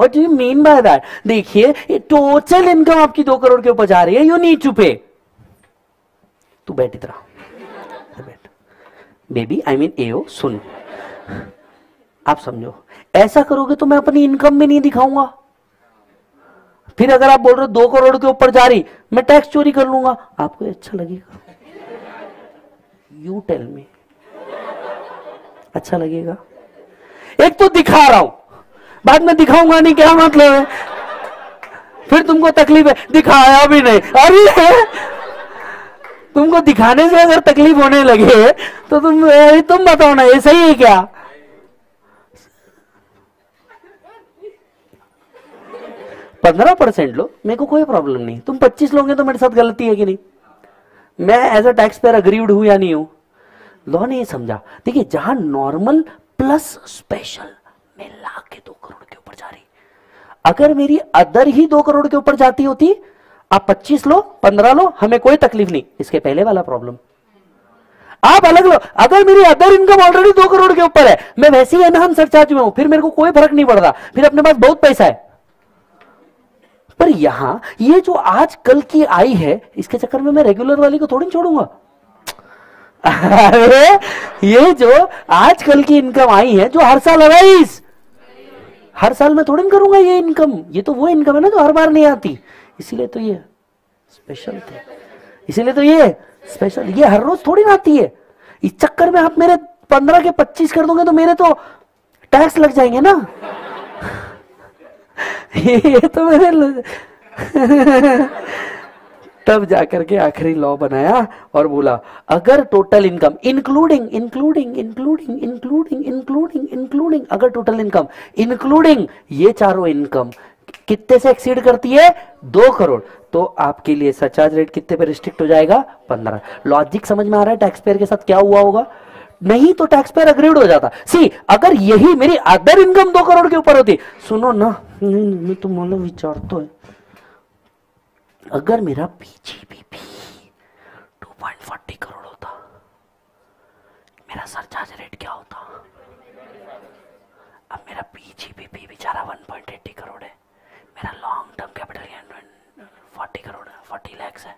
What do you mean by that? देखिए टोटल इनकम आपकी 2 करोड़ के ऊपर जा रही है, यू नीड टू पे। तू बैठ इधर, बैठ बेबी, आई मीन एओ सुन, आप समझो। ऐसा करोगे तो मैं अपनी इनकम भी नहीं दिखाऊंगा। फिर अगर आप बोल रहे हो 2 करोड़ के ऊपर जा रही, मैं टैक्स चोरी कर लूंगा, आपको अच्छा लगेगा? यू टेल मी, अच्छा लगेगा? एक तो दिखा रहा हूं, बाद में दिखाऊंगा नहीं, क्या मतलब है? फिर तुमको तकलीफ है, दिखाया भी नहीं। अरे तुमको दिखाने से अगर तकलीफ होने लगे तो तुम बताओ ना, ये सही है क्या? पंद्रह 15% लो, मेरे को कोई प्रॉब्लम नहीं। तुम 25 लोगे तो मेरे साथ गलती है कि नहीं? मैं as a tax payer agreed हूं या नहीं हूं? लॉ ने ये समझा, देखिए जहां नॉर्मल प्लस स्पेशल लाख के 2 करोड़ के ऊपर जा रही, अगर मेरी अदर ही 2 करोड़ के ऊपर जाती होती, आप 25 लो 15 लो, हमें कोई तकलीफ नहीं। इसके पहले वाला प्रॉब्लम आप अलग लो। अगर मेरी अदर इनकम ऑलरेडी 2 करोड़ के ऊपर है, मैं वैसे ही एनहांस सरचार्ज में हूं, फिर मेरे को कोई फर्क नहीं पड़ रहा, फिर अपने पास बहुत पैसा है। पर यहां ये जो आज कल की आई है, इसके चक्कर में मैं रेगुलर वाली को थोड़ी छोड़ूंगा। अरे ये जो आजकल की इनकम आई है, जो हर साल अराइज, हर साल मैं थोड़ी करूंगा ये इनकम, ये तो वो इनकम है ना जो हर बार नहीं आती, इसीलिए तो ये स्पेशल थे, इसीलिए तो ये स्पेशल। ये हर रोज थोड़ी ना आती है, इस चक्कर में आप मेरे 15 के 25 कर दोगे तो मेरे तो टैक्स लग जाएंगे ना। ये तो मेरे तब जाकर के आखिरी लॉ बनाया और बोला, अगर टोटल इनकम इंक्लूडिंग, अगर टोटल इनकम इंक्लूडिंग ये चारों इनकम कितने से एक्सीड करती है? 2 करोड़, तो आपके लिए सरचार्ज रेट कितने पे रिस्ट्रिक्ट हो जाएगा? 15। लॉजिक समझ में आ रहा है टैक्स पेयर के साथ क्या हुआ होगा? नहीं तो टैक्स पेयर अग्रीड हो जाता। सी, अगर यही मेरी अदर इनकम 2 करोड़ के ऊपर होती, सुनो ना, मैं तुम्हारा विचार तो है, अगर मेरा पीजीबीपी 2.40 करोड़ होता, मेरा सरचार्ज रेट क्या होता? करोड़ है, 40 लाख है,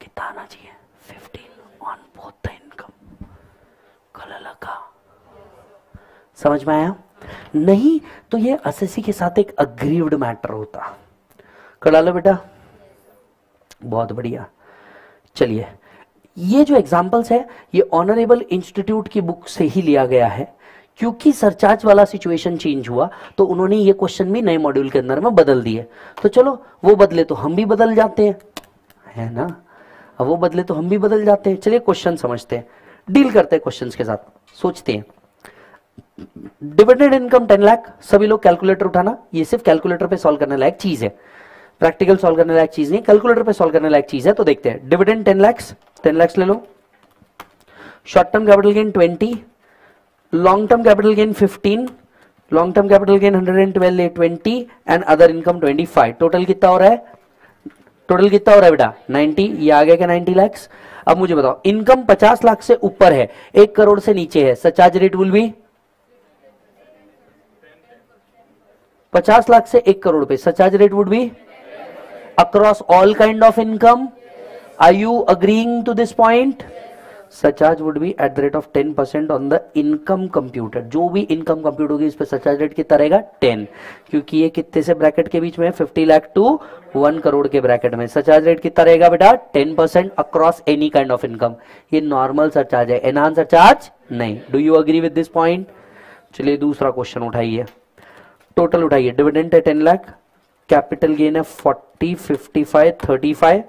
कितना आना चाहिए 15 ऑन बोथ द इनकम। गला लगा, समझ में आया? नहीं तो ये एसएससी के साथ एक अग्रीव्ड मैटर होता। करा लो बेटा, बहुत बढ़िया। चलिए, ये जो एग्जाम्पल्स है ये ऑनरेबल इंस्टीट्यूट की बुक से ही लिया गया है, क्योंकि सरचार्ज वाला सिचुएशन चेंज हुआ तो उन्होंने ये क्वेश्चन भी नए मॉड्यूल के अंदर में बदल दिए। तो चलो वो बदले तो हम भी बदल जाते हैं, है ना? अब वो बदले तो हम भी बदल जाते हैं। चलिए क्वेश्चन समझते हैं, डील करते हैं क्वेश्चन के साथ, सोचते हैं। डिविडेंड इनकम 10 लाख, सभी लोग कैलकुलेटर उठाना। ये सिर्फ कैलकुलेटर पे सॉल्व करने लायक चीज है, प्रैक्टिकल सॉल्व करने लायक चीज नहीं, कैलकुलेटर पे सॉल्व करने लायक चीज है। तो देखते हैं, डिविडेंड 10 लाख ले लो, short term capital gain 20, long term capital gain 15, long term capital gain 112 20 and other income 25। Total कितना हो रहा है? टोटल कितना हो रहा है बेटा 90। ये आ गया क्या 90 लाख। अब मुझे बताओ, इनकम 50 लाख से ऊपर है, 1 करोड़ से नीचे है, surcharge rate will be 50 lakh से 1 करोड़ पे surcharge rate would be across all kind of income. Are you agreeing to this point? Surcharge would be at the rate of 10% on the income computed. जो भी इनकम कंप्यूट होगी इस पर सरचार्ज रेट कितना रहेगा 10, क्योंकि ये कितने से ब्रैकेट के बीच में 50 लाख टू 1 करोड़ के ब्रैकेट में। सरचार्ज रेट कितना रहेगा बेटा 10% across any kind of income. ये नॉर्मल सरचार्ज है, एनहांस सरचार्ज नहीं। Do you agree with this point? चलिए दूसरा क्वेश्चन उठाइए, टोटल उठाइए। डिविडेंड है 10 लाख, कैपिटल गेन है 40, 55, 35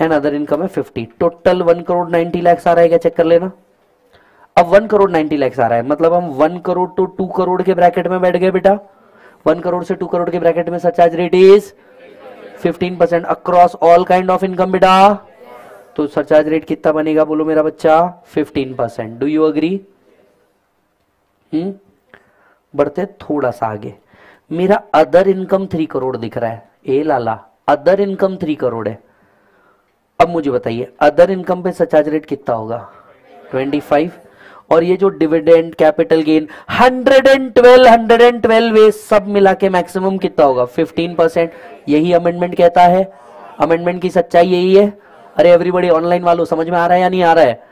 एंड अदर इनकम है 50। टोटल 1 करोड़ 90 लाख आ रहा है क्या? चेक कर लेना। अब 1 करोड़ 90 लाख आ रहा है, मतलब हम 1 करोड़ टू 2 करोड़ के ब्रैकेट में बैठ गए बेटा। 1 करोड़ से 2 करोड़ के ब्रैकेट में surcharge rate is 15% across all kind of income बेटा। तो सरचार्ज रेट कितना बनेगा बोलो मेरा बच्चा 15%। Do you agree? बढ़ते थोड़ा सा आगे, मेरा अदर इनकम 3 करोड़ दिख रहा है। ए लाला, अदर इनकम 3 करोड़ है। अब मुझे बताइए, अदर इनकम पे सरचार्ज रेट कितना होगा 25, और ये जो डिविडेंड कैपिटल गेन 112 ये सब मिला के मैक्सिमम कितना होगा 15%। यही अमेंडमेंट कहता है, अमेंडमेंट की सच्चाई यही है। अरे एवरीबॉडी ऑनलाइन वालों, समझ में आ रहा है या नहीं आ रहा है?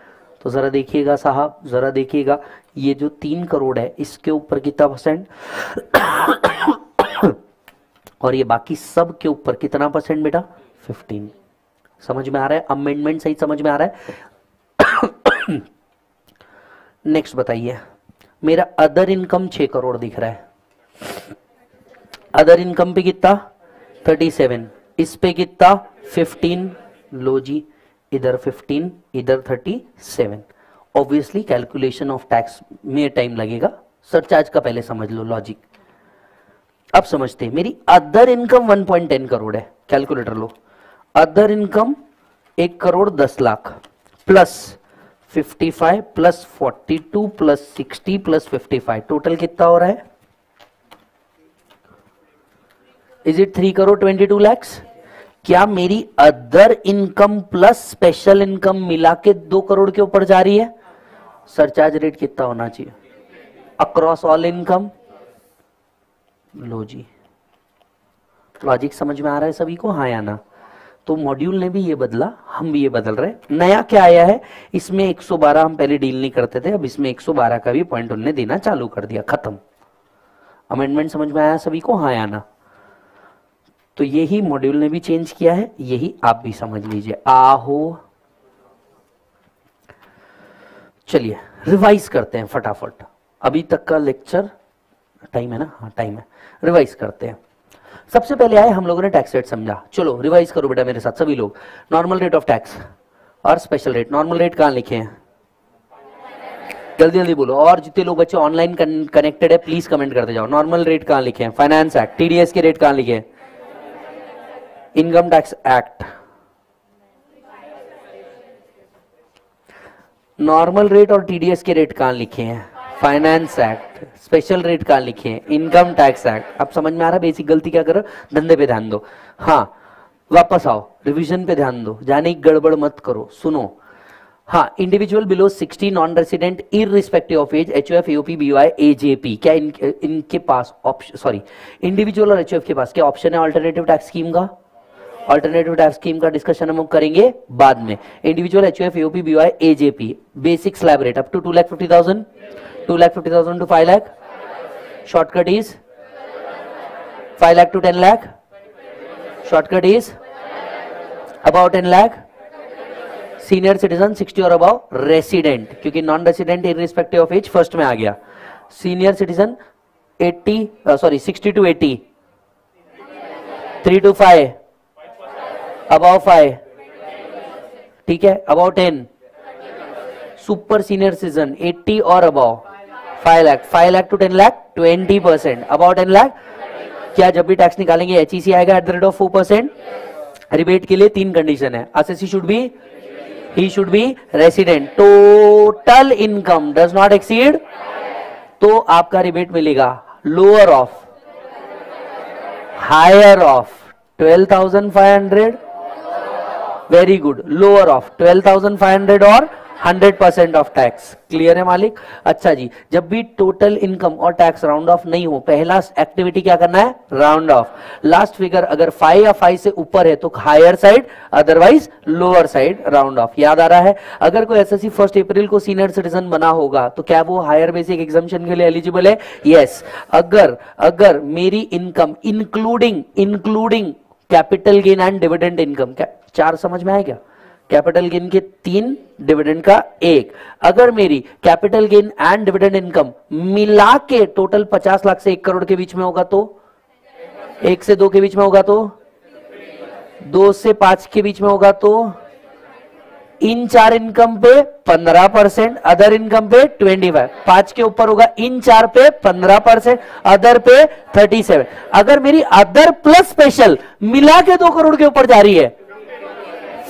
तो जरा देखिएगा साहब, जरा देखिएगा, ये जो 3 करोड़ है इसके ऊपर कितना परसेंट और ये बाकी सब के ऊपर कितना परसेंट बेटा 15। समझ में आ रहा है? अमेंडमेंट सही समझ में आ रहा है? नेक्स्ट बताइए, मेरा अदर इनकम 6 करोड़ दिख रहा है, अदर इनकम पे कितना 37, इस पे कितना 15। लो जी, इधर 15 इधर 37। ऑब्वियसली कैलकुलेशन ऑफ टैक्स में टाइम लगेगा, सरचार्ज का पहले समझ लो लॉजिक। अब समझते हैं, मेरी अदर इनकम 1.10 करोड़ है, कैलकुलेटर लो। Other income 1 crore 10 lakh plus 55 plus 42 plus 60 plus 55, total कितना हो रहा है? Is it 3 crore 22 lakh. क्या मेरी other income plus special income मिला के 2 करोड़ के ऊपर जा रही है? सरचार्ज रेट कितना होना चाहिए अक्रॉस ऑल इनकम? लो जी, लॉजिक समझ में आ रहा है सभी को, हाँ या ना? तो मॉड्यूल ने भी ये बदला, हम भी ये बदल रहे। नया क्या आया है इसमें? 112 हम पहले डील नहीं करते थे, अब इसमें 112 का भी पॉइंट उन्होंने देना चालू कर दिया। खत्म। अमेंडमेंट समझ में आया सभी को, हाँ या ना? तो यही मॉड्यूल ने भी चेंज किया है, यही आप भी समझ लीजिए। आहो, चलिए रिवाइज करते हैं फटाफट। अभी तक का लेक्चर टाइम है ना? हाँ टाइम है, रिवाइज करते हैं। सबसे पहले आए, हम लोगों ने टैक्स रेट समझा। चलो रिवाइज करो बेटा मेरे साथ सभी लोग। नॉर्मल रेट ऑफ टैक्स और स्पेशल रेट। नॉर्मल रेट कहाँ लिखे हैं? जल्दी जल्दी बोलो, और जितने लोग बच्चे ऑनलाइन कनेक्टेड है प्लीज कमेंट करते जाओ। नॉर्मल रेट कहाँ लिखे हैं? Finance act. टीडीएस के रेट कहाँ लिखे हैं? Income tax act. Normal rate और टीडीएस के रेट कहाँ लिखे हैं? Finance act. स्पेशल रेट कहाँ लिखे हैं? Income tax act. अब समझ में आ रहा है बेसिक गलती क्या करो? धंधे पे ध्यान दो, हाँ वापस आओ, रिवीजन पे ध्यान दो, जाने की गड़बड़ मत करो। सुनो, हाँ, individual below 60 non resident irrespective of age, HUF, AOP, BOI, AJP, क्या इनके पास ऑप्शन, सॉरी इंडिविजुअल और एचयूएफ के पास क्या ऑप्शन है ऑल्टरनेटिव टैक्स स्कीम का? अल्टरनेटिव टाइप स्कीम का डिस्कशन हम करेंगे बाद में। Individual HUF AOP BOI AJP basic slab rate up to 2,50,000 2,50,000 to 5 lakh, shortcut is 5 lakh to 10 lakh, shortcut is about 10 lakh, senior citizen 60 और अबाउ रेसिडेंट, क्योंकि non resident irrespective of age first में आ गया, senior citizen 60 to 80, 3 to 5, above 5, ठीक है, अबाउ 10, सुपर सीनियर सिटीजन 80 और above 5 lakh, 5 lakh to 10 lakh 20%, about 10 lakh. क्या जब भी टैक्स निकालेंगे HEC आएगा at the rate of 4%? Rebate के लिए 3 कंडीशन है, assessee should be, he should be resident, total income does not exceed, तो आपका रिबेट मिलेगा lower of higher of 12,500, very good, lower of 12,500 और 100% ऑफ टैक्स। क्लियर है मालिक? अच्छा जी, जब भी टोटल इनकम और टैक्स राउंड ऑफ नहीं हो, पहला एक्टिविटी क्या करना है, राउंड ऑफ, लास्ट फिगर अगर 5 या 5 से ऊपर है तो higher side, otherwise lower side round off. याद आ रहा है? अगर कोई एसएससी 1 अप्रैल को सीनियर सिटीजन बना होगा तो क्या वो हायर बेसिक एग्जम्पशन के लिए एलिजिबल है? यस। अगर मेरी income including capital gain and dividend income, क्या 4 समझ में आएगा? कैपिटल गेन के 3, डिविडेंड का 1, अगर मेरी capital gain and dividend income मिला के टोटल 50 लाख से 1 करोड़ के बीच में होगा तो, 1 से 2 के बीच में होगा तो, 2 से 5 के बीच में होगा तो, इन 4 इनकम पे 15%, अदर इनकम पे 25, 5 के ऊपर होगा, इन 4 पे 15%, अदर पे 37। अगर मेरी अदर प्लस स्पेशल मिला के 2 करोड़ के ऊपर जा रही है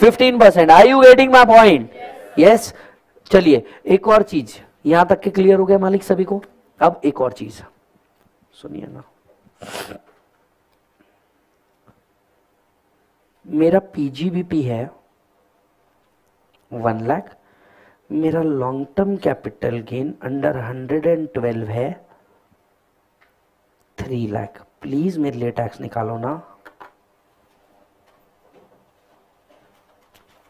15%। Are you getting my point? Yes. चलिए एक और चीज, यहां तक के क्लियर हो गया मालिक सभी को? अब एक और चीज सुनिए ना, मेरा पीजीबीपी है 1 लाख, मेरा long term capital gain under 112 है 3 लाख, प्लीज मेरे लिए टैक्स निकालो ना।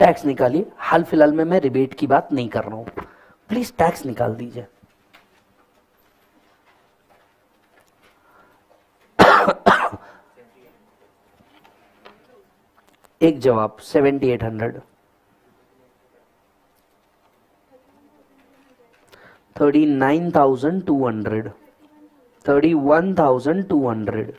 टैक्स निकालिए, हाल फिलहाल में मैं रिबेट की बात नहीं कर रहा हूं, प्लीज टैक्स निकाल दीजिए। एक जवाब 7,800, 39,200, 31,200, 31,200,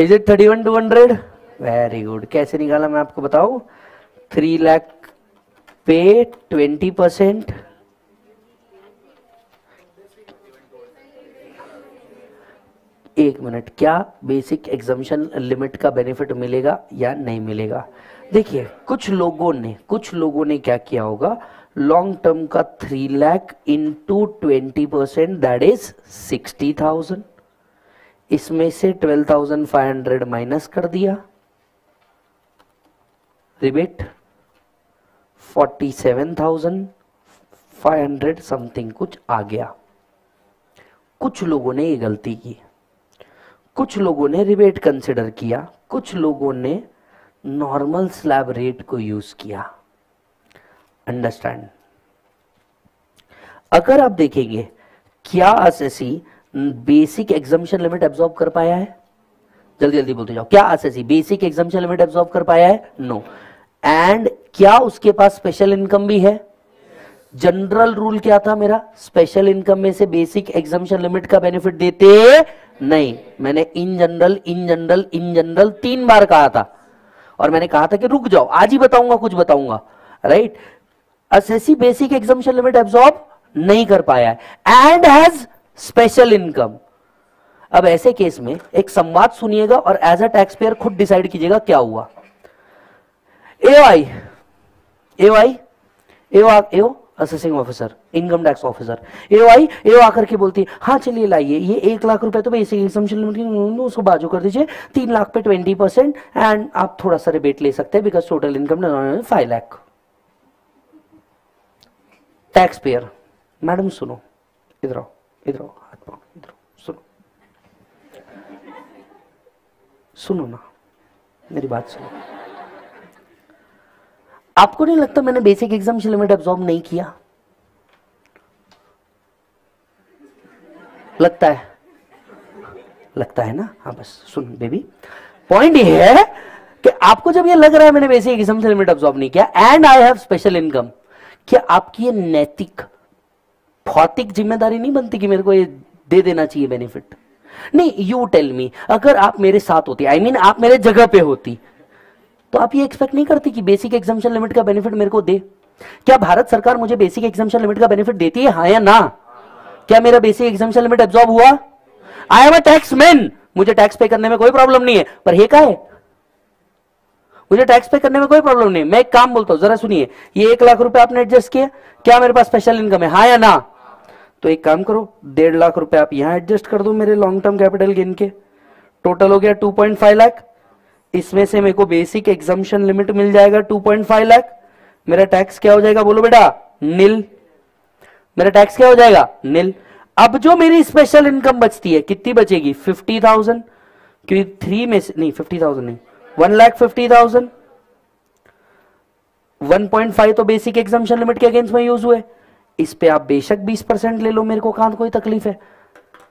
इज इट 31,200? Very good. कैसे निकाला मैं आपको बताऊं? 3 लाख पे 20%, 1 मिनट, क्या बेसिक एग्जम्पशन लिमिट का बेनिफिट मिलेगा या नहीं मिलेगा? देखिए कुछ लोगों ने क्या किया होगा, लॉन्ग टर्म का 3 लाख इंटू 20%, दैट इज 60,000, इसमें से 12,500 माइनस कर दिया, रिबेट 47,500 समथिंग कुछ आ गया। कुछ लोगों ने ये गलती की, कुछ लोगों ने रिबेट कंसिडर किया, कुछ लोगों ने नॉर्मल स्लैब रेट को यूज किया। अंडरस्टैंड? अगर आप देखेंगे क्या SSC basic exemption limit absorb कर पाया है? जल्दी जल्दी बोलते जाओ, क्या SSC basic exemption limit absorb कर पाया है? नो। एंड क्या उसके पास स्पेशल इनकम भी है? जनरल रूल क्या था मेरा, स्पेशल इनकम में से बेसिक एग्जम्पशन लिमिट का बेनिफिट देते नहीं। मैंने इन जनरल 3 बार कहा था, और मैंने कहा था कि रुक जाओ, आज ही बताऊंगा, कुछ बताऊंगा, right? SSC basic exemption limit absorb नहीं कर पाया है एंड हैज स्पेशल इनकम। अब ऐसे केस में एक संवाद सुनिएगा और एज अ टैक्स पेयर खुद डिसाइड कीजिएगा क्या हुआ। AOI assessing officer, income tax officer, AO आकर के बोलती है हाँ चलिए लाइए ये 1 लाख रुपए तो बेसिक इनकम, उसको बाजू कर दीजिए 3 लाख पे 20% एंड आप थोड़ा सा रिबेट ले सकते हैं because total income 5 lakh. Tax payer, madam सुनो, इधर आओ, इधर आओ, हाथ पाओ, इधर सुनो, सुनो ना मेरी बात सुनो। आपको नहीं लगता मैंने बेसिक एग्जाम्पशन लिमिट एब्जॉर्ब नहीं किया? लगता है, लगता है ना? हाँ बस सुन बेबी, पॉइंट ये है कि आपको जब ये लग रहा है मैंने बेसिक एग्जाम्पशन लिमिट एब्जॉर्ब नहीं किया and I have special income, क्या आपकी ये नैतिक भौतिक जिम्मेदारी नहीं बनती कि मेरे को ये दे देना चाहिए बेनिफिट? नहीं, यू टेल मी, अगर आप मेरे साथ होती, आई मीन आप मेरे जगह पे होती, तो आप ये एक्सपेक्ट नहीं करती कि बेसिक एग्जम्पशन लिमिट का बेनिफिट मेरे को दे? क्या भारत सरकार मुझे बेसिक एग्जम्पशन लिमिट का बेनिफिट देती है, हाँ या ना? क्या मेरा बेसिक एग्जम्पशन लिमिट एब्जॉर्ब हुआ? I am a tax man, मुझे टैक्स पे करने में कोई प्रॉब्लम नहीं है, पर ये क्या है, मुझे टैक्स पे करने में कोई प्रॉब्लम नहीं है। मैं एक काम बोलता हूं, जरा सुनिए, ये 1 लाख रुपए आपने एडजस्ट किया, क्या मेरे पास स्पेशल इनकम है, हाँ या ना? तो एक काम करो, 1.5 लाख रुपए आप यहां एडजस्ट कर दो मेरे लॉन्ग टर्म कैपिटल गेन के, टोटल हो गया 2.5 लाख। इसमें से मेरे को बेसिक एग्जम्पशन लिमिट मिल जाएगा 2.5 लाख। मेरा टैक्स क्या हो जाएगा, बोलो बेटा, नील। मेरा टैक्स क्या हो जाएगा, नील। अब जो मेरी स्पेशल इनकम बचती है कितनी बचेगी, 50,000, क्योंकि 1,50,000 1.5 तो बेसिक एग्जम्पशन लिमिट के अगेंस्ट में यूज हुए। इस पे आप बेशक 20% ले लो, मेरे को कहां कोई तकलीफ है।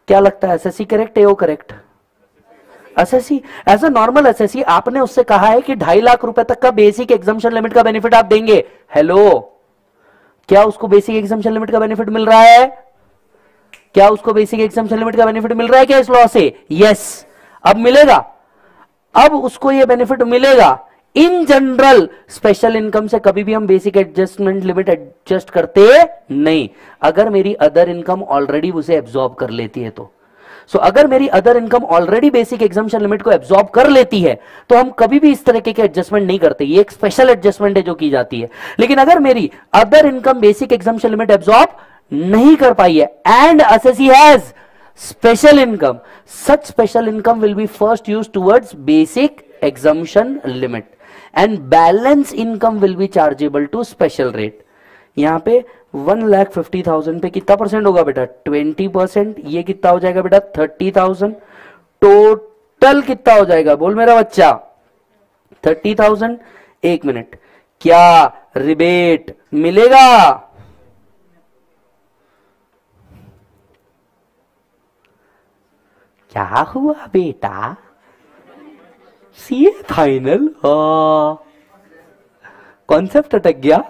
क्या लगता है एसएससी करेक्ट है, वो correct? SSC as a normal SSC आपने उससे कहा है कि 2.5 लाख रुपए तक का बेसिक एग्जम्पशन लिमिट का बेनिफिट आप देंगे। हेलो, क्या उसको बेसिक एग्जम्पशन लिमिट का बेनिफिट मिल रहा है? क्या उसको बेसिक एग्जम्पशन लिमिट का बेनिफिट मिल रहा है क्या इस लॉ से? यस, अब मिलेगा, अब उसको ये बेनिफिट मिलेगा। इन जनरल स्पेशल इनकम से कभी भी हम बेसिक एडजस्टमेंट लिमिट एडजस्ट करते नहीं, अगर मेरी अदर इनकम ऑलरेडी उसे एब्जॉर्ब कर लेती है तो। अगर मेरी other income already basic exemption limit को एब्जॉर्ब कर लेती है तो हम कभी भी इस तरीके के एडजस्टमेंट नहीं करते, ये एक स्पेशल एडजस्टमेंट है जो की जाती है। लेकिन अगर मेरी other income basic exemption limit absorb नहीं कर पाई है and SSC has special income, such special income will be first use towards basic exemption limit and balance income will be chargeable to special rate. यहां पे 1,50,000 पे कितना परसेंट होगा बेटा, 20%। ये कितना हो जाएगा बेटा, 30,000। टोटल कितना हो जाएगा, बोल मेरा बच्चा, 30,000। एक मिनट, क्या रिबेट मिलेगा? क्या हुआ बेटा, सीए फाइनल, कॉन्सेप्ट अटक गया।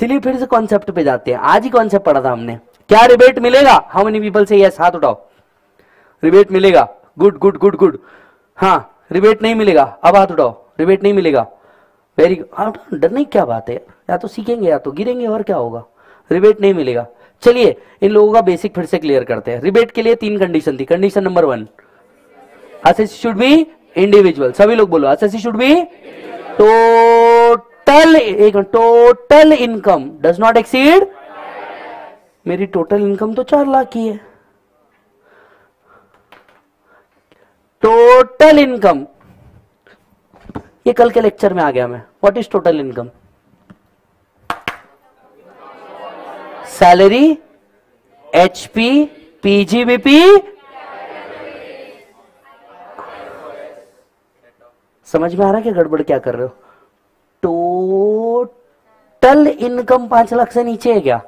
चलिए फिर से कॉन्सेप्ट पे जाते हैं, आज ही कॉन्सेप्ट पढ़ा था हमने। क्या रिबेट मिलेगा, हाउ मेनी पीपल से यस, हाथ उठाओ, रिबेट मिलेगा, गुड गुड गुड गुड। हाँ, रिबेट नहीं मिलेगा, अब हाथ उठाओ, रिबेट नहीं मिलेगा, वेरी गुड। डर नहीं, क्या बात है, या तो सीखेंगे या तो गिरेंगे, और क्या होगा, रिबेट नहीं मिलेगा। चलिए इन लोगों का बेसिक फिर से क्लियर करते हैं। रिबेट के लिए 3 कंडीशन थी। Condition number 1, assessee should be individual. सभी लोग बोलो, assessee should be total income does not exceed. मेरी टोटल इनकम तो 4 लाख की है, टोटल इनकम, ये कल के लेक्चर में आ गया मैं। What is total income, salary, HP, PGBP, समझ में आ रहा है क्या गड़बड़ क्या कर रहे हो? टोटल इनकम 5 लाख से नीचे है क्या,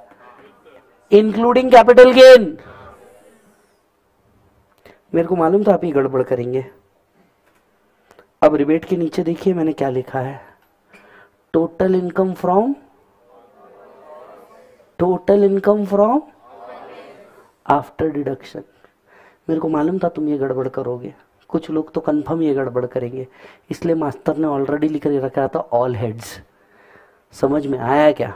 इंक्लूडिंग कैपिटल गेन? मेरे को मालूम था आप ही गड़बड़ करेंगे। अब रिबेट के नीचे देखिए मैंने क्या लिखा है, total income from after deduction. मेरे को मालूम था तुम ये गड़बड़ करोगे, कुछ लोग तो कंफर्म ये गड़बड़ करेंगे, इसलिए मास्टर ने ऑलरेडी लिख कर रखा था ऑल हेड्स। समझ में आया क्या?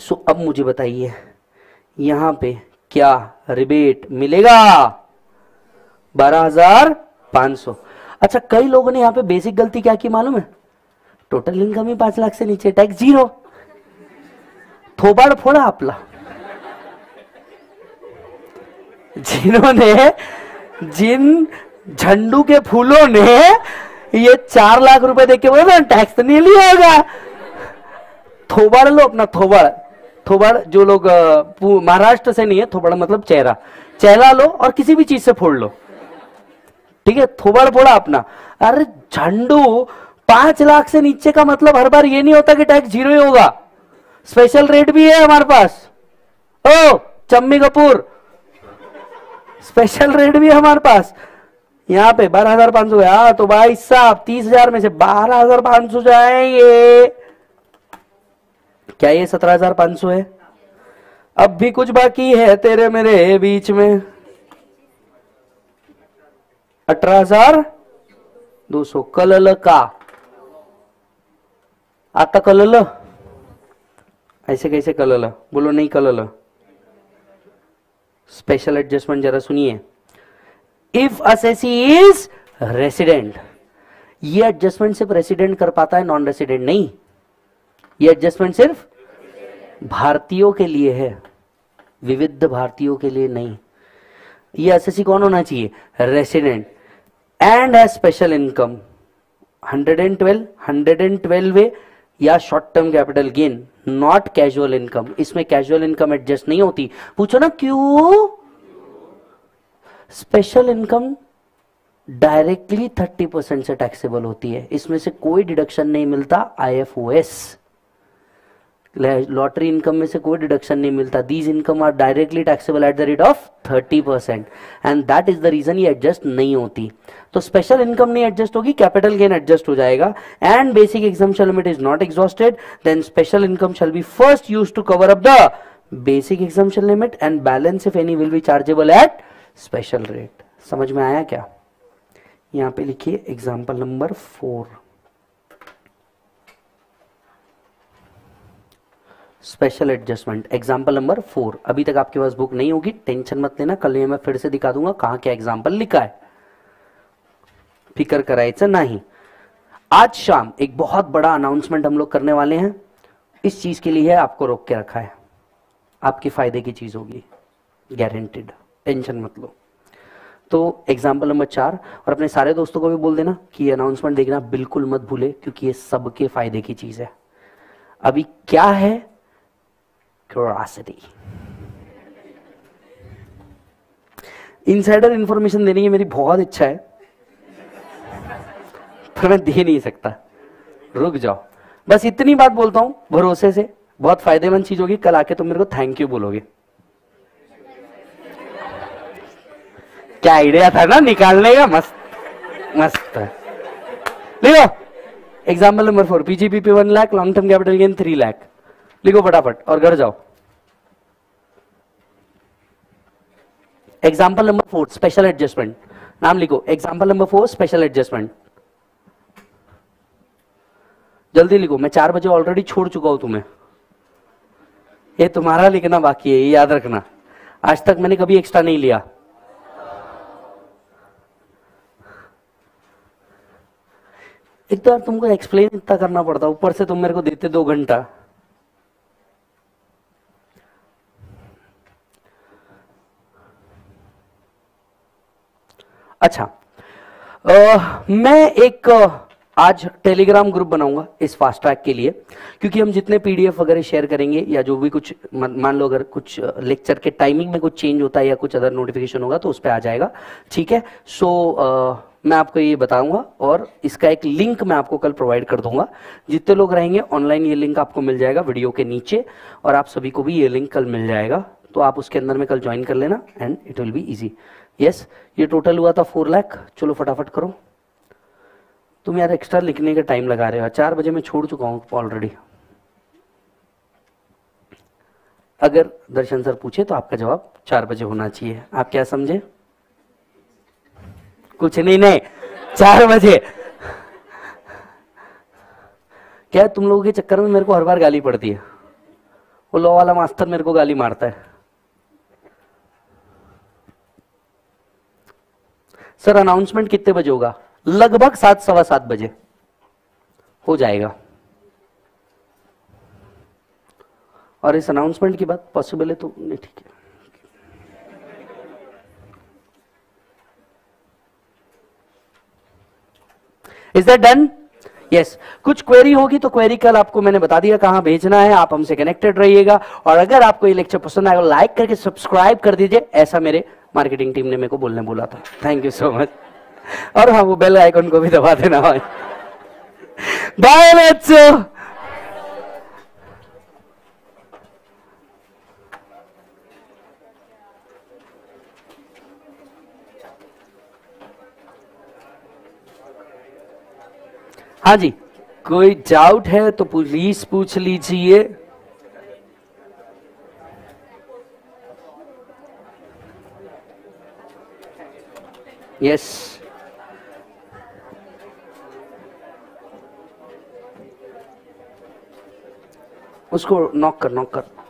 सो अब मुझे बताइए यहां पे क्या रिबेट मिलेगा, 12,500। अच्छा, कई लोगों ने यहां पे बेसिक गलती क्या की मालूम है, टोटल इनकम ही 5 लाख से नीचे, टैक्स 0। थोबाड फोड़ा आपला, जिन्होंने जिन झंडू के फूलों ने ये 4 लाख रुपए देके बोले ना टैक्स नहीं लिया होगा। थोबाड़ लो अपना थोबाड़, थोबाड़ जो लोग महाराष्ट्र से नहीं है, थोबाड़ मतलब चेहरा, चेहरा लो और किसी भी चीज से फोड़ लो, ठीक है, थोबाड़ फोड़ा अपना। अरे झंडू 5 लाख से नीचे का मतलब हर बार ये नहीं होता कि टैक्स जीरो ही होगा, स्पेशल रेट भी है हमारे पास। ओ चम्मी कपूर, स्पेशल रेट भी है हमारे पास। यहाँ पे 12,500 है तो भाई साहब 30,000 में से 12,500 जाएंगे। क्या ये 17,500 है? अब भी कुछ बाकी है तेरे मेरे बीच में। 18,200 कलल का आता, कलल ऐसे कैसे कलल बोलो, नहीं कलल। स्पेशल एडजस्टमेंट जरा सुनिए, इफ असेसी इज रेसिडेंट, ये एडजस्टमेंट सिर्फ रेसिडेंट कर पाता है, नॉन रेसिडेंट नहीं। ये एडजस्टमेंट सिर्फ भारतीयों के लिए है, विविध भारतीयों के लिए नहीं। ये असेसी कौन होना चाहिए? Resident and has special income 112 या short term capital gain, not casual income. इसमें कैजुअल इनकम एडजस्ट नहीं होती। पूछो ना क्यों? स्पेशल इनकम डायरेक्टली 30% से टैक्सेबल होती है, इसमें से कोई डिडक्शन नहीं मिलता। IFOS लॉटरी इनकम में से कोई डिडक्शन नहीं मिलता। These income are directly taxable at the rate of 30% and that is the reason ये एडजस्ट नहीं होती। तो स्पेशल इनकम नहीं एडजस्ट होगी, कैपिटल गेन एडजस्ट हो जाएगा। And basic exemption limit is not exhausted, then special income shall be first use to cover up the basic exemption limit and balance if any will be chargeable at special rate. समझ में आया क्या? यहां पे लिखिए example number 4, special adjustment, example number 4। अभी तक आपके पास बुक नहीं होगी, टेंशन मत लेना, कल ये मैं फिर से दिखा दूंगा कहां क्या एग्जाम्पल लिखा है, फिकर करायचं नहीं। आज शाम एक बहुत बड़ा अनाउंसमेंट हम लोग करने वाले हैं, इस चीज के लिए आपको रोक के रखा है, आपके फायदे की चीज होगी, गारंटेड, टेंशन मत लो। तो एग्जाम्पल नंबर 4, और अपने सारे दोस्तों को भी बोल देना कि ये अनाउंसमेंट देखना बिल्कुल मत भूले, क्योंकि ये सबके फायदे की चीज है। अभी क्या है? क्यूरियोसिटी। इनसाइडर इंफॉर्मेशन देने की मेरी बहुत इच्छा है, पर मैं दे नहीं सकता। रुक जाओ, बस इतनी बात बोलता हूं भरोसे से, बहुत फायदेमंद चीज होगी, कल आके तुम मेरे को थैंक यू बोलोगे। क्या आइडिया था ना निकालने का, मस्त मस्त। लिखो example number 4, PGBP 1 lakh, long term capital gain 3 lakh. लिखो फटाफट और घर जाओ। एग्जाम्पल नंबर 4 स्पेशल एडजस्टमेंट, नाम लिखो एग्जाम्पल नंबर 4 स्पेशल एडजस्टमेंट। जल्दी लिखो, मैं 4 बजे ऑलरेडी छोड़ चुका हूं तुम्हें, ये तुम्हारा लिखना बाकी है, ये याद रखना। आज तक मैंने कभी एक्स्ट्रा नहीं लिया। एक तो तुमको एक्सप्लेन इतना करना पड़ता, ऊपर से तुम मेरे को देते 2 घंटा। अच्छा, मैं एक आज टेलीग्राम ग्रुप बनाऊंगा इस फास्ट ट्रैक के लिए, क्योंकि हम जितने पीडीएफ वगैरह शेयर करेंगे या जो भी कुछ, मान लो अगर कुछ लेक्चर के टाइमिंग में कुछ चेंज होता है या कुछ अदर नोटिफिकेशन होगा तो उस पर आ जाएगा, ठीक है। सो मैं आपको ये बताऊंगा और इसका एक लिंक मैं आपको कल प्रोवाइड कर दूंगा। जितने लोग रहेंगे ऑनलाइन ये लिंक आपको मिल जाएगा वीडियो के नीचे, और आप सभी को भी ये लिंक कल मिल जाएगा, तो आप उसके अंदर में कल ज्वाइन कर लेना and it will be easy. Yes, ये टोटल हुआ था 4 लाख। चलो फटाफट करो, तुम यार एक्स्ट्रा लिखने का टाइम लगा रहे हो, 4 बजे मैं छोड़ चुका हूँ ऑलरेडी। अगर दर्शन सर पूछे तो आपका जवाब 4 बजे होना चाहिए। आप क्या समझे? कुछ नहीं, नहीं 4 बजे। क्या तुम लोगों के चक्कर में मेरे को हर बार गाली पड़ती है, वो लॉ वाला मास्टर मेरे को गाली मारता है। सर अनाउंसमेंट कितने बजे होगा? लगभग 7, सवा 7 बजे हो जाएगा। और इस अनाउंसमेंट की बात पॉसिबल है तो नहीं, ठीक है। Is that done? Yes. कुछ क्वेरी होगी तो क्वेरी कल आपको मैंने बता दिया कहाँ भेजना है, आप हमसे कनेक्टेड रहिएगा। और अगर आपको ये लेक्चर पसंद आएगा लाइक करके सब्सक्राइब कर दीजिए, ऐसा मेरे मार्केटिंग टीम ने मेरे को बोलने बोला था। Thank you so much. और हाँ, वो बेल आइकन को भी दबा देना। बाय बच्चों। हाँ जी, कोई डाउट है तो प्लीज पूछ लीजिए। यस, उसको नॉक कर